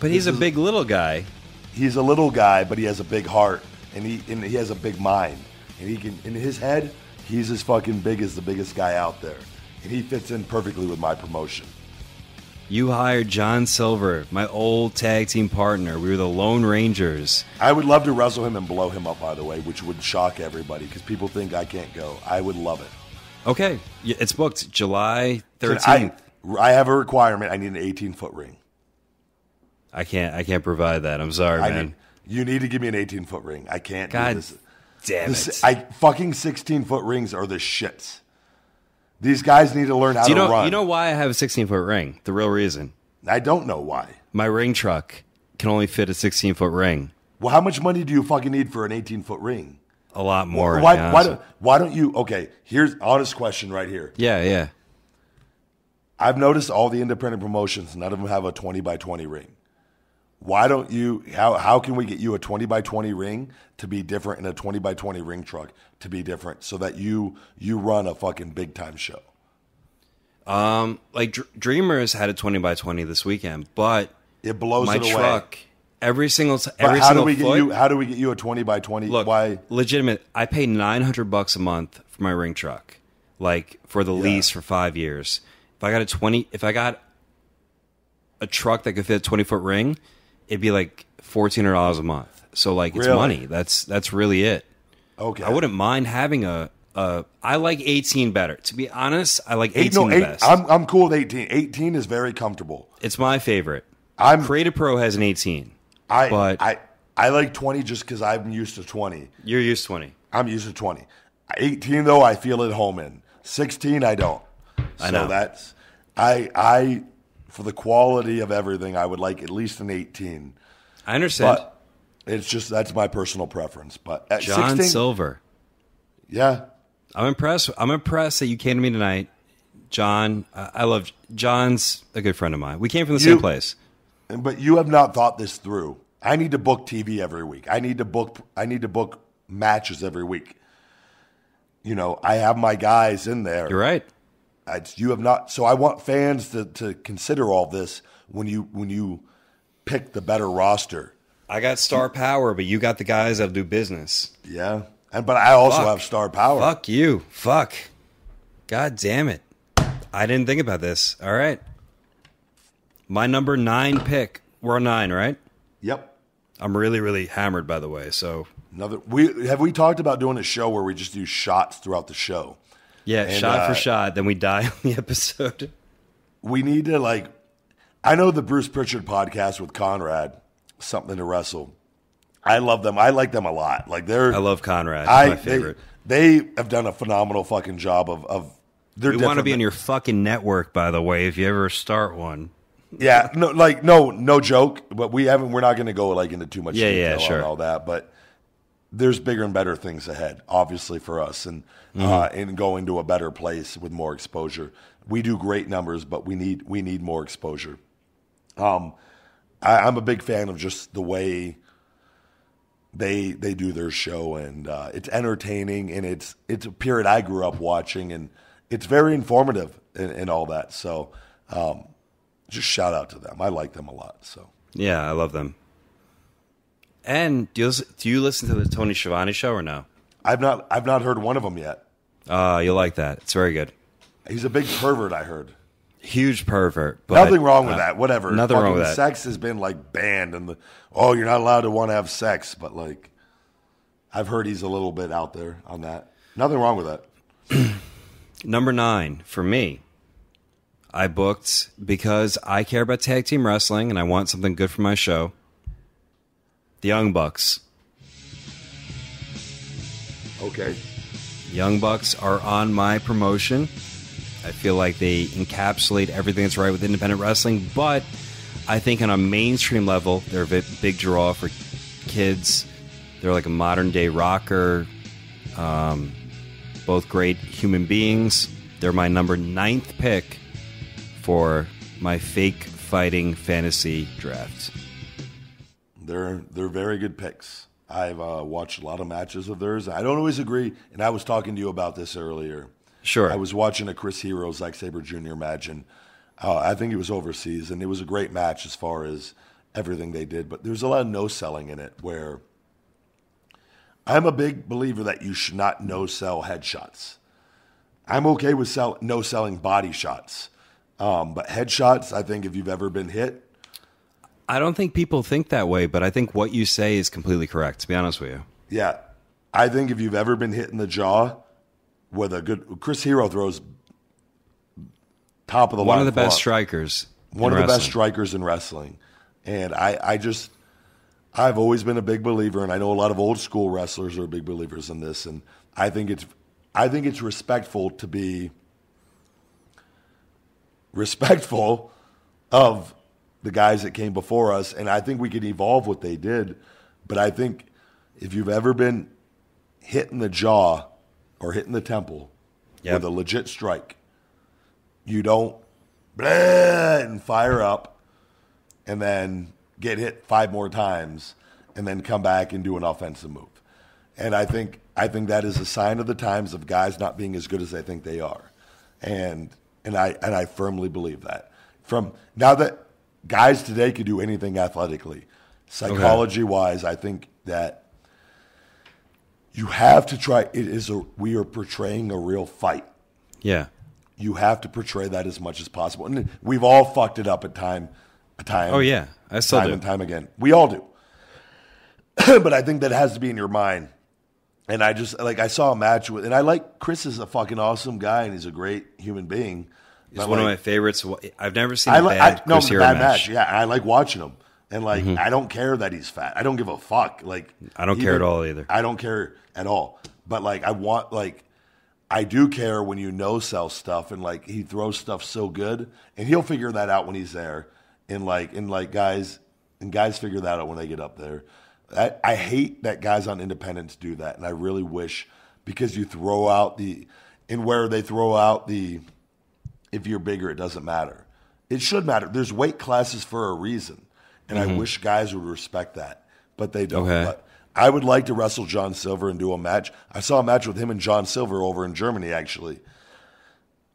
But he's a big little guy. He's a little guy, but he has a big heart. And he has a big mind. And he can, in his head, he's as fucking big as the biggest guy out there. And he fits in perfectly with my promotion. You hired John Silver, my old tag team partner. We were the Lone Rangers. I would love to wrestle him and blow him up, by the way, which would shock everybody because people think I can't go. I would love it. Okay. It's booked July 13th. I have a requirement. I need an 18-foot ring. I can't provide that. I'm sorry, man. You need to give me an 18-foot ring. I can't do this. Damn it. Fucking 16-foot rings are the shits. These guys need to learn how to run. You know why I have a 16-foot ring? The real reason. I don't know why. My ring truck can only fit a 16-foot ring. Well, how much money do you fucking need for an 18-foot ring? A lot more. Well, why don't you... Okay, here's an honest question right here. Yeah. I've noticed all the independent promotions, none of them have a 20 by 20 ring. Why don't you... How can we get you a 20 by 20 ring to be different and a 20 by 20 ring truck to be different so that you run a fucking big-time show? Dreamers had a 20 by 20 this weekend, but... It blows it away. My truck, every single time... How do we get you a 20 by 20? Look, legitimate, I pay $900 a month for my ring truck, for the lease for 5 years. If I got a truck that could fit a 20-foot ring... It'd be $1,400 a month. So it's really? Money. That's really it. Okay. I wouldn't mind having I like 18 better. To be honest, I like 18 best. I'm cool with 18. 18 is very comfortable. It's my favorite. Creator Pro has an 18. I like 20 just because I'm used to 20. You're used to 20. I'm used to 20. 18 though, I feel at home in. 16 I don't. I know. So that's for the quality of everything, I would like at least an 18. I understand. But it's just that's my personal preference. But at John 16, Silver. Yeah. I'm impressed. I'm impressed that you came to me tonight. John, I love John's a good friend of mine. We came from the same place. But you have not thought this through. I need to book TV every week. I need to book matches every week. You know, I have my guys in there. You're right. You have not, so I want fans to consider all this when you pick the better roster. I got star power, but you got the guys that'll do business. Yeah, but I also have star power. Fuck you, fuck. God damn it! I didn't think about this. All right, my number 9 pick. We're on 9, right? Yep. I'm really, really hammered, by the way. So have we talked about doing a show where we just do shots throughout the show? Yeah, and, shot for shot, then we die on the episode. We need to, I know the Bruce Pritchard podcast with Conrad, Something to Wrestle. I love them. I like them a lot. I love Conrad. He's my favorite. They have done a phenomenal fucking job of they're different. We want to be on your fucking network, by the way, if you ever start one. Yeah, no joke, but we're not going to go, into too much detail on all that, but... There's bigger and better things ahead, obviously, for us and going to a better place with more exposure. We do great numbers, but we need more exposure. I'm a big fan of just the way they do their show, and it's entertaining, and it's a period I grew up watching, and it's very informative and all that. So just shout out to them. I like them a lot. So yeah, I love them. And do you listen to the Tony Schiavone show or no? I've not heard one of them yet. You'll like that. It's very good. He's a big pervert, I heard. Huge pervert. But, nothing wrong with that. Whatever. Nothing wrong with that. Sex has been banned, and you're not allowed to want to have sex. But I've heard he's a little bit out there on that. Nothing wrong with that. Number 9 for me. I booked because I care about tag team wrestling, and I want something good for my show. The Young Bucks. Okay. Young Bucks are on my promotion. I feel like they encapsulate everything that's right with independent wrestling, but I think on a mainstream level, they're a big draw for kids. They're like a modern-day rocker, both great human beings. They're my number 9th pick for my fake fighting fantasy draft. They're very good picks. I've watched a lot of matches of theirs. I don't always agree, and I was talking to you about this earlier. Sure. I was watching a Chris Hero, Zack Sabre Jr. match, and I think it was overseas, and it was a great match as far as everything they did, but there's a lot of no-selling in it where I'm a big believer that you should not no-sell headshots. I'm okay with no-selling body shots, but headshots, I think if you've ever been hit, I don't think people think that way, but I think what you say is completely correct, to be honest with you. Yeah. I think if you've ever been hit in the jaw with a good... Chris Hero throws top of the line. One of the best strikers. One of the best strikers in wrestling. And I just... I've always been a big believer, and I know a lot of old school wrestlers are big believers in this, and I think it's respectful to be respectful of... the guys that came before us, and I think we could evolve what they did. But I think if you've ever been hit in the jaw or hit in the temple with a legit strike, you don't blah and fire up and then get hit 5 more times and then come back and do an offensive move. And I think that is a sign of the times of guys not being as good as they think they are. And I firmly believe that. From now that guys today could do anything athletically. Psychology-wise, I think that you have to try. We are portraying a real fight. Yeah. You have to portray that as much as possible. And we've all fucked it up at time. Oh, yeah. I still do. And time again. We all do. But I think that has to be in your mind. And I just, like, I saw a match with, and I like, Chris is a fucking awesome guy, and he's a great human being. He's one of my favorites. I've never seen a bad Chris Hero match. Yeah, I like watching him. And, like, I don't care that he's fat. I don't give a fuck. Like, I don't care at all either. I don't care at all. But, like, I do care when you no-sell stuff. And, like, he throws stuff so good. And he'll figure that out when he's there. And, guys figure that out when they get up there. I hate that guys on independents do that. And I really wish, because you throw out the – and where they throw out the – if you're bigger, it doesn't matter. It should matter. There's weight classes for a reason, and I wish guys would respect that, but they don't. Okay. But I would like to wrestle John Silver and do a match. I saw a match with him and John Silver over in Germany, actually.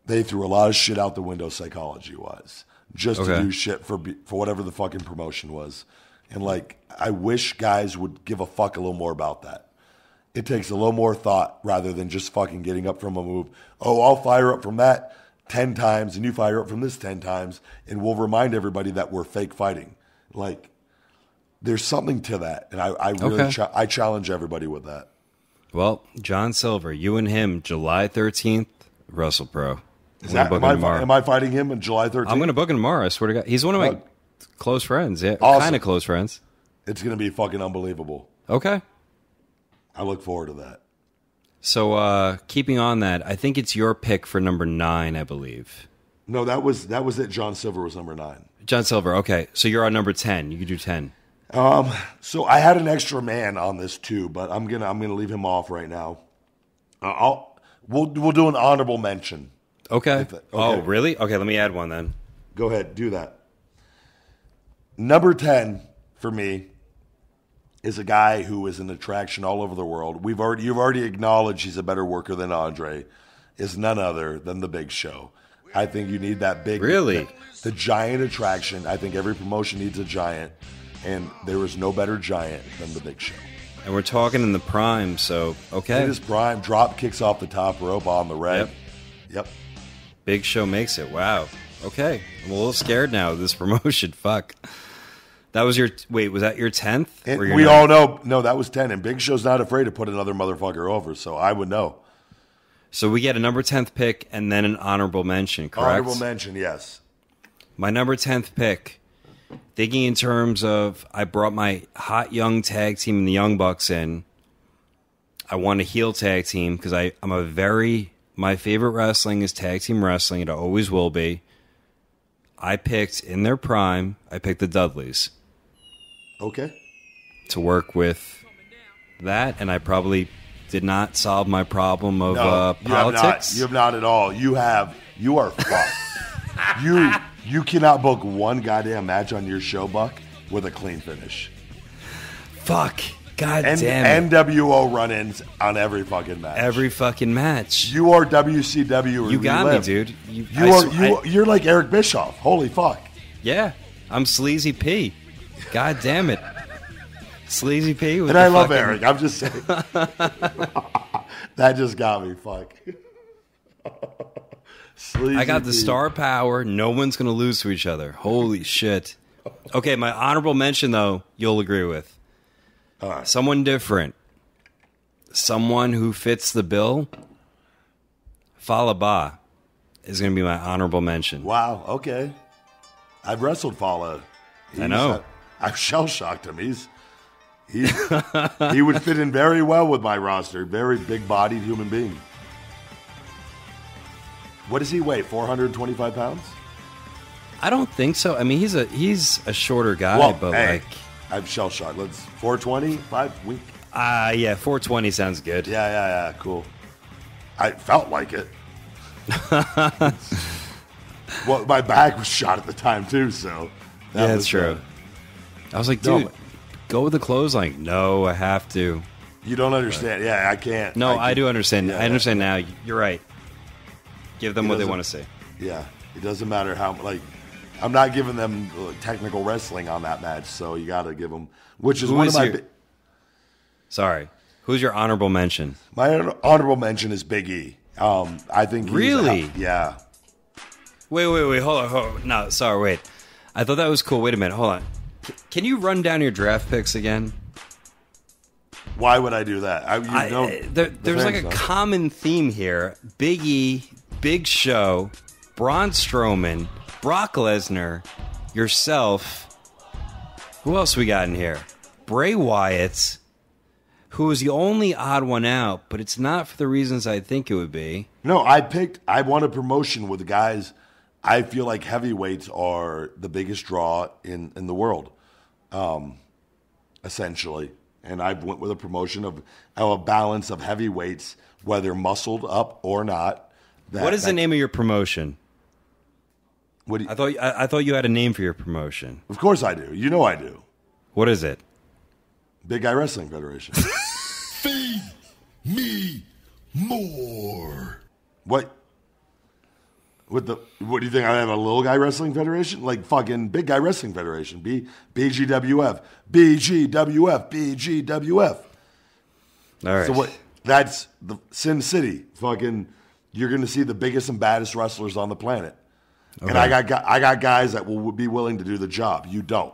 They threw a lot of shit out the window psychology-wise, just to do shit for whatever the fucking promotion was. And, like, I wish guys would give a fuck a little more about that. It takes a little more thought rather than just fucking getting up from a move. Oh, I'll fire up from that 10 times, and you fire up from this 10 times, and we'll remind everybody that we're fake fighting. Like, there's something to that, and I really I challenge everybody with that. Well, John Silver, you and him, July 13th, WrestlePro. Am I fighting him on July 13th? I'm going to book him tomorrow, I swear to God. He's one of my close friends, yeah, awesome. Kind of close friends. It's going to be fucking unbelievable. Okay. I look forward to that. So keeping on that, I think it's your pick for number 9, I believe. No, that was it. John Silver was number 9. John Silver, okay. So you're on number 10. You can do 10. So I had an extra man on this too, but I'm gonna leave him off right now. We'll do an honorable mention. Okay. Oh, really? Okay, let me add one then. Go ahead, do that. Number 10 for me is a guy who is an attraction all over the world. You've already acknowledged he's a better worker than Andre. Is none other than the Big Show. I think you need that big, the giant attraction. I think every promotion needs a giant, and there is no better giant than the Big Show. And we're talking in the prime, so okay. It is prime. Drop kicks off the top rope on the red. Yep. Big Show makes it. Wow. Okay. I'm a little scared now of this promotion. Fuck. That was your, wait, was that your 10th? We all know, no, that was 10, and Big Show's not afraid to put another motherfucker over, so I would know. So we get a number 10th pick and then an honorable mention, correct? Honorable mention, yes. My number 10th pick, thinking in terms of I brought my hot young tag team and the Young Bucks in. I want a heel tag team because I'm a very My favorite wrestling is tag team wrestling. It always will be. I picked, in their prime, I picked the Dudleys. Okay. To work with that, and I probably did not solve my problem of politics. You have not at all. You are fucked. You cannot book one goddamn match on your show, Buck, with a clean finish. Fuck. God damn it. NWO run-ins on every fucking match. Every fucking match. You are WCW. You got me, dude. You're like Eric Bischoff. Holy fuck. Yeah. I'm Sleazy P. God damn it. Sleazy P. And I love Eric. I'm just saying. That just got me. Fuck. Sleazy I got the star power. No one's going to lose to each other. Holy shit. Okay, my honorable mention, though, you'll agree with. Right. Someone different. Someone who fits the bill. Falaba is going to be my honorable mention. Wow, okay. I've wrestled Fala. I know. I've shell-shocked him. He would fit in very well with my roster. Very big-bodied human being. What does he weigh, 425 pounds? I don't think so. I mean, he's a shorter guy, well, but hey. Like... I've shell shot. Let's 420 5 week. Yeah, 420 sounds good. Yeah, cool. I felt like it. Well, my back was shot at the time too, so that that's true. I was like, dude, go with the clothesline. No, I have to. You don't understand. Right. Yeah, I can't. No, I do understand. Yeah, I understand now. You're right. Give them what they want to see. Yeah, it doesn't matter how like. I'm not giving them technical wrestling on that match, so you got to give them, which is one of my... Sorry. Who's your honorable mention? My honorable mention is Big E. I think he's... Really? Yeah. Wait. Hold on. No, sorry, wait. I thought that was cool. Wait a minute. Hold on. Can you run down your draft picks again? Why would I do that? There's like a common theme here. Big E, Big Show, Braun Strowman... Brock Lesnar, yourself, who else we got in here? Bray Wyatt, who is the only odd one out, but it's not for the reasons I think it would be. No, I want a promotion with guys I feel like heavyweights are the biggest draw in the world, essentially. And I went with a promotion of a balance of heavyweights, whether muscled up or not. What is the name of your promotion? I thought you had a name for your promotion. Of course I do. You know I do. What is it? Big Guy Wrestling Federation. Feed me more. What do you think? I have a Little Guy Wrestling Federation? Like fucking Big Guy Wrestling Federation. BGWF. BGWF. BGWF. All right. So what? That's the Sin City. Fucking, you're gonna see the biggest and baddest wrestlers on the planet. Okay. And I got guys that will be willing to do the job. You don't.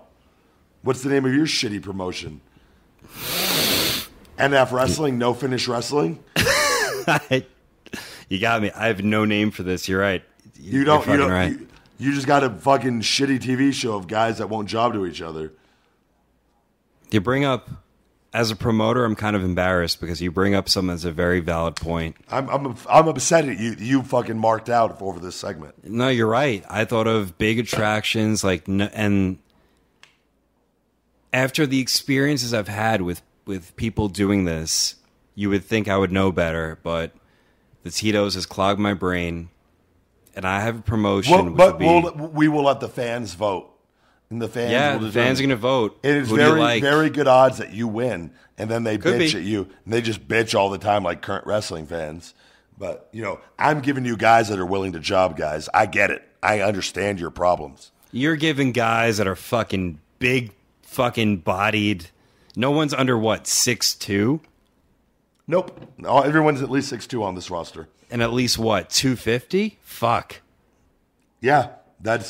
What's the name of your shitty promotion? NF Wrestling, No Finish Wrestling? You got me. I have no name for this. You're right. You're right. You just got a fucking shitty TV show of guys that won't job to each other. You bring up, as a promoter, I'm kind of embarrassed because you bring up something that's a very valid point. I'm upset at you. You fucking marked out over this segment. No, you're right. I thought of big attractions and after the experiences I've had with people doing this, you would think I would know better, but the Tito's has clogged my brain, and I have a promotion. Well, we will let the fans vote. And the fans are going to vote. It is very good odds that you win, and then they bitch at you. And they just bitch all the time like current wrestling fans. But, you know, I'm giving you guys that are willing to job guys. I get it. I understand your problems. You're giving guys that are fucking big, fucking bodied. No one's under, what, 6'2"? Nope. No, everyone's at least 6'2" on this roster. And at least, what, 250? Fuck. Yeah.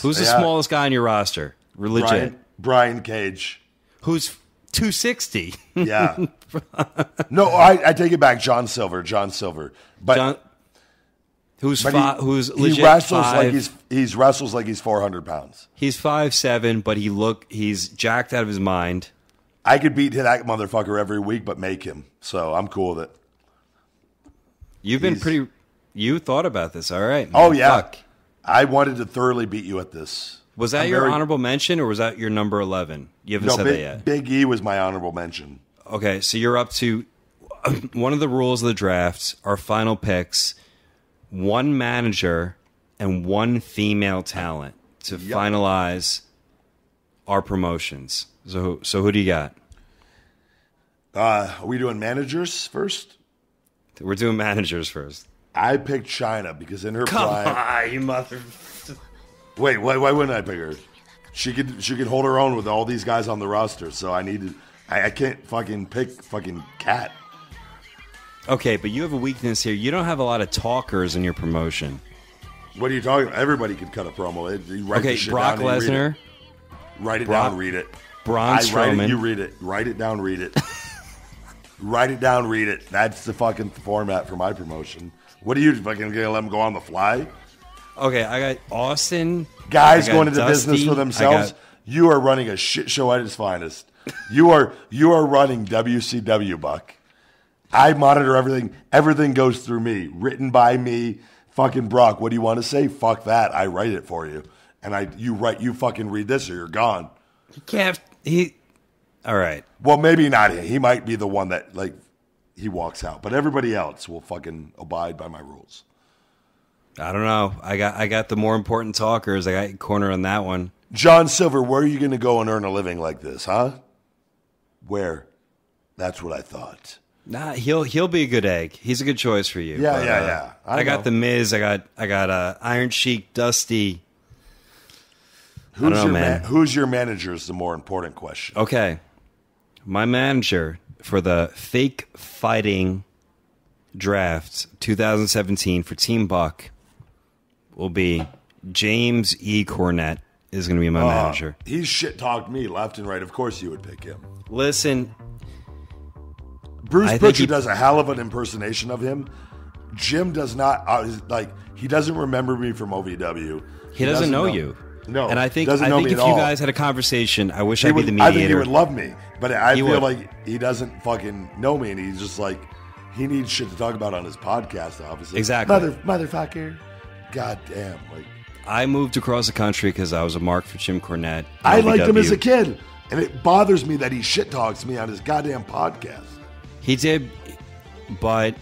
Who's the smallest guy on your roster? Religion. Brian Cage. Who's 260. Yeah. No, I take it back. John Silver. But John, he wrestles like he's 400 pounds. He's 5'7", but he's jacked out of his mind. I could beat that motherfucker every week, but make him. So I'm cool with it. You've been pretty You thought about this, all right. Oh, yeah. Fuck. I wanted to thoroughly beat you at this. Was that your honorable mention, or was that your number 11? You haven't said that yet. Big E was my honorable mention. Okay, so you're up to one of the rules of the draft, our final picks, one manager and one female talent to finalize our promotions. So who do you got? Are we doing managers first? We're doing managers first. I picked Chyna because in her prime... Come on, you mother... Wait, why wouldn't I pick her? She could hold her own with all these guys on the roster, so I can't fucking pick fucking Kat. Okay, but you have a weakness here. You don't have a lot of talkers in your promotion. What are you talking about? Everybody could cut a promo. Brock Lesnar. Write it down, read it. Braun Strowman. You read it. Write it down, read it. Write it down, read it. That's the fucking format for my promotion. What are you fucking gonna let them go on the fly? Okay, I got Austin. Guys going into business for themselves. You are running a shit show at its finest. You are running WCW, Buck. I monitor everything. Everything goes through me, written by me. Fucking Brock, what do you want to say? Fuck that. I write it for you, and you fucking read this, or you're gone. You can't. All right. Well, maybe not. He might be the one that he walks out, but everybody else will fucking abide by my rules. I don't know. I got the more important talkers. I got corner on that one. John Silver, where are you going to go and earn a living like this, huh? Where? That's what I thought. Nah, he'll be a good egg. He's a good choice for you. Yeah, yeah. I got the Miz. I got Iron Sheik, Dusty. Who's your manager is the more important question. Okay. My manager for the Fake Fighting Draft 2017 for Team Buck will be James E. Cornette is going to be my manager. He's shit-talked me left and right. Of course you would pick him. Listen. Bruce Pritchard does a hell of an impersonation of him. Jim does not. He doesn't remember me from OVW. He doesn't know you. No, and I think if you guys had a conversation, I wish I'd be the mediator. I think he would love me, but I feel like he doesn't fucking know me, and he's just like, he needs shit to talk about on his podcast, obviously. Exactly. Motherfucker. God damn. I moved across the country because I was a mark for Jim Cornette. I liked him as a kid, and it bothers me that he shit talks me on his goddamn podcast. He did, but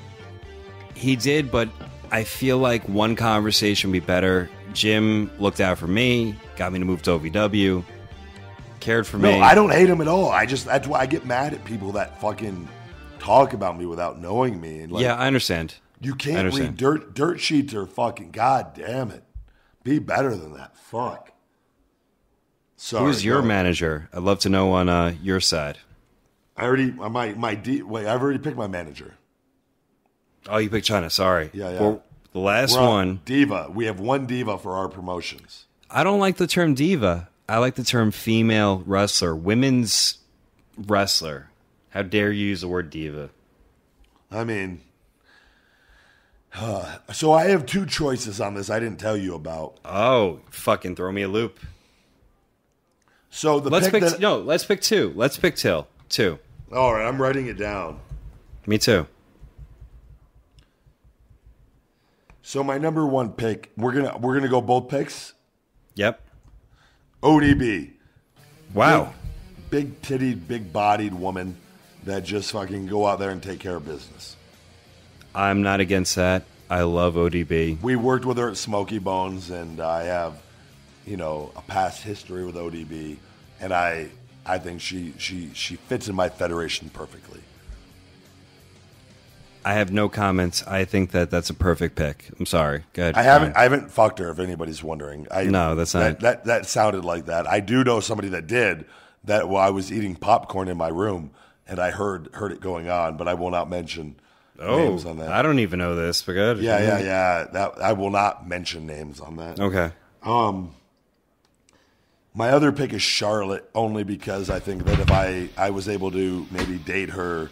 I feel like one conversation would be better. Jim looked out for me, got me to move to OVW, cared for me. No, I don't hate him at all. That's why I get mad at people that fucking talk about me without knowing me. And yeah, I understand. You can't read dirt sheets or fucking god damn it. Be better than that. Fuck. Sorry. Who's your manager? I'd love to know on your side. I've already picked my manager. Oh, you picked Chyna. Sorry. Yeah, yeah. The last one. Diva. We have one diva for our promotions. I don't like the term diva. I like the term female wrestler, women's wrestler. How dare you use the word diva? I mean, so I have two choices on this I didn't tell you about. Oh, fucking throw me a loop. So let's pick two. Let's pick two. All right, I'm writing it down. Me too. So my number one pick, we're gonna go both picks. Yep. ODB. Wow. Big titted, big bodied woman that just fucking go out there and take care of business. I'm not against that. I love ODB. We worked with her at Smokey Bones, and I have, a past history with ODB, and I think she fits in my federation perfectly. I have no comments. I think that's a perfect pick. I'm sorry. Go ahead. I haven't fucked her, if anybody's wondering. No, that's not. That sounded like that. I do know somebody that did that while I was eating popcorn in my room, and I heard it going on, but I will not mention names on that. I don't even know this, but go ahead. Yeah. I will not mention names on that. Okay. My other pick is Charlotte, only because I think that if I was able to maybe date her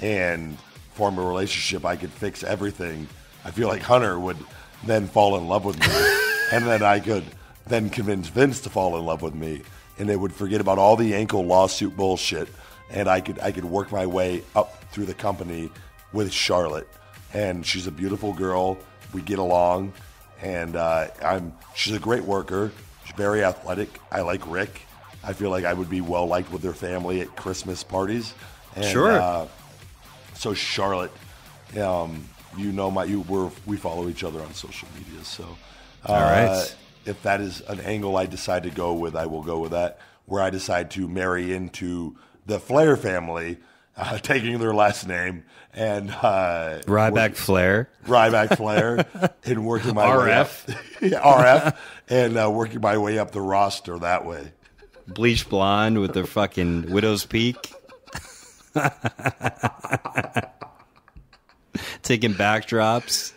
and form a relationship, I could fix everything. I feel like Hunter would then fall in love with me, and then I could then convince Vince to fall in love with me, and they would forget about all the ankle lawsuit bullshit, and I could work my way up through the company with Charlotte. And she's a beautiful girl. We get along, and she's a great worker. She's very athletic. I like Rick. I feel like I would be well liked with their family at Christmas parties. And, sure. So Charlotte, we follow each other on social media. So, all right. If that is an angle I decide to go with, I will go with that. Where I decide to marry into the Flair family, taking their last name and Ryback Flair, and working my way up, RF, and working my way up the roster that way. Bleach blonde with their fucking widow's peak. Taking backdrops.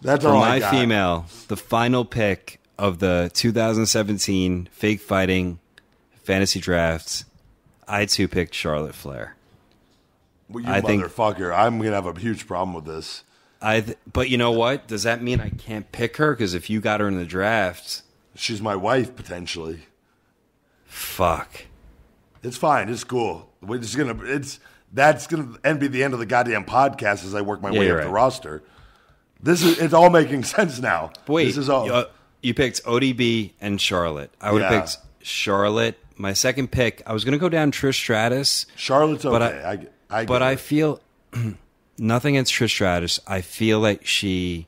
That's all I got. For my female, the final pick of the 2017 Fake Fighting Fantasy Drafts, I too picked Charlotte Flair. Well, you motherfucker. I'm going to have a huge problem with this. But you know what? Does that mean I can't pick her? Because if you got her in the draft... She's my wife, potentially. Fuck. It's fine. It's cool. We're just going to... That's going to be the end of the goddamn podcast as I work my way up the roster. This is... It's all making sense now. Wait. This is all... You picked ODB and Charlotte. I would have picked Charlotte. My second pick, I was going to go down Trish Stratus. Charlotte's okay. I feel... Nothing against Trish Stratus. I feel like she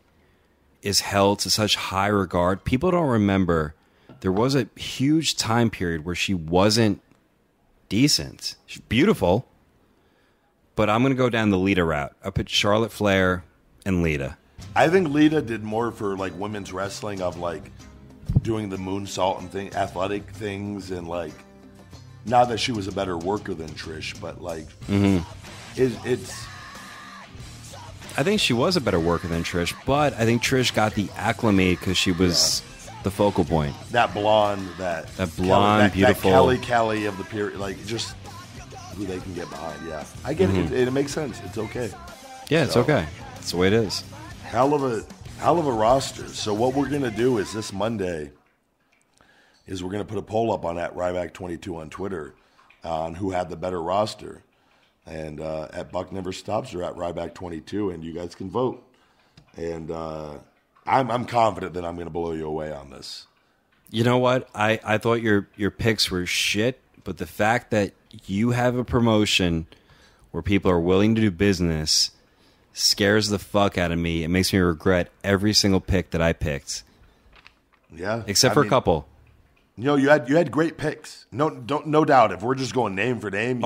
is held to such high regard. People don't remember there was a huge time period where she wasn't decent. She's beautiful. But I'm going to go down the Lita route. I put Charlotte Flair and Lita. I think Lita did more for like women's wrestling of like doing the moonsault and athletic things, and like not that she was a better worker than Trish, but like I think she was a better worker than Trish, but I think Trish got the acclimate because she was the focal point. That blonde, beautiful Kelly of the period, like just who they can get behind. Yeah, I get it. It makes sense. It's okay. Yeah, it's okay. That's the way it is. Hell of a roster. So what we're gonna do is this Monday is we're gonna put a poll up on @Ryback22 on Twitter on who had the better roster. And @BuckNeverStops or @Ryback22, and you guys can vote. And I'm confident that I'm going to blow you away on this. You know what? I thought your picks were shit, but the fact that you have a promotion where people are willing to do business scares the fuck out of me. It makes me regret every single pick that I picked. Yeah, except for a couple. You know, you had great picks. No doubt. If we're just going name for name,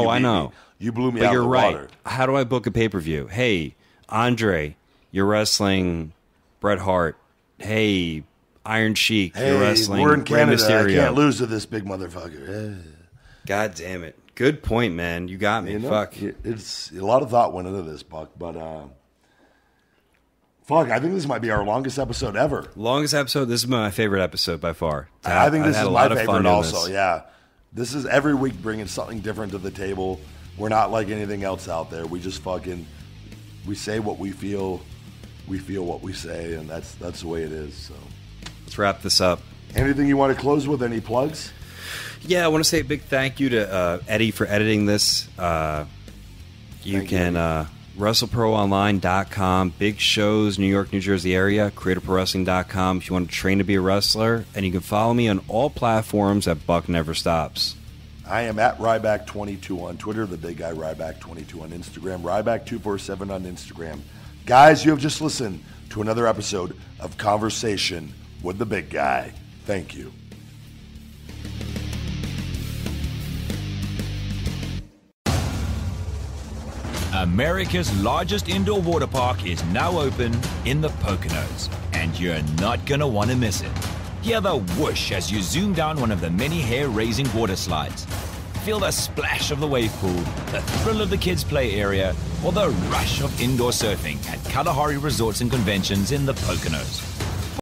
you blew me out of the water. How do I book a pay-per-view? Hey, Andre, you're wrestling Bret Hart. Hey, Iron Sheik, you're wrestling Rey Mysterio. We're in Canada. I can't lose to this big motherfucker. God damn it. Good point, man. You got me. You know, fuck. It's a lot of thought went into this, Buck, but fuck, I think this might be our longest episode ever. Longest episode. This is my favorite episode by far. I think this is my favorite also, yeah. This is every week bringing something different to the table. We're not like anything else out there. We just fucking, we say what we feel what we say, and that's the way it is. So let's wrap this up. Anything you want to close with? Any plugs? Yeah, I want to say a big thank you to Eddie for editing this. WrestleProOnline.com, big shows, New York, New Jersey area, CreatorProWrestling.com if you want to train to be a wrestler. And you can follow me on all platforms @BuckNeverStops. I am @Ryback22 on Twitter, the big guy Ryback22 on Instagram, Ryback247 on Instagram. Guys, you have just listened to another episode of Conversation with the Big Guy. Thank you. America's largest indoor water park is now open in the Poconos, and you're not going to want to miss it. Hear the whoosh as you zoom down one of the many hair-raising water slides. Feel the splash of the wave pool, the thrill of the kids' play area, or the rush of indoor surfing at Kalahari Resorts and Conventions in the Poconos.